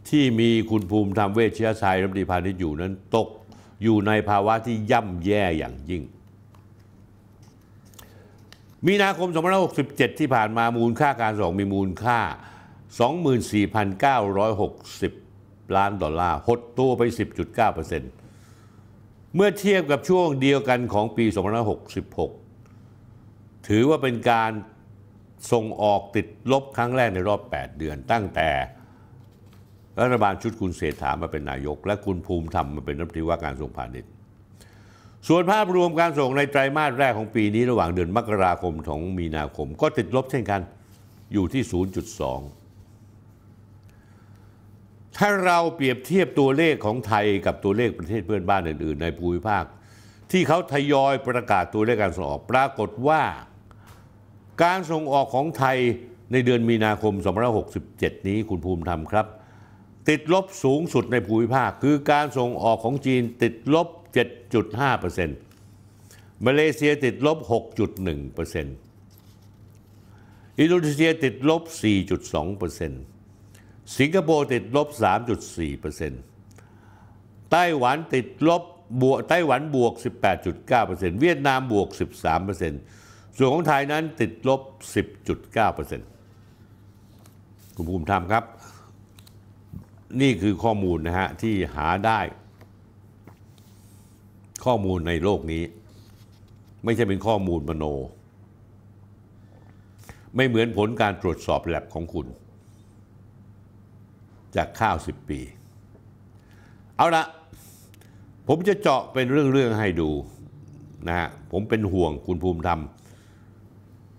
ที่มีคุณภูมิธรรมเวชยชัยรัฐมนตรีพาณิชย์อยู่นั้นตกอยู่ในภาวะที่ย่ำแย่อย่างยิ่งมีนาคมสองพันห้าร้อยหกสิบเจ็ดที่ผ่านมามูลค่าการส่งออกมีมูลค่า สองหมื่นสี่พันเก้าร้อยหกสิบ ล้านดอลลาร์หดตัวไป สิบจุดเก้าเปอร์เซ็นต์ เมื่อเทียบกับช่วงเดียวกันของปีสองพันห้าร้อยหกสิบหกถือว่าเป็นการส่งออกติดลบครั้งแรกในรอบแปดเดือนตั้งแต่รัฐบาลชุดคุณเศรษฐามาเป็นนายกและคุณภูมิธรรมมาเป็นรัฐมนตรีว่าการกระทรวงพาณิชย์ส่วนภาพรวมการส่งในไตรมาสแรกของปีนี้ระหว่างเดือนมกราคมถึงมีนาคมก็ติดลบเช่นกันอยู่ที่ ศูนย์จุดสอง ถ้าเราเปรียบเทียบตัวเลขของไทยกับตัวเลขประเทศเพื่อนบ้านอื่นๆในภูมิภาคที่เขาทยอยประกาศตัวเลขการส่งออกปรากฏว่าการส่งออกของไทยในเดือนมีนาคมสองพันห้าร้อยหกสิบเจ็ดนี้คุณภูมิธรรมครับติดลบสูงสุดในภูมิภาคคือการส่งออกของจีนติดลบ เจ็ดจุดห้าเปอร์เซ็นต์ มาเลเซียติดลบ หกจุดหนึ่งเปอร์เซ็นต์ อินโดนีเซียติดลบ สี่จุดสองเปอร์เซ็นต์ สิงคโปร์ติดลบ สามจุดสี่เปอร์เซ็นต์ ไต้หวันติดลบบวกไต้หวันบวก สิบแปดจุดเก้าเปอร์เซ็นต์ เวียดนามบวก สิบสามเปอร์เซ็นต์ ส่วนของไทยนั้นติดลบ สิบจุดเก้าเปอร์เซ็นต์ คุณภูมิธรรมครับนี่คือข้อมูลนะฮะที่หาได้ข้อมูลในโลกนี้ไม่ใช่เป็นข้อมูลมโนไม่เหมือนผลการตรวจสอบแลบของคุณจากข้าวสิบปีเอาละผมจะเจาะเป็นเรื่องๆให้ดูนะฮะผมเป็นห่วงคุณภูมิธรรม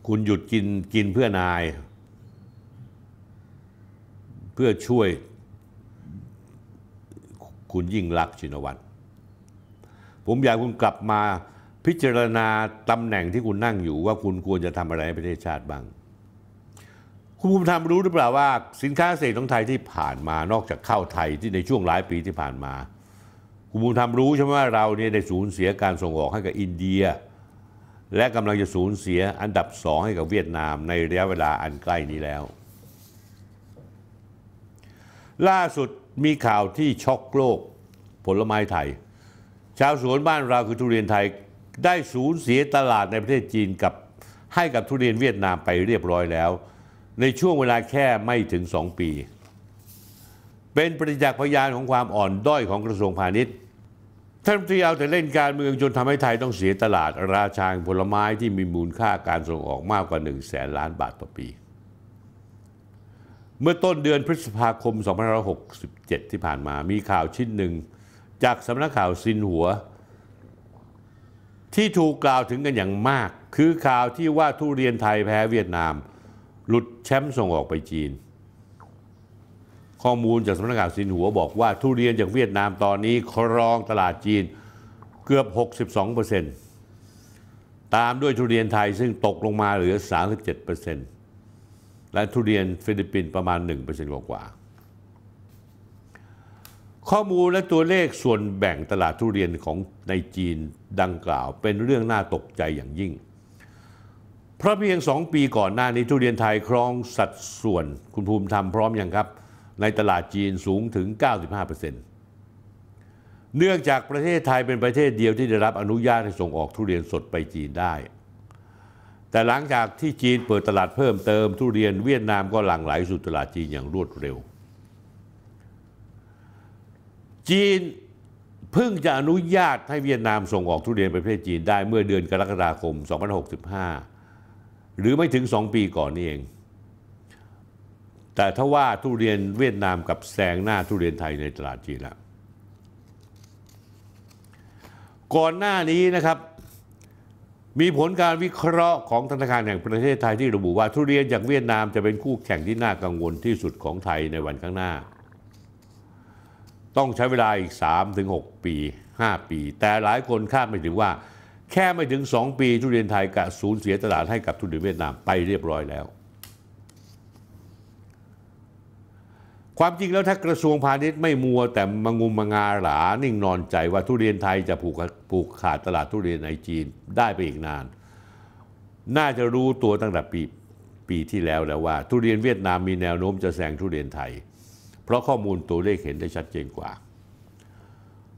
คุณหยุดกินกินเพื่อนายเพื่อช่วยคุณยิ่งลักษณ์ ชินวัตรผมอยากคุณกลับมาพิจารณาตำแหน่งที่คุณนั่งอยู่ว่าคุณควรจะทำอะไรให้ประเทศชาติบ้างคุณภูมิธรรมรู้หรือเปล่าว่าสินค้าเกษตรของไทยที่ผ่านมานอกจากข้าวไทยที่ในช่วงหลายปีที่ผ่านมาคุณภูมิธรรมรู้ใช่ไหมว่าเราเนี่ยได้สูญเสียการส่งออกให้กับอินเดียและกำลังจะสูญเสียอันดับสองให้กับเวียดนามในระยะเวลาอันใกล้นี้แล้วล่าสุดมีข่าวที่ช็อกโลกผลไม้ไทยชาวสวนบ้านเราคือทุเรียนไทยได้สูญเสียตลาดในประเทศจีนกับให้กับทุเรียนเวียดนามไปเรียบร้อยแล้วในช่วงเวลาแค่ไม่ถึงสองปีเป็นประจักษ์พยานของความอ่อนด้อยของกระทรวงพาณิชย์ท่านรัฐมนตรีเอาแต่เล่นการเมืองจนทำให้ไทยต้องเสียตลาดราชาผลไม้ที่มีมูลค่าการส่งออกมากกว่าหนึ่งแสนล้านบาทต่อปีเมื่อต้นเดือนพฤษภาคมสองพันห้าร้อยหกสิบเจ็ดที่ผ่านมามีข่าวชิ้นหนึ่งจากสำนักข่าวซินหัวที่ถูกกล่าวถึงกันอย่างมากคือข่าวที่ว่าทุเรียนไทยแพ้เวียดนามหลุดแชมป์ส่งออกไปจีนข้อมูลจากสำนักข่าวซินหัวบอกว่าทุเรียนจากเวียดนามตอนนี้ครองตลาดจีนเกือบ หกสิบสองเปอร์เซ็นต์ ตามด้วยทุเรียนไทยซึ่งตกลงมาเหลือ สามสิบเจ็ดเปอร์เซ็นต์และทุเรียนฟิลิปปินส์ประมาณ หนึ่งเปอร์เซ็นต์ กว่าๆข้อมูลและตัวเลขส่วนแบ่งตลาดทุเรียนของในจีนดังกล่าวเป็นเรื่องน่าตกใจอย่างยิ่งเพราะเพียงสองปีก่อนหน้านี้ทุเรียนไทยครองสัดส่วนคุณภูมิธรรมพร้อมยังครับในตลาดจีนสูงถึง เก้าสิบห้าเปอร์เซ็นต์ เนื่องจากประเทศไทยเป็นประเทศเดียวที่ได้รับอนุญาตให้ส่งออกทุเรียนสดไปจีนได้แต่หลังจากที่จีนเปิดตลาดเพิ่มเติมทุเรียนเวียดนามก็หลั่งไหลสู่ตลาดจีนอย่างรวดเร็วจีนเพิ่งจะอนุญาตให้เวียดนามส่งออกทุเรียนไปประเทศจีนได้เมื่อเดือนกรกฎาคมสองพันห้าร้อยหกสิบห้าหรือไม่ถึงสองปีก่อนนี่เองแต่ถ้าว่าทุเรียนเวียดนามกับแซงหน้าทุเรียนไทยในตลาดจีนแล้วก่อนหน้านี้นะครับมีผลการวิเคราะห์ของธนาคารแห่งประเทศไทยที่ระบุว่าทุเรียนจากเวียดนามจะเป็นคู่แข่งที่น่ากังวลที่สุดของไทยในวันข้างหน้าต้องใช้เวลาอีก สามถึงหก ปี ห้า ปีแต่หลายคนคาดไม่ถึงว่าแค่ไม่ถึงสองปีทุเรียนไทยกะสูญเสียตลาดให้กับทุเรียนเวียดนามไปเรียบร้อยแล้ว ความจริงแล้วถ้ากระทรวงพาณิชย์ไม่มัวแต่มางุมมางาหลานิ่งนอนใจว่าทุเรียนไทยจะผูกขาดตลาดทุเรียนในจีนได้ไปอีกนานน่าจะรู้ตัวตั้งแต่ปีปีที่แล้วแล้วว่าทุเรียนเวียดนามมีแนวโน้มจะแซงทุเรียนไทยเพราะข้อมูลตัวเลขเห็นได้ชัดเจนกว่า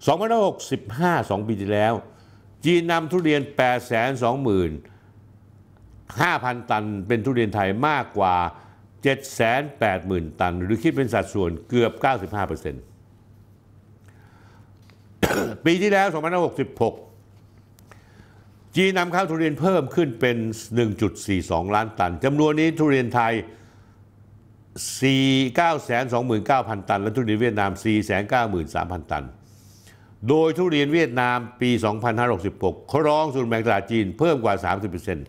สองพันห้าร้อยหกสิบห้า สองปีที่แล้วจีนนำทุเรียน แปดแสนสองหมื่นห้าพัน ตันเป็นทุเรียนไทยมากกว่า เจ็ดแสนแปดหมื่น ตันหรือคิดเป็นสัดส่วนเกือบ เก้าสิบห้าเปอร์เซ็นต์ ปีที่แล้วสองพันห้าร้อยหกสิบหกจีนนำเข้าทุเรียนเพิ่มขึ้นเป็น หนึ่งจุดสี่สอง ล้านตันจำนวนนี้ทุเรียนไทย สี่แสนเก้าหมื่นเก้าพัน ตันและทุเรียนเวียดนาม สี่แสนเก้าหมื่นสามพัน ตันโดยทุเรียนเวียดนามปี สองพันห้าร้อยหกสิบหก ครองส่วนแบ่งตลาดจีนเพิ่มกว่า สามสิบเปอร์เซ็นต์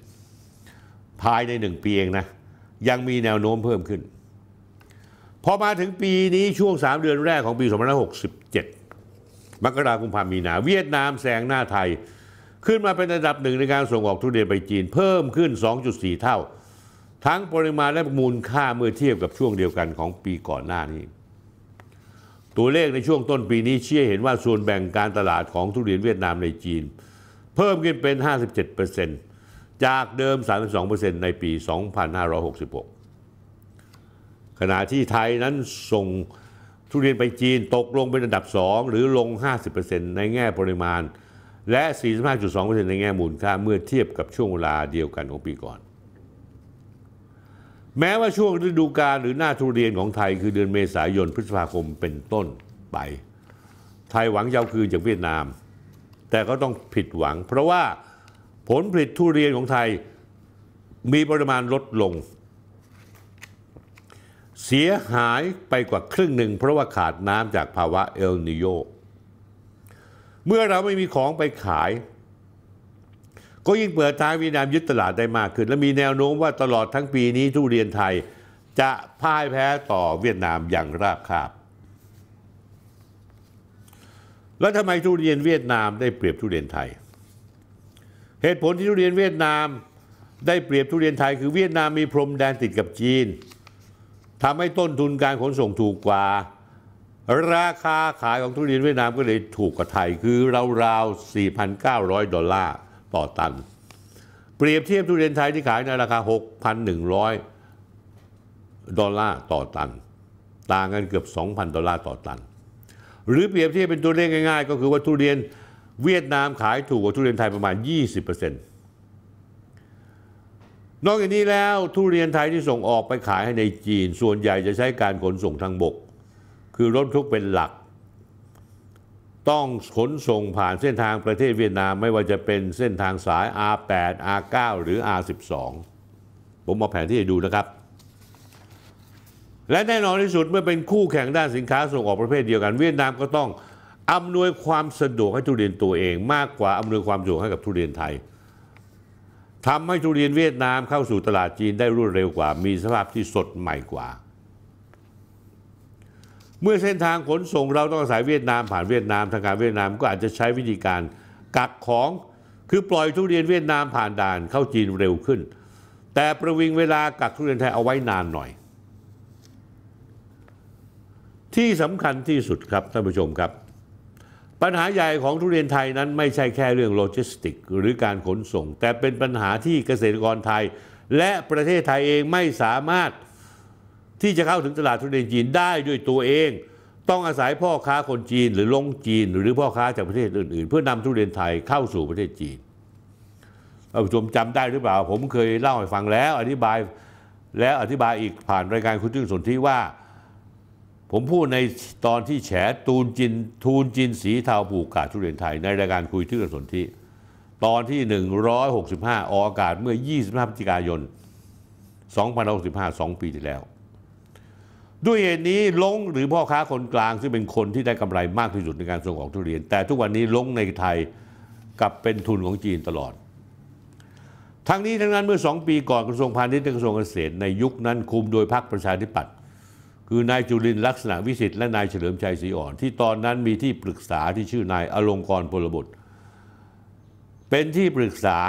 ภายในหนึ่งปีเองนะยังมีแนวโน้มเพิ่มขึ้นพอมาถึงปีนี้ช่วงสามเดือนแรกของปีสองพันห้าร้อยหกสิบเจ็ดมกราคมกุมภาพันธ์มีนาเวียดนามแซงหน้าไทยขึ้นมาเป็นอันดับหนึ่งในการส่งออกทุเรียนไปจีนเพิ่มขึ้น สองจุดสี่ เท่าทั้งปริมาณและมูลค่าเมื่อเทียบกับช่วงเดียวกันของปีก่อนหน้านี้ตัวเลขในช่วงต้นปีนี้ชี้เห็นว่าส่วนแบ่งการตลาดของทุเรียนเวียดนามในจีนเพิ่มขึ้นเป็น ห้าสิบเจ็ดเปอร์เซ็นต์ จากเดิม สามสิบสองเปอร์เซ็นต์ ในปี สองพันห้าร้อยหกสิบหก ขณะที่ไทยนั้นส่งทุเรียนไปจีนตกลงเป็นอันดับ สอง หรือลง ห้าสิบเปอร์เซ็นต์ ในแง่ปริมาณและ สี่สิบห้าจุดสองเปอร์เซ็นต์ ในแง่มูลค่าเมื่อเทียบกับช่วงเวลาเดียวกันของปีก่อนแม้ว่าช่วงฤดูกาลหรือหน้าทุเรียนของไทยคือเดือนเมษายนพฤษภาคมเป็นต้นไปไทยหวังจะเอาคืนจากเวียดนามแต่ก็ต้องผิดหวังเพราะว่าผลผลิตทุเรียนของไทยมีปริมาณลดลงเสียหายไปกว่าครึ่งหนึ่งเพราะว่าขาดน้ำจากภาวะเอลนีโญเมื่อเราไม่มีของไปขายก็ยิ่งเปิดทางเวียดนามยึดตลาดได้มากขึ้นและมีแนวโน้มว่าตลอดทั้งปีนี้ทุเรียนไทยจะพ่ายแพ้ต่อเวียดนามอย่างราบคาบแล้วทำไมทุเรียนเวียดนามได้เปรียบทุเรียนไทยเหตุผลที่ทุเรียนเวียดนามได้เปรียบทุเรียนไทยคือเวียดนามมีพรมแดนติดกับจีนทำให้ต้นทุนการขนส่งถูกกว่าราคาขายของทุเรียนเวียดนามก็เลยถูกกว่าไทยคือราวๆ สี่พันเก้าร้อย ดอลลาร์ต่อตันเปรียบเทียบทุเรียนไทยที่ขายในราคา หกพันหนึ่งร้อย ดอลลาร์ต่อตันต่างกันเกือบ สองพัน ดอลลาร์ต่อตันหรือเปรียบเทียบเป็นตัวเลขง่ายๆก็คือว่าทุเรียนเวียดนามขายถูกกว่าทุเรียนไทยประมาณ ยี่สิบเปอร์เซ็นต์ นอกจากนี้แล้วทุเรียนไทยที่ส่งออกไปขายให้ในจีนส่วนใหญ่จะใช้การขนส่งทางบกคือรถบรรทุกเป็นหลักต้องขนส่งผ่านเส้นทางประเทศเวียดนามไม่ว่าจะเป็นเส้นทางสาย อาร์ แปด อาร์ เก้า หรือ อาร์ สิบสอง ผมมาแผนที่ให้ดูนะครับและแน่นอนที่สุดเมื่อเป็นคู่แข่งด้านสินค้าส่งออกประเภทเดียวกันเวียดนามก็ต้องอำนวยความสะดวกให้ทุเรียนตัวเองมากกว่าอำนวยความสะดวกให้กับทุเรียนไทยทำให้ทุเรียนเวียดนามเข้าสู่ตลาดจีนได้รวดเร็วกว่ามีสภาพที่สดใหม่กว่าเมื่อเส้นทางขนส่งเราต้องอาศัยเวียดนามผ่านเวียดนามทางการเวียดนามก็อาจจะใช้วิธีการกักของคือปล่อยทุเรียนเวียดนามผ่านด่านเข้าจีนเร็วขึ้นแต่ประวิงเวลากักทุเรียนไทยเอาไว้นานหน่อยที่สำคัญที่สุดครับท่านผู้ชมครับปัญหาใหญ่ของทุเรียนไทยนั้นไม่ใช่แค่เรื่องโลจิสติกหรือการขนส่งแต่เป็นปัญหาที่เกษตรกรไทยและประเทศไทยเองไม่สามารถที่จะเข้าถึงตลาดทุเรียนจีนได้ด้วยตัวเองต้องอาศัยพ่อค้าคนจีนหรือลงจีนหรือพ่อค้าจากประเทศอื่นๆเพื่อนำทุเรียนไทยเข้าสู่ประเทศจีนท่านผู้ชมจำได้หรือเปล่าผมเคยเล่าให้ฟังแล้วอธิบายแล้วอธิบายอีกผ่านรายการคุณจึงสนธิว่าผมพูดในตอนที่แฉทูนจีนทูนจีนสีเทาผูกขาดทุเรียนไทยในรายการคุยจึงสนธิตอนที่หนึ่งร้อยหกสิบห้าออกอากาศเมื่อยี่สิบห้าพฤศจิกายนสองพันห้าร้อยหกสิบห้า สองปีที่แล้วด้วยเหตุนี้ลงหรือพ่อค้าคนกลางซึ่งเป็นคนที่ได้กำไรมากที่สุดในการส่งออกทุเรียนแต่ทุกวันนี้ลงในไทยกับเป็นทุนของจีนตลอดทั้งนี้ทั้งนั้นเมื่อสองปีก่อนกระทรวงพาณิชย์และกระทรวงเกษตรในยุคนั้นคุมโดยพรรคประชาธิปัตย์คือนายจุรินทร์ลักษณะวิสิทธิ์และนายเฉลิมชัยศรีอ่อนที่ตอนนั้นมีที่ปรึกษาที่ชื่อนายอลงกรณ์พลบุตรเป็นที่ปรึกษา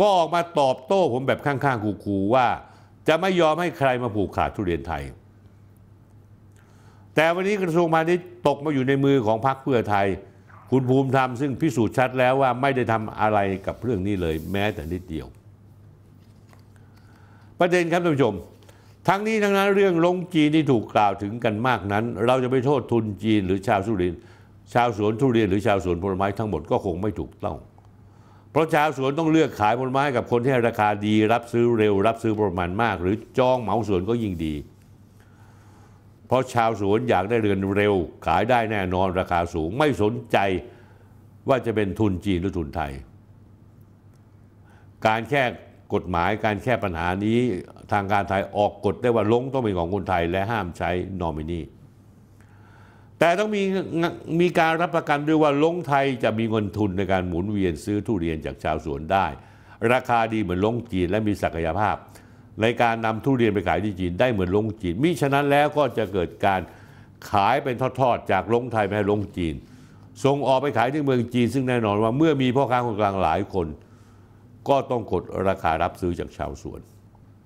ก็ออกมาตอบโต้ผมแบบข้างๆคูๆว่าจะไม่ยอมให้ใครมาผูกขาดทุเรียนไทย แต่วันนี้กระทรวงพาณิชย์ตกมาอยู่ในมือของพรรคเพื่อไทยคุณภูมิธรรมซึ่งพิสูจน์ชัดแล้วว่าไม่ได้ทำอะไรกับเรื่องนี้เลยแม้แต่นิดเดียวประเด็นครับท่านผู้ชมทั้งนี้ทั้งนั้นเรื่องลงจีนที่ถูกกล่าวถึงกันมากนั้นเราจะไปโทษทุนจีนหรือชาวสุรินทร์ชาวสวนทุเรียนหรือชาวสวนผลไม้ทั้งหมดก็คงไม่ถูกต้องเพราะชาวสวนต้องเลือกขายผลไม้กับคนที่ราคาดีรับซื้อเร็วรับซื้อประมาณมากหรือจองเหมาสวนก็ยิ่งดีเพราะชาวสวนอยากได้เรือนเร็วขายได้แน่นอนราคาสูงไม่สนใจว่าจะเป็นทุนจีนหรือทุนไทยการแค่กฎหมายการแค่ปัญหานี้ทางการไทยออกกฎได้ว่าลงต้องเป็นของคนไทยและห้ามใช้นอมินีแต่ต้องมีมีการรับประกันด้วยว่าลงไทยจะมีเงินทุนในการหมุนเวียนซื้อทุเรียนจากชาวสวนได้ราคาดีเหมือนลงจีนและมีศักยภาพในการนำทุเรียนไปขายที่จีนได้เหมือนลงจีนมิฉะนั้นแล้วก็จะเกิดการขายเป็นทอดๆจากลงไทยไปให้ลงจีนส่งออกไปขายที่เมืองจีนซึ่งแน่นอนว่าเมื่อมีพ่อค้าคนกลางหลายคนก็ต้องกดราคารับซื้อจากชาวสวน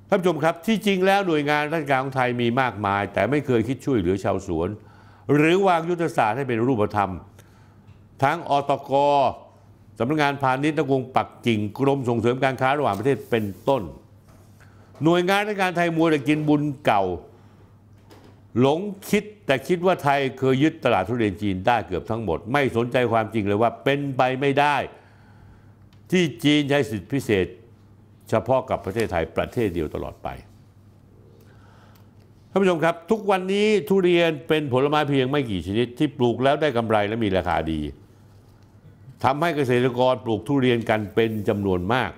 ท่านผู้ชมครับที่จริงแล้วหน่วยงานราชการของไทยมีมากมายแต่ไม่เคยคิดช่วยเหลือชาวสวนหรือวางยุทธศาสตร์ให้เป็นรูปธรรมทั้งอตก.สำนักงานพาณิชย์กรุงปักกิ่งกรมส่งเสริมการค้าระหว่างประเทศเป็นต้นหน่วยงานราชการไทยมัวแต่กินบุญเก่าหลงคิดแต่คิดว่าไทยเคยยึดตลาดทุเรียนจีนได้เกือบทั้งหมดไม่สนใจความจริงเลยว่าเป็นไปไม่ได้ที่จีนใช้สิทธิพิเศษเฉพาะกับประเทศไทยประเทศเดียวตลอดไปท่านผู้ชมครับทุกวันนี้ทุเรียนเป็นผลไม้เพียงไม่กี่ชนิดที่ปลูกแล้วได้กำไรและมีราคาดีทำให้เกษตรกรปลูกทุเรียนกันเป็นจำนวนมาก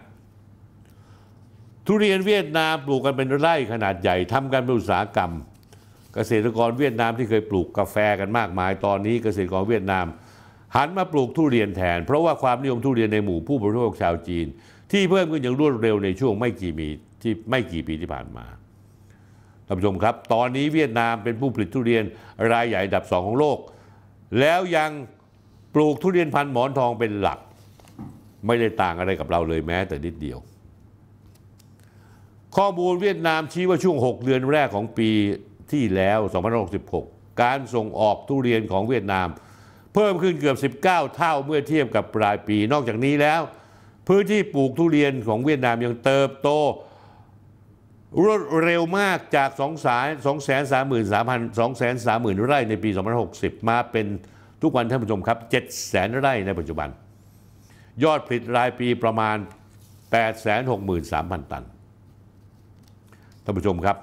ทุเรียนเวียดนามปลูกกันเป็นไร่ขนาดใหญ่ทำกันเป็นอุตสาหกรรมเกษตรกรเวียดนามที่เคยปลูกกาแฟกันมากมายตอนนี้เกษตรกรเวียดนามหันมาปลูกทุเรียนแทนเพราะว่าความนิยมทุเรียนในหมู่ผู้บริโภคชาวจีนที่เพิ่มขึ้นอย่างรวดเร็วในช่วงไม่กี่ปีที่ไม่กี่ปีที่ผ่านมาท่านผู้ชมครับตอนนี้เวียดนามเป็นผู้ผลิตทุเรียนรายใหญ่อันดับสองของโลกแล้วยังปลูกทุเรียนพันธุ์หมอนทองเป็นหลักไม่ได้ต่างอะไรกับเราเลยแม้แต่นิดเดียวข้อมูลเวียดนามชี้ว่าช่วงหกเดือนแรกของปีที่แล้วสองพันห้าร้อยหกสิบหกการส่งออกทุเรียนของเวียดนามเพิ่มขึ้นเกือบสิบเก้าเท่าเมื่อเทียบกับปลายปีนอกจากนี้แล้วพื้นที่ปลูกทุเรียนของเวียดนามยังเติบโตรวดเร็วมากจาก สองแสนสามหมื่น ไร่ในปีสองพันหกสิบมาเป็นทุกวันท่านผู้ชมครับ เจ็ดแสน ไร่ในปัจจุบันยอดผลิตรายปีประมาณ แปดแสนหกหมื่นสามพัน ตันท่านผู้ชมครับ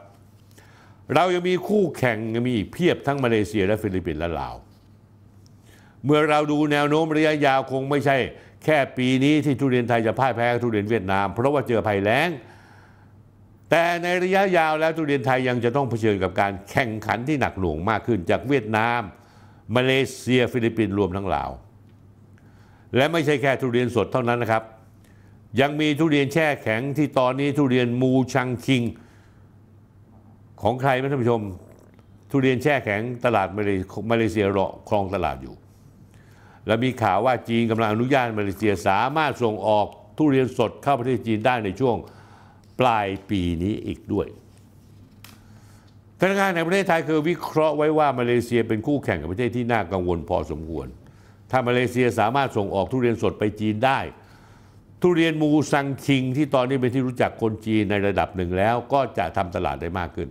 เรายังมีคู่แข่งยังมีอีกเพียบทั้งมาเลเซียและฟิลิปปินส์และลาวเมื่อเราดูแนวโน้มระยะยาวคงไม่ใช่แค่ปีนี้ที่ทุเรียนไทยจะพ่ายแพ้ทุเรียนเวียดนามเพราะว่าเจอภัยแล้งแต่ในระยะยาวแล้วทุเรียนไทยยังจะต้องเผชิญกับการแข่งขันที่หนักหน่วงมากขึ้นจากเวียดนามมาเลเซียฟิลิปปินส์รวมทั้งลาวและไม่ใช่แค่ทุเรียนสดเท่านั้นนะครับยังมีทุเรียนแช่แข็งที่ตอนนี้ทุเรียนมูชังคิงของใครไหมท่านผู้ชมทุเรียนแช่แข็งตลาดมาเลเซียครองตลาดอยู่และมีข่าวว่าจีนกำลังอนุญาตมาเลเซียสามารถส่งออกทุเรียนสดเข้าประเทศจีนได้ในช่วงปลายปีนี้อีกด้วยธนาคารแห่งประเทศไทยเคยวิเคราะห์ไว้ว่ามาเลเซียเป็นคู่แข่งกับประเทศที่น่ากังวลพอสมควรถ้ามาเลเซียสามารถส่งออกทุเรียนสดไปจีนได้ทุเรียนมูซังคิงที่ตอนนี้เป็นที่รู้จักคนจีนในระดับหนึ่งแล้วก็จะทำตลาดได้มากขึ้น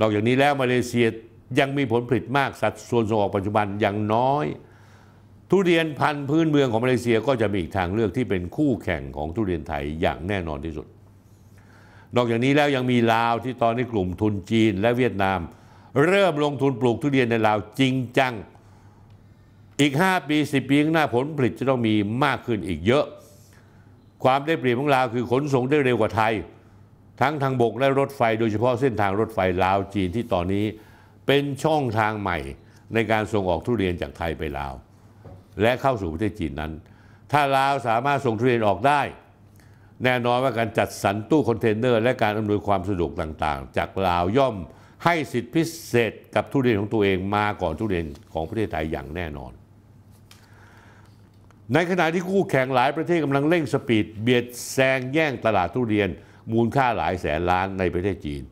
นอกจากนี้แล้วมาเลเซียยังมีผลผลิตมากสัดส่วนส่งออกปัจจุบันยังน้อยทุเรียนพันธุ์พื้นเมืองของมาเลเซียก็จะมีอีกทางเลือกที่เป็นคู่แข่งของทุเรียนไทยอย่างแน่นอนที่สุดนอกจากนี้แล้วยังมีลาวที่ตอนนี้กลุ่มทุนจีนและเวียดนามเริ่มลงทุนปลูกทุเรียนในลาวจริงจังอีกห้าปีสิบปีข้างหน้าผลผลิตจะต้องมีมากขึ้นอีกเยอะความได้เปรียบของลาวคือขนส่งได้เร็วกว่าไทยทั้งทางบกและรถไฟโดยเฉพาะเส้นทางรถไฟลาวจีนที่ตอนนี้เป็นช่องทางใหม่ในการส่งออกทุเรียนจากไทยไปลาวและเข้าสู่ประเทศจีนนั้นถ้าลาวสามารถส่งทุเรียนออกได้แน่นอนว่าการจัดสรรตู้คอนเทนเนอร์และการอำนวยความสะดวกต่างๆจากลาวย่อมให้สิทธิพิเศษกับทุเรียนของตัวเองมาก่อนทุเรียนของประเทศไทยอย่างแน่นอนในขณะที่คู่แข่งหลายประเทศกำลังเร่งสปีดเบียดแซงแย่งตลาดทุเรียนมูลค่าหลายแสนล้านในประเทศจีน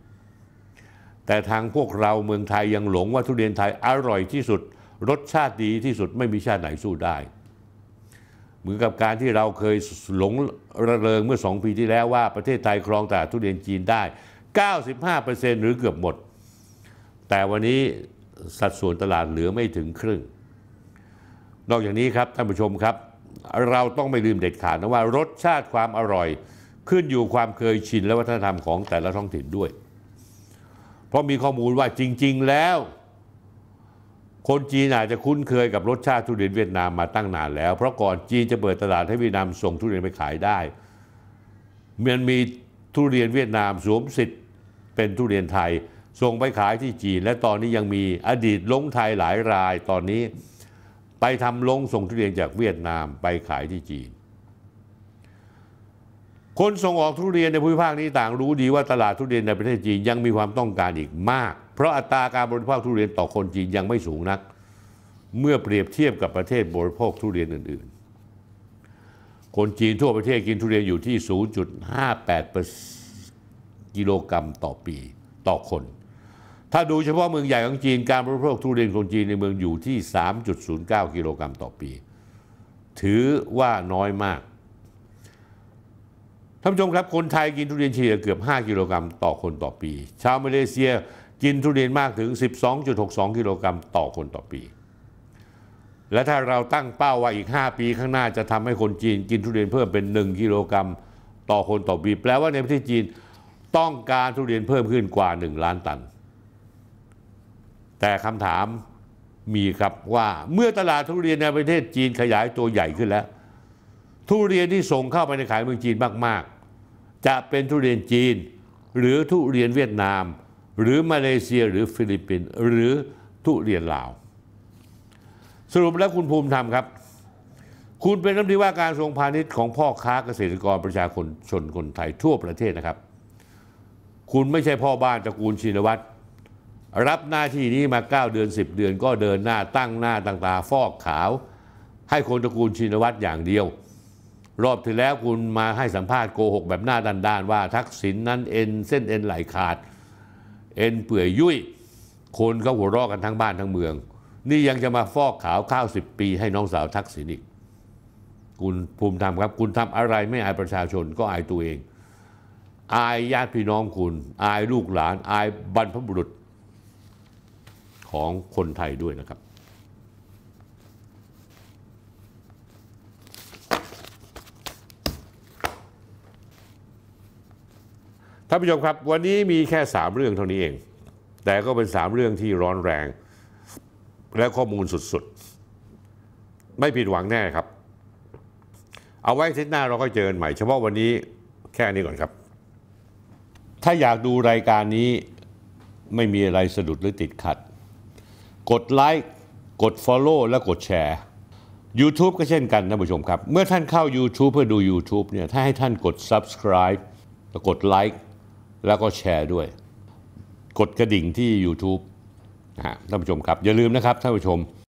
แต่ทางพวกเราเมืองไทยยังหลงว่าทุเรียนไทยอร่อยที่สุดรสชาติดีที่สุดไม่มีชาติไหนสู้ได้เหมือนกับการที่เราเคยหลงระเริงเมื่อสองปีที่แล้วว่าประเทศไทยครองตลาดทุเรียนจีนได้ เก้าสิบห้าเปอร์เซ็นต์ หรือเกือบหมดแต่วันนี้สัดส่วนตลาดเหลือไม่ถึงครึ่งนอกจากนี้ครับท่านผู้ชมครับเราต้องไม่ลืมเด็ดขาดนะว่ารสชาติความอร่อยขึ้นอยู่ความเคยชินและวัฒนธรรมของแต่ละท้องถิ่นด้วยเพราะมีข้อมูลว่าจริงๆแล้วคนจีนอาจจะคุ้นเคยกับรสชาติทุเรียนเวียดนามมาตั้งนานแล้วเพราะก่อนจีนจะเปิดตลาดให้เวียดนามส่งทุเรียนไปขายได้มันมีทุเรียนเวียดนามสวมสิทธิ์เป็นทุเรียนไทยส่งไปขายที่จีนและตอนนี้ยังมีอดีตลงไทยหลายรายตอนนี้ไปทำลงส่งทุเรียนจากเวียดนามไปขายที่จีนคนส่งออกทุเรียนในภูมิภาคนี้ต่างรู้ดีว่าตลาดทุเรียนในประเทศจีนยังมีความต้องการอีกมากเพราะอัตราการบริโภคทุเรียนต่อคนจีนยังไม่สูงนักเมื่อเปรียบเทียบกับประเทศบริโภคทุเรียนอื่นๆคนจีนทั่วประเทศกินทุเรียนอยู่ที่ ศูนย์จุดห้าแปด กิโลกรัมต่อปีต่อคนถ้าดูเฉพาะเมืองใหญ่ของจีนการบริโภคทุเรียนคนจีนในเมืองอยู่ที่ สามจุดศูนย์เก้า กิโลกรัมต่อปีถือว่าน้อยมากท่านผู้ชมครับคนไทยกินทุเรียนเฉลี่ยเกือบห้ากิโลกรัมต่อคนต่อปีชาวมาเลเซียกินทุเรียนมากถึง สิบสองจุดหกสอง กิโลกรัมต่อคนต่อปีและถ้าเราตั้งเป้าว่าอีกห้าปีข้างหน้าจะทำให้คนจีนกินทุเรียนเพิ่มเป็นหนึ่งกิโลกรัมต่อคนต่อปีแปลว่าในประเทศจีนต้องการทุเรียนเพิ่มขึ้นกว่าหนึ่งล้านตันแต่คำถามมีครับว่าเมื่อตลาดทุเรียนในประเทศจีนขยายตัวใหญ่ขึ้นแล้วทุเรียนที่ส่งเข้าไปในขายเมืองจีนมากๆจะเป็นทุเรียนจีนหรือทุเรียนเวียดนามหรือมาเลเซียหรือฟิลิปปินส์หรือทุเรียนลาวสรุปแล้วคุณภูมิธรรมครับคุณเป็นรัฐมนตรีว่าการกระทรวงพาณิชย์ของพ่อค้าเกษตรกรประชาชนคนไทยทั่วประเทศนะครับคุณไม่ใช่พ่อบ้านตระกูลชินวัตรรับหน้าที่นี้มาเก้าเดือนสิบเดือนก็เดินหน้าตั้งหน้าตั้งตาฟอกขาวให้คนตระกูลชินวัตรอย่างเดียวรอบที่แล้วคุณมาให้สัมภาษณ์โกหกแบบหน้าด้านๆว่าทักษิณ นั้นเอ็นเส้นเอ็นไหลขาดเอ็นเปื่อยยุ่ยคนก็หัวเราะกันทั้งบ้านทั้งเมืองนี่ยังจะมาฟอกขาวข้าวสิบปีให้น้องสาวทักษิณอีกคุณภูมิธรรมครับคุณทำอะไรไม่อายประชาชนก็อายตัวเองอายญาติพี่น้องคุณอายลูกหลานอายบรรพบุรุษของคนไทยด้วยนะครับท่านผู้ชมครับวันนี้มีแค่สามเรื่องเท่านี้เองแต่ก็เป็นสามเรื่องที่ร้อนแรงและข้อมูลสุดๆไม่ผิดหวังแน่ครับเอาไว้ที่หน้าเราก็เจอกันใหม่เฉพาะวันนี้แค่นี้ก่อนครับถ้าอยากดูรายการนี้ไม่มีอะไรสะดุดหรือติดขัดกดไลค์กด Follow และกดแชร์ YouTube ก็เช่นกันนะผู้ชมครับเมื่อท่านเข้า YouTube เพื่อดู YouTube เนี่ยถ้าให้ท่านกด Subscribe แล้วกดไลค์แล้วก็แชร์ด้วยกดกระดิ่งที่ YouTube นะฮะท่านผู้ชมครับอย่าลืมนะครับท่านผู้ชม